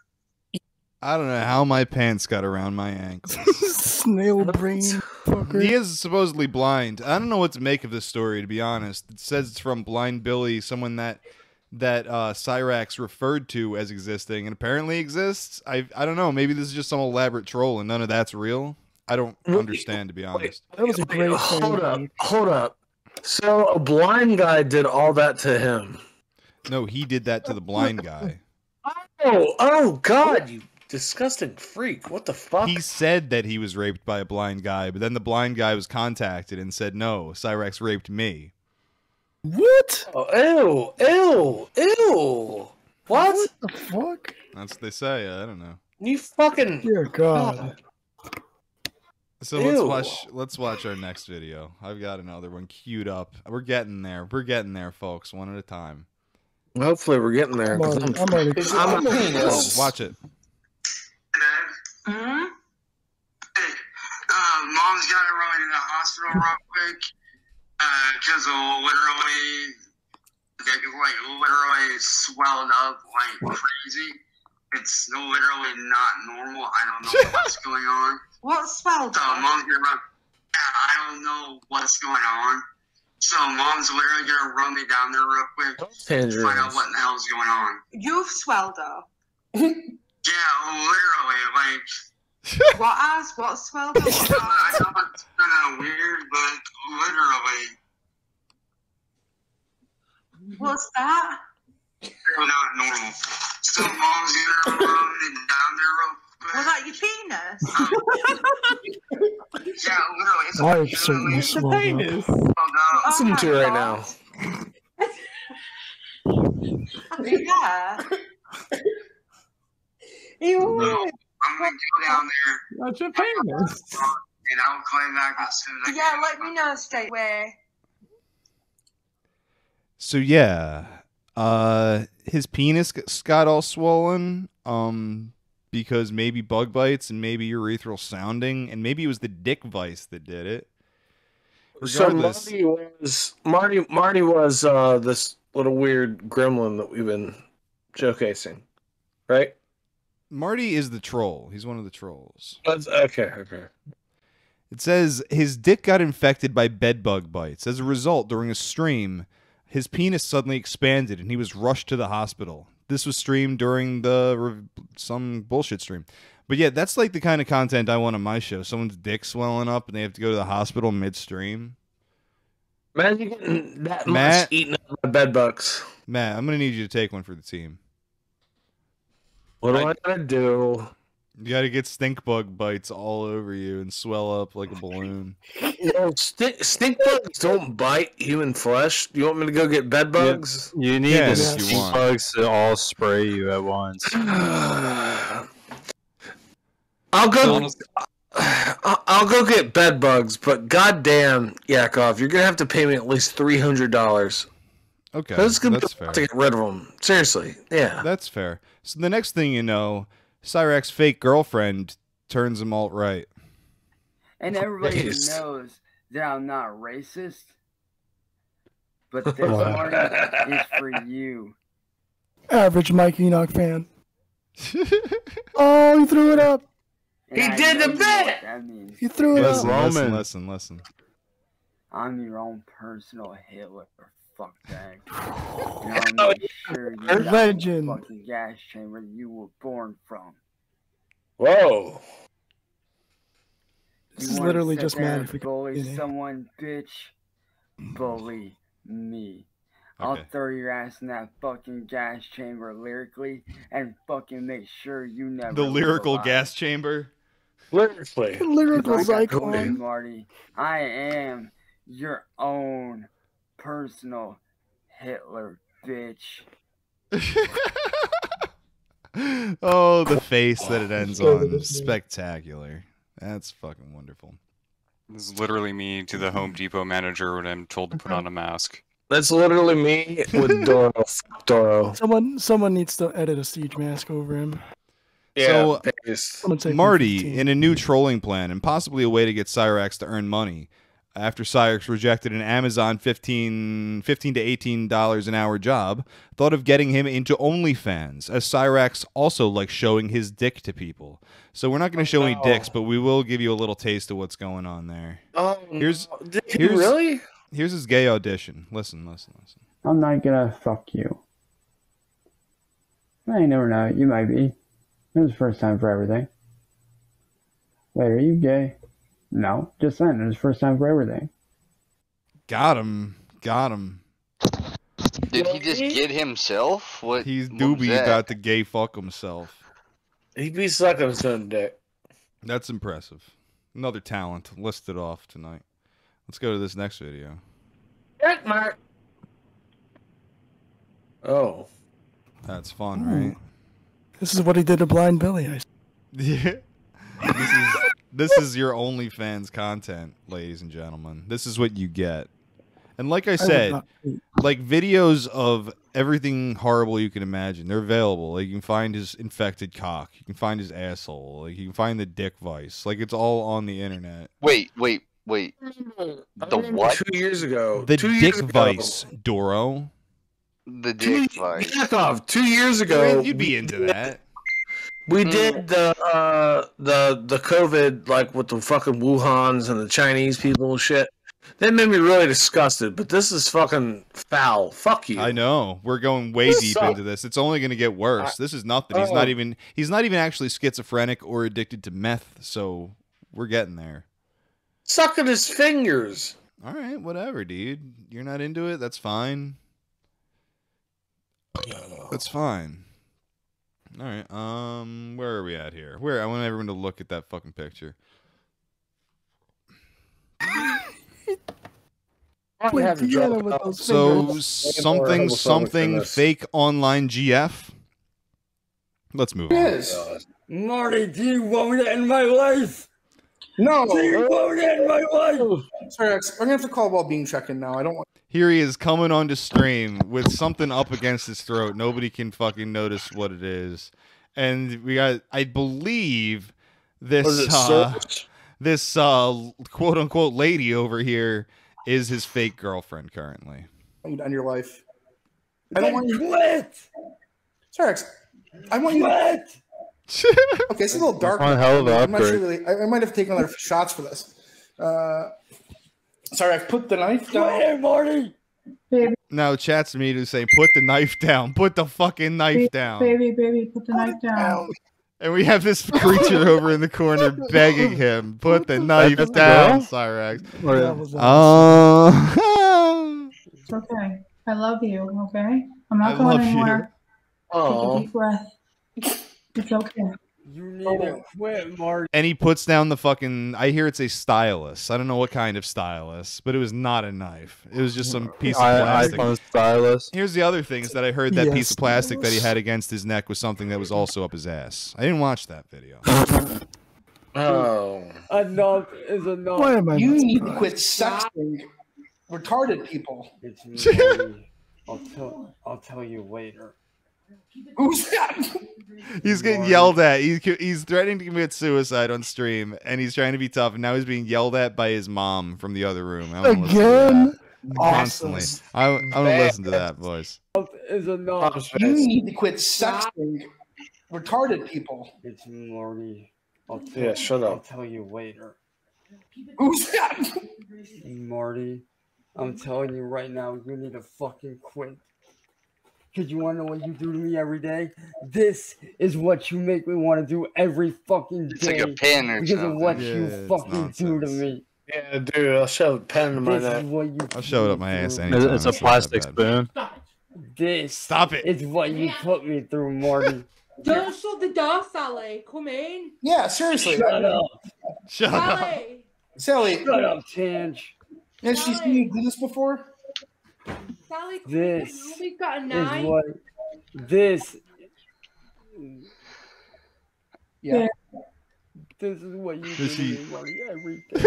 I don't know how my pants got around my ankles. Snail brain fucker. He is supposedly blind. I don't know what to make of this story, to be honest. It says it's from Blind Billy, someone that Cyraxx referred to as existing and apparently exists. I don't know. Maybe this is just some elaborate troll and none of that's real. I don't understand, to be honest. That was a great thing. Hold up. So a blind guy did all that to him. No, he did that to the blind guy. Oh God, you disgusting freak. What the fuck? He said that he was raped by a blind guy, but then the blind guy was contacted and said, "No, Cyraxx raped me." What? Oh, ew. What the fuck? That's what they say. I don't know. You fucking... Dear God. So let's watch our next video. I've got another one queued up. We're getting there. We're getting there, folks. One at a time. Hopefully we're getting there. I'm watch it. Mm-hmm. Mom's got to run in the hospital real quick. Because literally swelled up like crazy. It's literally not normal. I don't know what's going on. What swelled up? I don't know what's going on. So mom's literally gonna run me down there real quick to find out what the hell's going on. You've swelled up. Yeah, literally. Like what ass? What swelled up? I know it's kind of weird, but literally. What's that? Not normal. So mom's gonna run me down there real quick. Was that your penis? Yeah, literally. It's I have certainly swelled up. Penis. Oh, no. Listen to it right now. Yeah. I'm going to go down there. That's your penis. And I'll claim back as soon as I can. Yeah, let me know straight away. So, yeah. His penis got all swollen. Because maybe bug bites and maybe urethral sounding, and maybe it was the dick vice that did it. Regardless, so Marty was this little weird gremlin that we've been showcasing, right? Marty is the troll. He's one of the trolls. Okay. It says his dick got infected by bed bug bites. As a result, during a stream, his penis suddenly expanded and he was rushed to the hospital. This was streamed during some bullshit stream. But yeah, that's like the kind of content I want on my show. Someone's dick swelling up and they have to go to the hospital midstream. Imagine getting that much eaten up by bed bugs. Matt, I'm going to need you to take one for the team. What do I got to do? You got to get stink bug bites all over you and swell up like a balloon. No, stink bugs don't bite human flesh. You want me to go get bed bugs? Yeah. You need the stink bugs to all spray you at once. I'll go get bed bugs, but goddamn, Yakov, you're gonna have to pay me at least $300. Okay, that's fair. To get rid of them. Seriously, yeah, that's fair. So the next thing you know, Cyraxx's fake girlfriend turns him alt-right. And everybody knows that I'm not racist, but this one is for you. Average Mike Enoch fan. Oh, he threw it up. And he did the bit. He threw it up. Listen, listen, listen. I'm your own personal Hitler. Fuck that. And I'm sure you're not the fucking gas chamber you were born from. Whoa. This is literally just mad. Bully someone, bitch. Bully me. Okay. I'll throw your ass in that fucking gas chamber lyrically and fucking make sure you never. The lyrical gas chamber? Lyrically. Lyrical icon. Marty, I am your own personal Hitler, bitch. Oh, the face that it ends on. Spectacular. That's fucking wonderful. This is literally me to the Home Depot manager when I'm told to put on a mask. That's literally me with Doro. Doro. Someone needs to edit a siege mask over him. Yeah, so, Marty, in a new trolling plan and possibly a way to get Cyraxx to earn money, after Cyraxx rejected an Amazon $15 to $18 an hour job, thought of getting him into OnlyFans, as Cyraxx also likes showing his dick to people. So we're not going to show any dicks, but we will give you a little taste of what's going on there. Oh, here's really? Here's his gay audition. Listen, listen, listen. I'm not going to fuck you. I never know. You might be. It was the first time for everything. Wait, are you gay? No, just then. It was the first time for everything. Got him. Got him. Did he just get himself? What? He's doobie about to gay fuck himself. He'd be sucking some dick. That's impressive. Another talent listed off tonight. Let's go to this next video. Check mark. Oh. That's fun, right? This is what he did to Blind Billy. Yeah. This is your OnlyFans content, ladies and gentlemen. This is what you get. And like I said, like videos of everything horrible you can imagine, they're available. Like you can find his infected cock. You can find his asshole. Like you can find the dick vice. Like it's all on the internet. Wait, wait, wait. The what? 2 years ago. The dick vice, Doro. The dick vice. Fuck off. 2 years ago. You'd be into that. We did the COVID, like with the fucking Wuhans and the Chinese people and shit. That made me really disgusted. But this is fucking foul. Fuck you. I know. We're going way deep into this. It's only going to get worse. This is nothing. He's not even actually schizophrenic or addicted to meth. So we're getting there. Sucking his fingers. All right, whatever, dude. You're not into it. That's fine. That's fine. All right, where are we at here? Where? I want everyone to look at that fucking picture. So something fake online GF. Let's move on. Yes, Marty, do you want to end my life? No, do you want to end my life? Sorry, I'm gonna have to call while being checking now. I don't want. Here he is coming onto stream with something up against his throat. Nobody can fucking notice what it is. And we got, I believe, this quote unquote lady over here is his fake girlfriend currently. I need to end your life. I don't want you. What? Cyraxx, I want you. What? Okay, this is a little dark. I'm not sure really. I might have taken other shots for this. Sorry, I've put the knife down. Hey, Marty. Baby. Now chat's me to say, put the knife down. Put the fucking knife down. Baby, baby, put the knife down. And we have this creature over in the corner begging him, put the knife down, Cyraxx. Oh. It's okay. I love you, okay? I'm not going anywhere. Take a deep breath. It's okay. You need to quit, Marty. And he puts down the fucking, I hear it's a stylus. I don't know what kind of stylus, but it was not a knife. It was just some piece of plastic. Stylus. Here's the other things that I heard, that piece of plastic that he had against his neck was something that was also up his ass. I didn't watch that video. Oh. Enough is enough. You need to quit sexting retarded people. I'll tell you later. Who's that? He's getting yelled at. He's threatening to commit suicide on stream, and he's trying to be tough. And now he's being yelled at by his mom from the other room. Again? Constantly. I'm gonna listen to that voice. Is enough. You need to quit sexting retarded people. It's Marty. Yeah, shut up. I'll tell you later. Who's that? Marty, I'm telling you right now, you need to fucking quit. Because you want to know what you do to me every day? This is what you make me want to do every fucking day. It's like a pen or because something. Of what you fucking do to me. Yeah, dude, I'll shove a pen in my neck. I'll shove it up my ass anytime. It's a plastic spoon. This Stop it. Is what you put me through, Marty. Don't shut the door, Sally. Come in. Yeah, seriously. Shut up. Shut Sally. Up. Sally. Shut up, Tange. Has she seen you do this before? Sally, this we've got a knife. Is what this. Yeah. This is what you do every day.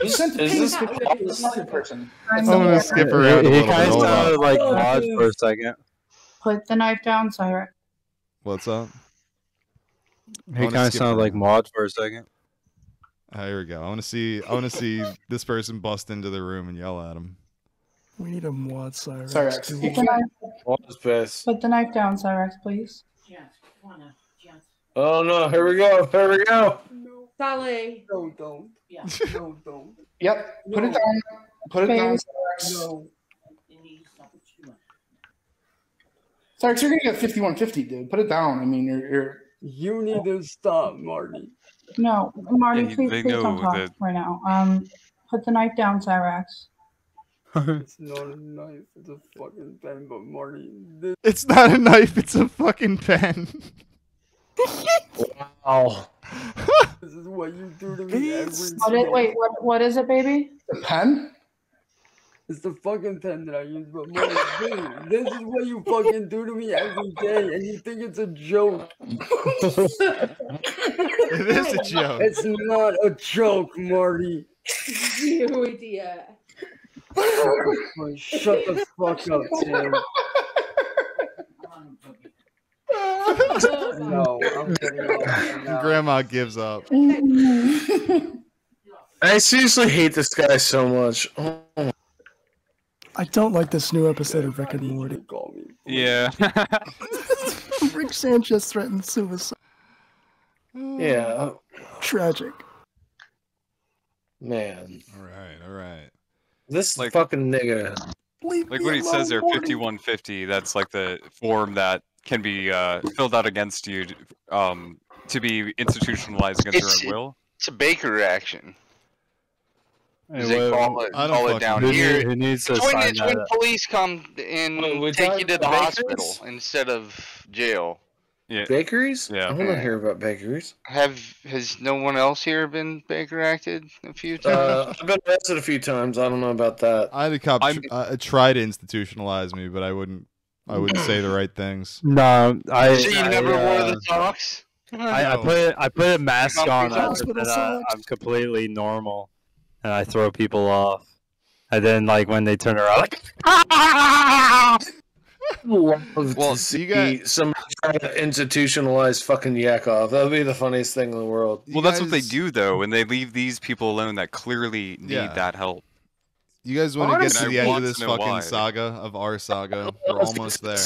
This is another person. I'm going to skip around. He kind of sounded like Rod for a second. Put the knife down, Cyraxx. What's up? He kind of sounded like Maud for a second. Here we go. I want to see this person bust into the room and yell at him. We need a Maud, Cyraxx. Cyraxx, put the knife down, Cyraxx, please. Oh no! Here we go! Here we go! No, Sally. No, don't. Yeah. No, don't. Yep. No. Put it down. Put it down, Cyraxx. No. Cyraxx, you're going to get 5150, dude. Put it down. I mean, you're... You need to stop, Marty. No, Marty, please don't talk right now. Put the knife down, Cyraxx. It's not a knife. It's a fucking pen, but Marty... It's not a knife. It's a fucking pen. Wow. This is what you do to me every day. Wait, what is it, baby? The pen? It's the fucking pen that I use, but Marty, dude, this is what you fucking do to me every day, and you think it's a joke. It is a joke. It's not a joke, Marty. You idiot. Shut the fuck up, Tim. No, I'm kidding. Grandma gives up. I seriously hate this guy so much. Oh my. I don't like this new episode of Rick and Morty. Yeah. Rick Sanchez threatened suicide. Yeah. Tragic. Man. All right. This like, fucking nigga. Like when he says there, 5150, that's like the form that can be filled out against you to be institutionalized against your own will. It's a Baker action. They call it down here. It's when police come and take you to the hospital instead of jail. Yeah. Bakeries? Yeah. I want to hear about bakeries. Has no one else here been Baker acted a few times? I've been arrested a few times. I don't know about that. I had a cop try to institutionalize me, but I wouldn't say the right things. No, so you never wore the socks? I put a mask on. I'm completely normal. And I throw people off, and then like when they turn around, like well, see somebody try to institutionalize fucking Yakov. That would be the funniest thing in the world. Well, that's what they do though, and they leave these people alone that clearly need that help. You guys want to get to the end of this fucking saga of our saga? We're almost there.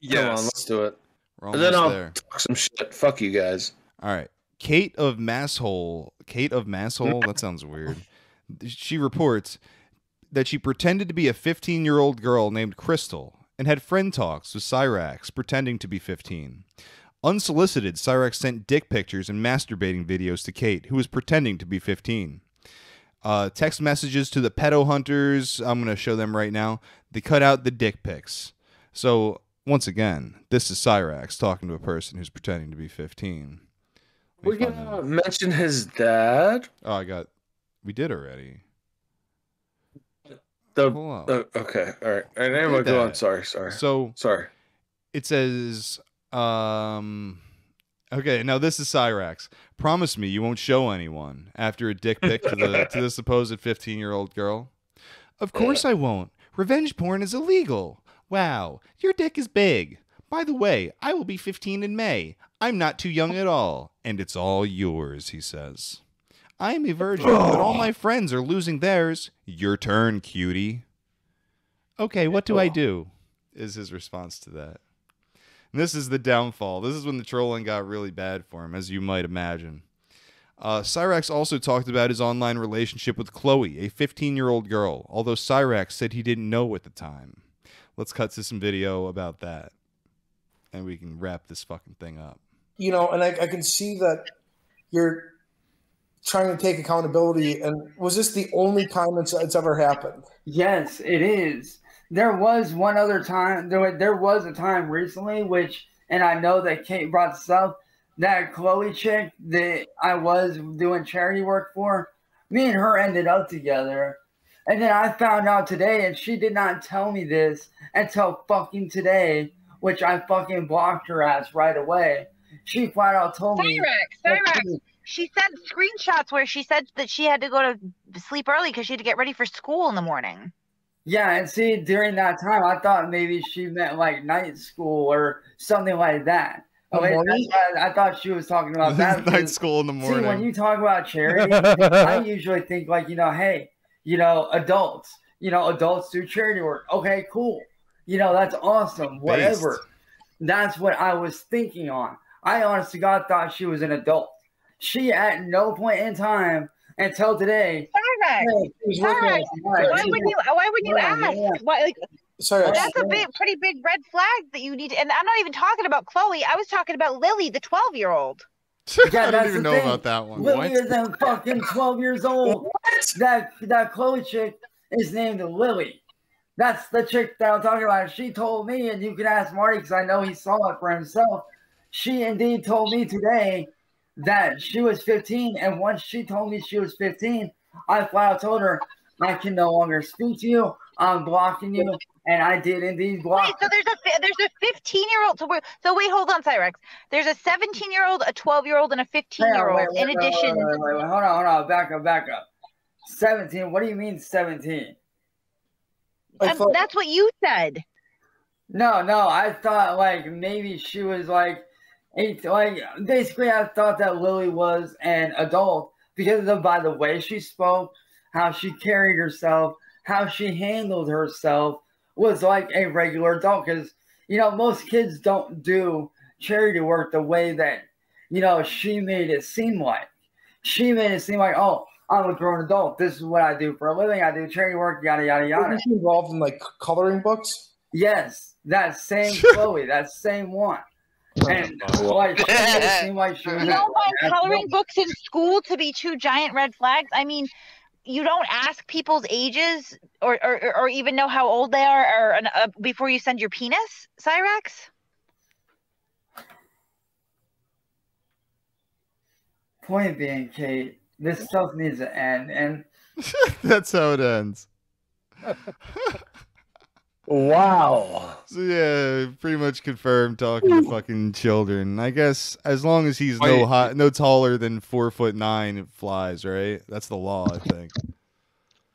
Yeah, let's do it. We're almost there. Talk some shit. Fuck you guys. All right. Kate of Masshole, that sounds weird. She reports that she pretended to be a 15-year-old girl named Crystal and had friend talks with Cyraxx, pretending to be 15. Unsolicited, Cyraxx sent dick pictures and masturbating videos to Kate, who was pretending to be 15. Text messages to the pedo hunters, I'm going to show them right now, they cut out the dick pics. So, once again, this is Cyraxx talking to a person who's pretending to be 15. We're gonna mention his dad. Oh, we did already. Okay, all right. And anyway, go on. Sorry. So sorry. It says, okay. Now this is Cyraxx. Promise me you won't show anyone after a dick pic to the supposed 15-year-old girl. Of course I won't. Revenge porn is illegal. Wow, your dick is big. By the way, I will be 15 in May. I'm not too young at all. And it's all yours, he says. I'm a virgin, but all my friends are losing theirs. Your turn, cutie. Okay, what do I do? Is his response to that. And this is the downfall. This is when the trolling got really bad for him, as you might imagine. Cyraxx also talked about his online relationship with Chloe, a 15-year-old girl, although Cyraxx said he didn't know at the time. Let's cut to some video about that, and we can wrap this fucking thing up. You know, and I can see that you're trying to take accountability, and was this the only time it's ever happened? Yes, it is. There was one other time, there was a time recently, which, and I know that Kate brought this up, that Chloe chick that I was doing charity work for, me and her ended up together. And then I found out today, and she did not tell me this until fucking today, which I fucking blocked her ass right away. She flat out told me. Cyraxx, she sent screenshots where she said that she had to go to sleep early because she had to get ready for school in the morning. Yeah, and see, during that time, I thought maybe she meant like night school or something like that. Oh, I thought she was talking about that. Night school in the morning. See, when you talk about charity, I usually think like, you know, hey, you know, adults do charity work. Okay, cool. You know, that's awesome. Whatever. That's what I was thinking on. I honestly God thought she was an adult. She at no point in time until today. Why would you ask? Yeah. Why, like, sorry, that's a big, pretty big red flag that you need to, and I'm not even talking about Chloe. I was talking about Lily, the 12-year-old. Yeah, I don't even know about that one. Lily is fucking 12 years old. What? That Chloe chick is named Lily. That's the chick that I'm talking about. She told me, and you can ask Marty because I know he saw it for himself. She indeed told me today that she was 15, and once she told me she was 15, I flat out told her, I can no longer speak to you. I'm blocking you. And I did indeed block. Wait, so there's a 15-year-old. So wait, hold on, Cyraxx. There's a 17-year-old, a 12-year-old, and a 15-year-old. In addition, hold on, back up. 17. What do you mean 17? That's what you said. No, I thought like maybe she was like 8. Like basically, I thought that Lily was an adult because of by the way she spoke, how she carried herself, how she handled herself. Was like a regular adult because, you know, most kids don't do charity work the way that, you know, she made it seem like. She made it seem like, oh, I'm a grown adult. This is what I do for a living. I do charity work, yada, yada, yada. Wasn't she involved in, like, coloring books? Yes. That same Chloe. That same one. And, like, she made it seem like she was... You don't want coloring books in school to be two giant red flags? I mean... You don't ask people's ages or even know how old they are before you send your penis, Cyraxx? Point being, Kate, this stuff needs to end. And that's how it ends. Wow. So yeah, pretty much confirmed talking to fucking children. I guess as long as he's no taller than 4'9", it flies, right? That's the law, I think.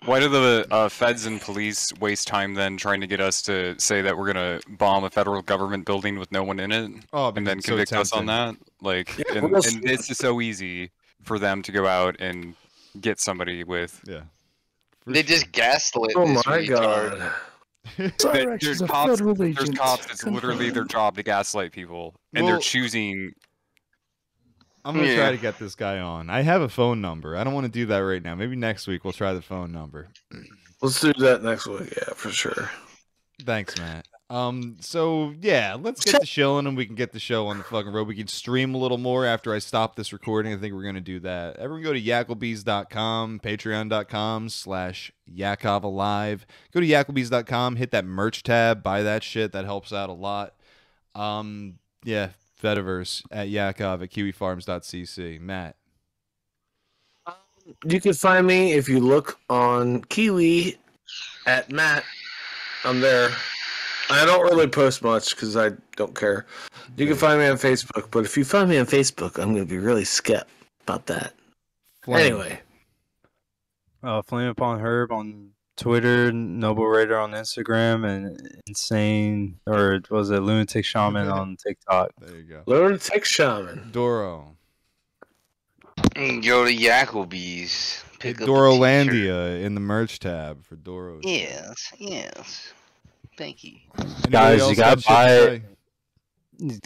Why do the feds and police waste time then trying to get us to say that we're gonna bomb a federal government building with no one in it, and then convict us on that? Like, yeah, and this is so easy for them to go out and get somebody with. Yeah, they just gaslit. Oh my god. There's cops that's literally their job to gaslight people, and they're choosing. I'm gonna try to get this guy on. I have a phone number. I don't want to do that right now. Maybe next week we'll try the phone number. Let's do that next week. Yeah, for sure. Thanks, Matt. So yeah, let's get to shilling, and we can get the show on the fucking road. We can stream a little more after I stop this recording. I think we're gonna do that. Everyone go to Yakklebees.com, Patreon.com/YakkovAlive. Go to Yakklebees.com, hit that merch tab, buy that shit. That helps out a lot. Yeah, Fediverse at Yakkov at KiwiFarms.cc. Matt, you can find me if you look on Kiwi at Matt. I'm there. I don't really post much because I don't care. You can find me on Facebook, but if you find me on Facebook, I'm going to be really skep about that. Flame. Anyway. Flame Upon Herb on Twitter, Noble Raider on Instagram, and Insane, or was it Lunatic Shaman on TikTok? There you go. Lunatic Shaman. Doro. Go to Yakklebees. Pick Dorolandia in the merch tab for Doro. Yes, yes. Thank you. Guys, you gotta buy.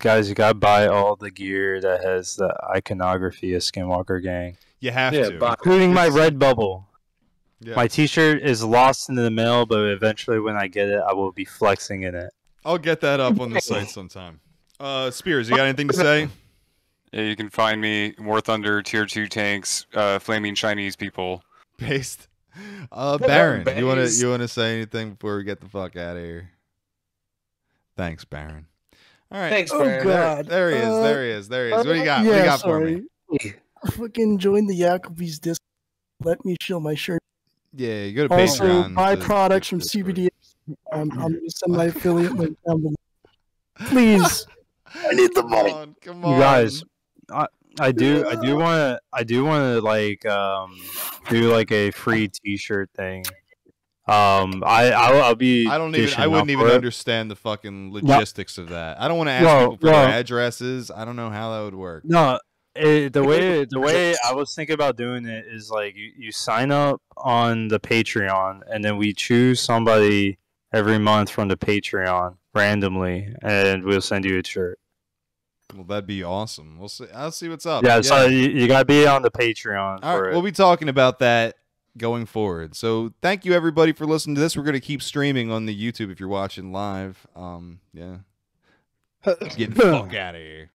Guys, you gotta buy all the gear that has the iconography of Skinwalker Gang. You have to, including my red bubble. Yeah. My T-shirt is lost in the mail, but eventually, when I get it, I will be flexing in it. I'll get that up on the site sometime. Spears, you got anything to say? Yeah, you can find me War Thunder, Tier 2 tanks, flaming Chinese people. Based. Baron, you wanna say anything before we get the fuck out of here? Thanks, Baron. All right. Thanks, Baron. Oh God, there he is. What do you got? Yeah, what do you got for me? I fucking joined the Yakklebees Discord. Let me show my shirt. Yeah, you go to Patreon. Also, buy products from CBDX. I'm going to send my affiliate link down below. Please, I need the money. Come on. You guys, I do want to like do like a free T-shirt thing. I'll be. I don't even. I wouldn't even understand the fucking logistics of that. I don't want to ask people for their addresses. I don't know how that would work. No. The way I was thinking about doing it is like you sign up on the Patreon, and then we choose somebody every month from the Patreon randomly, and we'll send you a shirt. Well, that'd be awesome. We'll see. I'll see what's up. Yeah, yeah. So you gotta be on the Patreon. All right, we'll be talking about that going forward. So thank you everybody for listening to this. We're gonna keep streaming on the YouTube if you're watching live. Yeah, get the fuck out of here.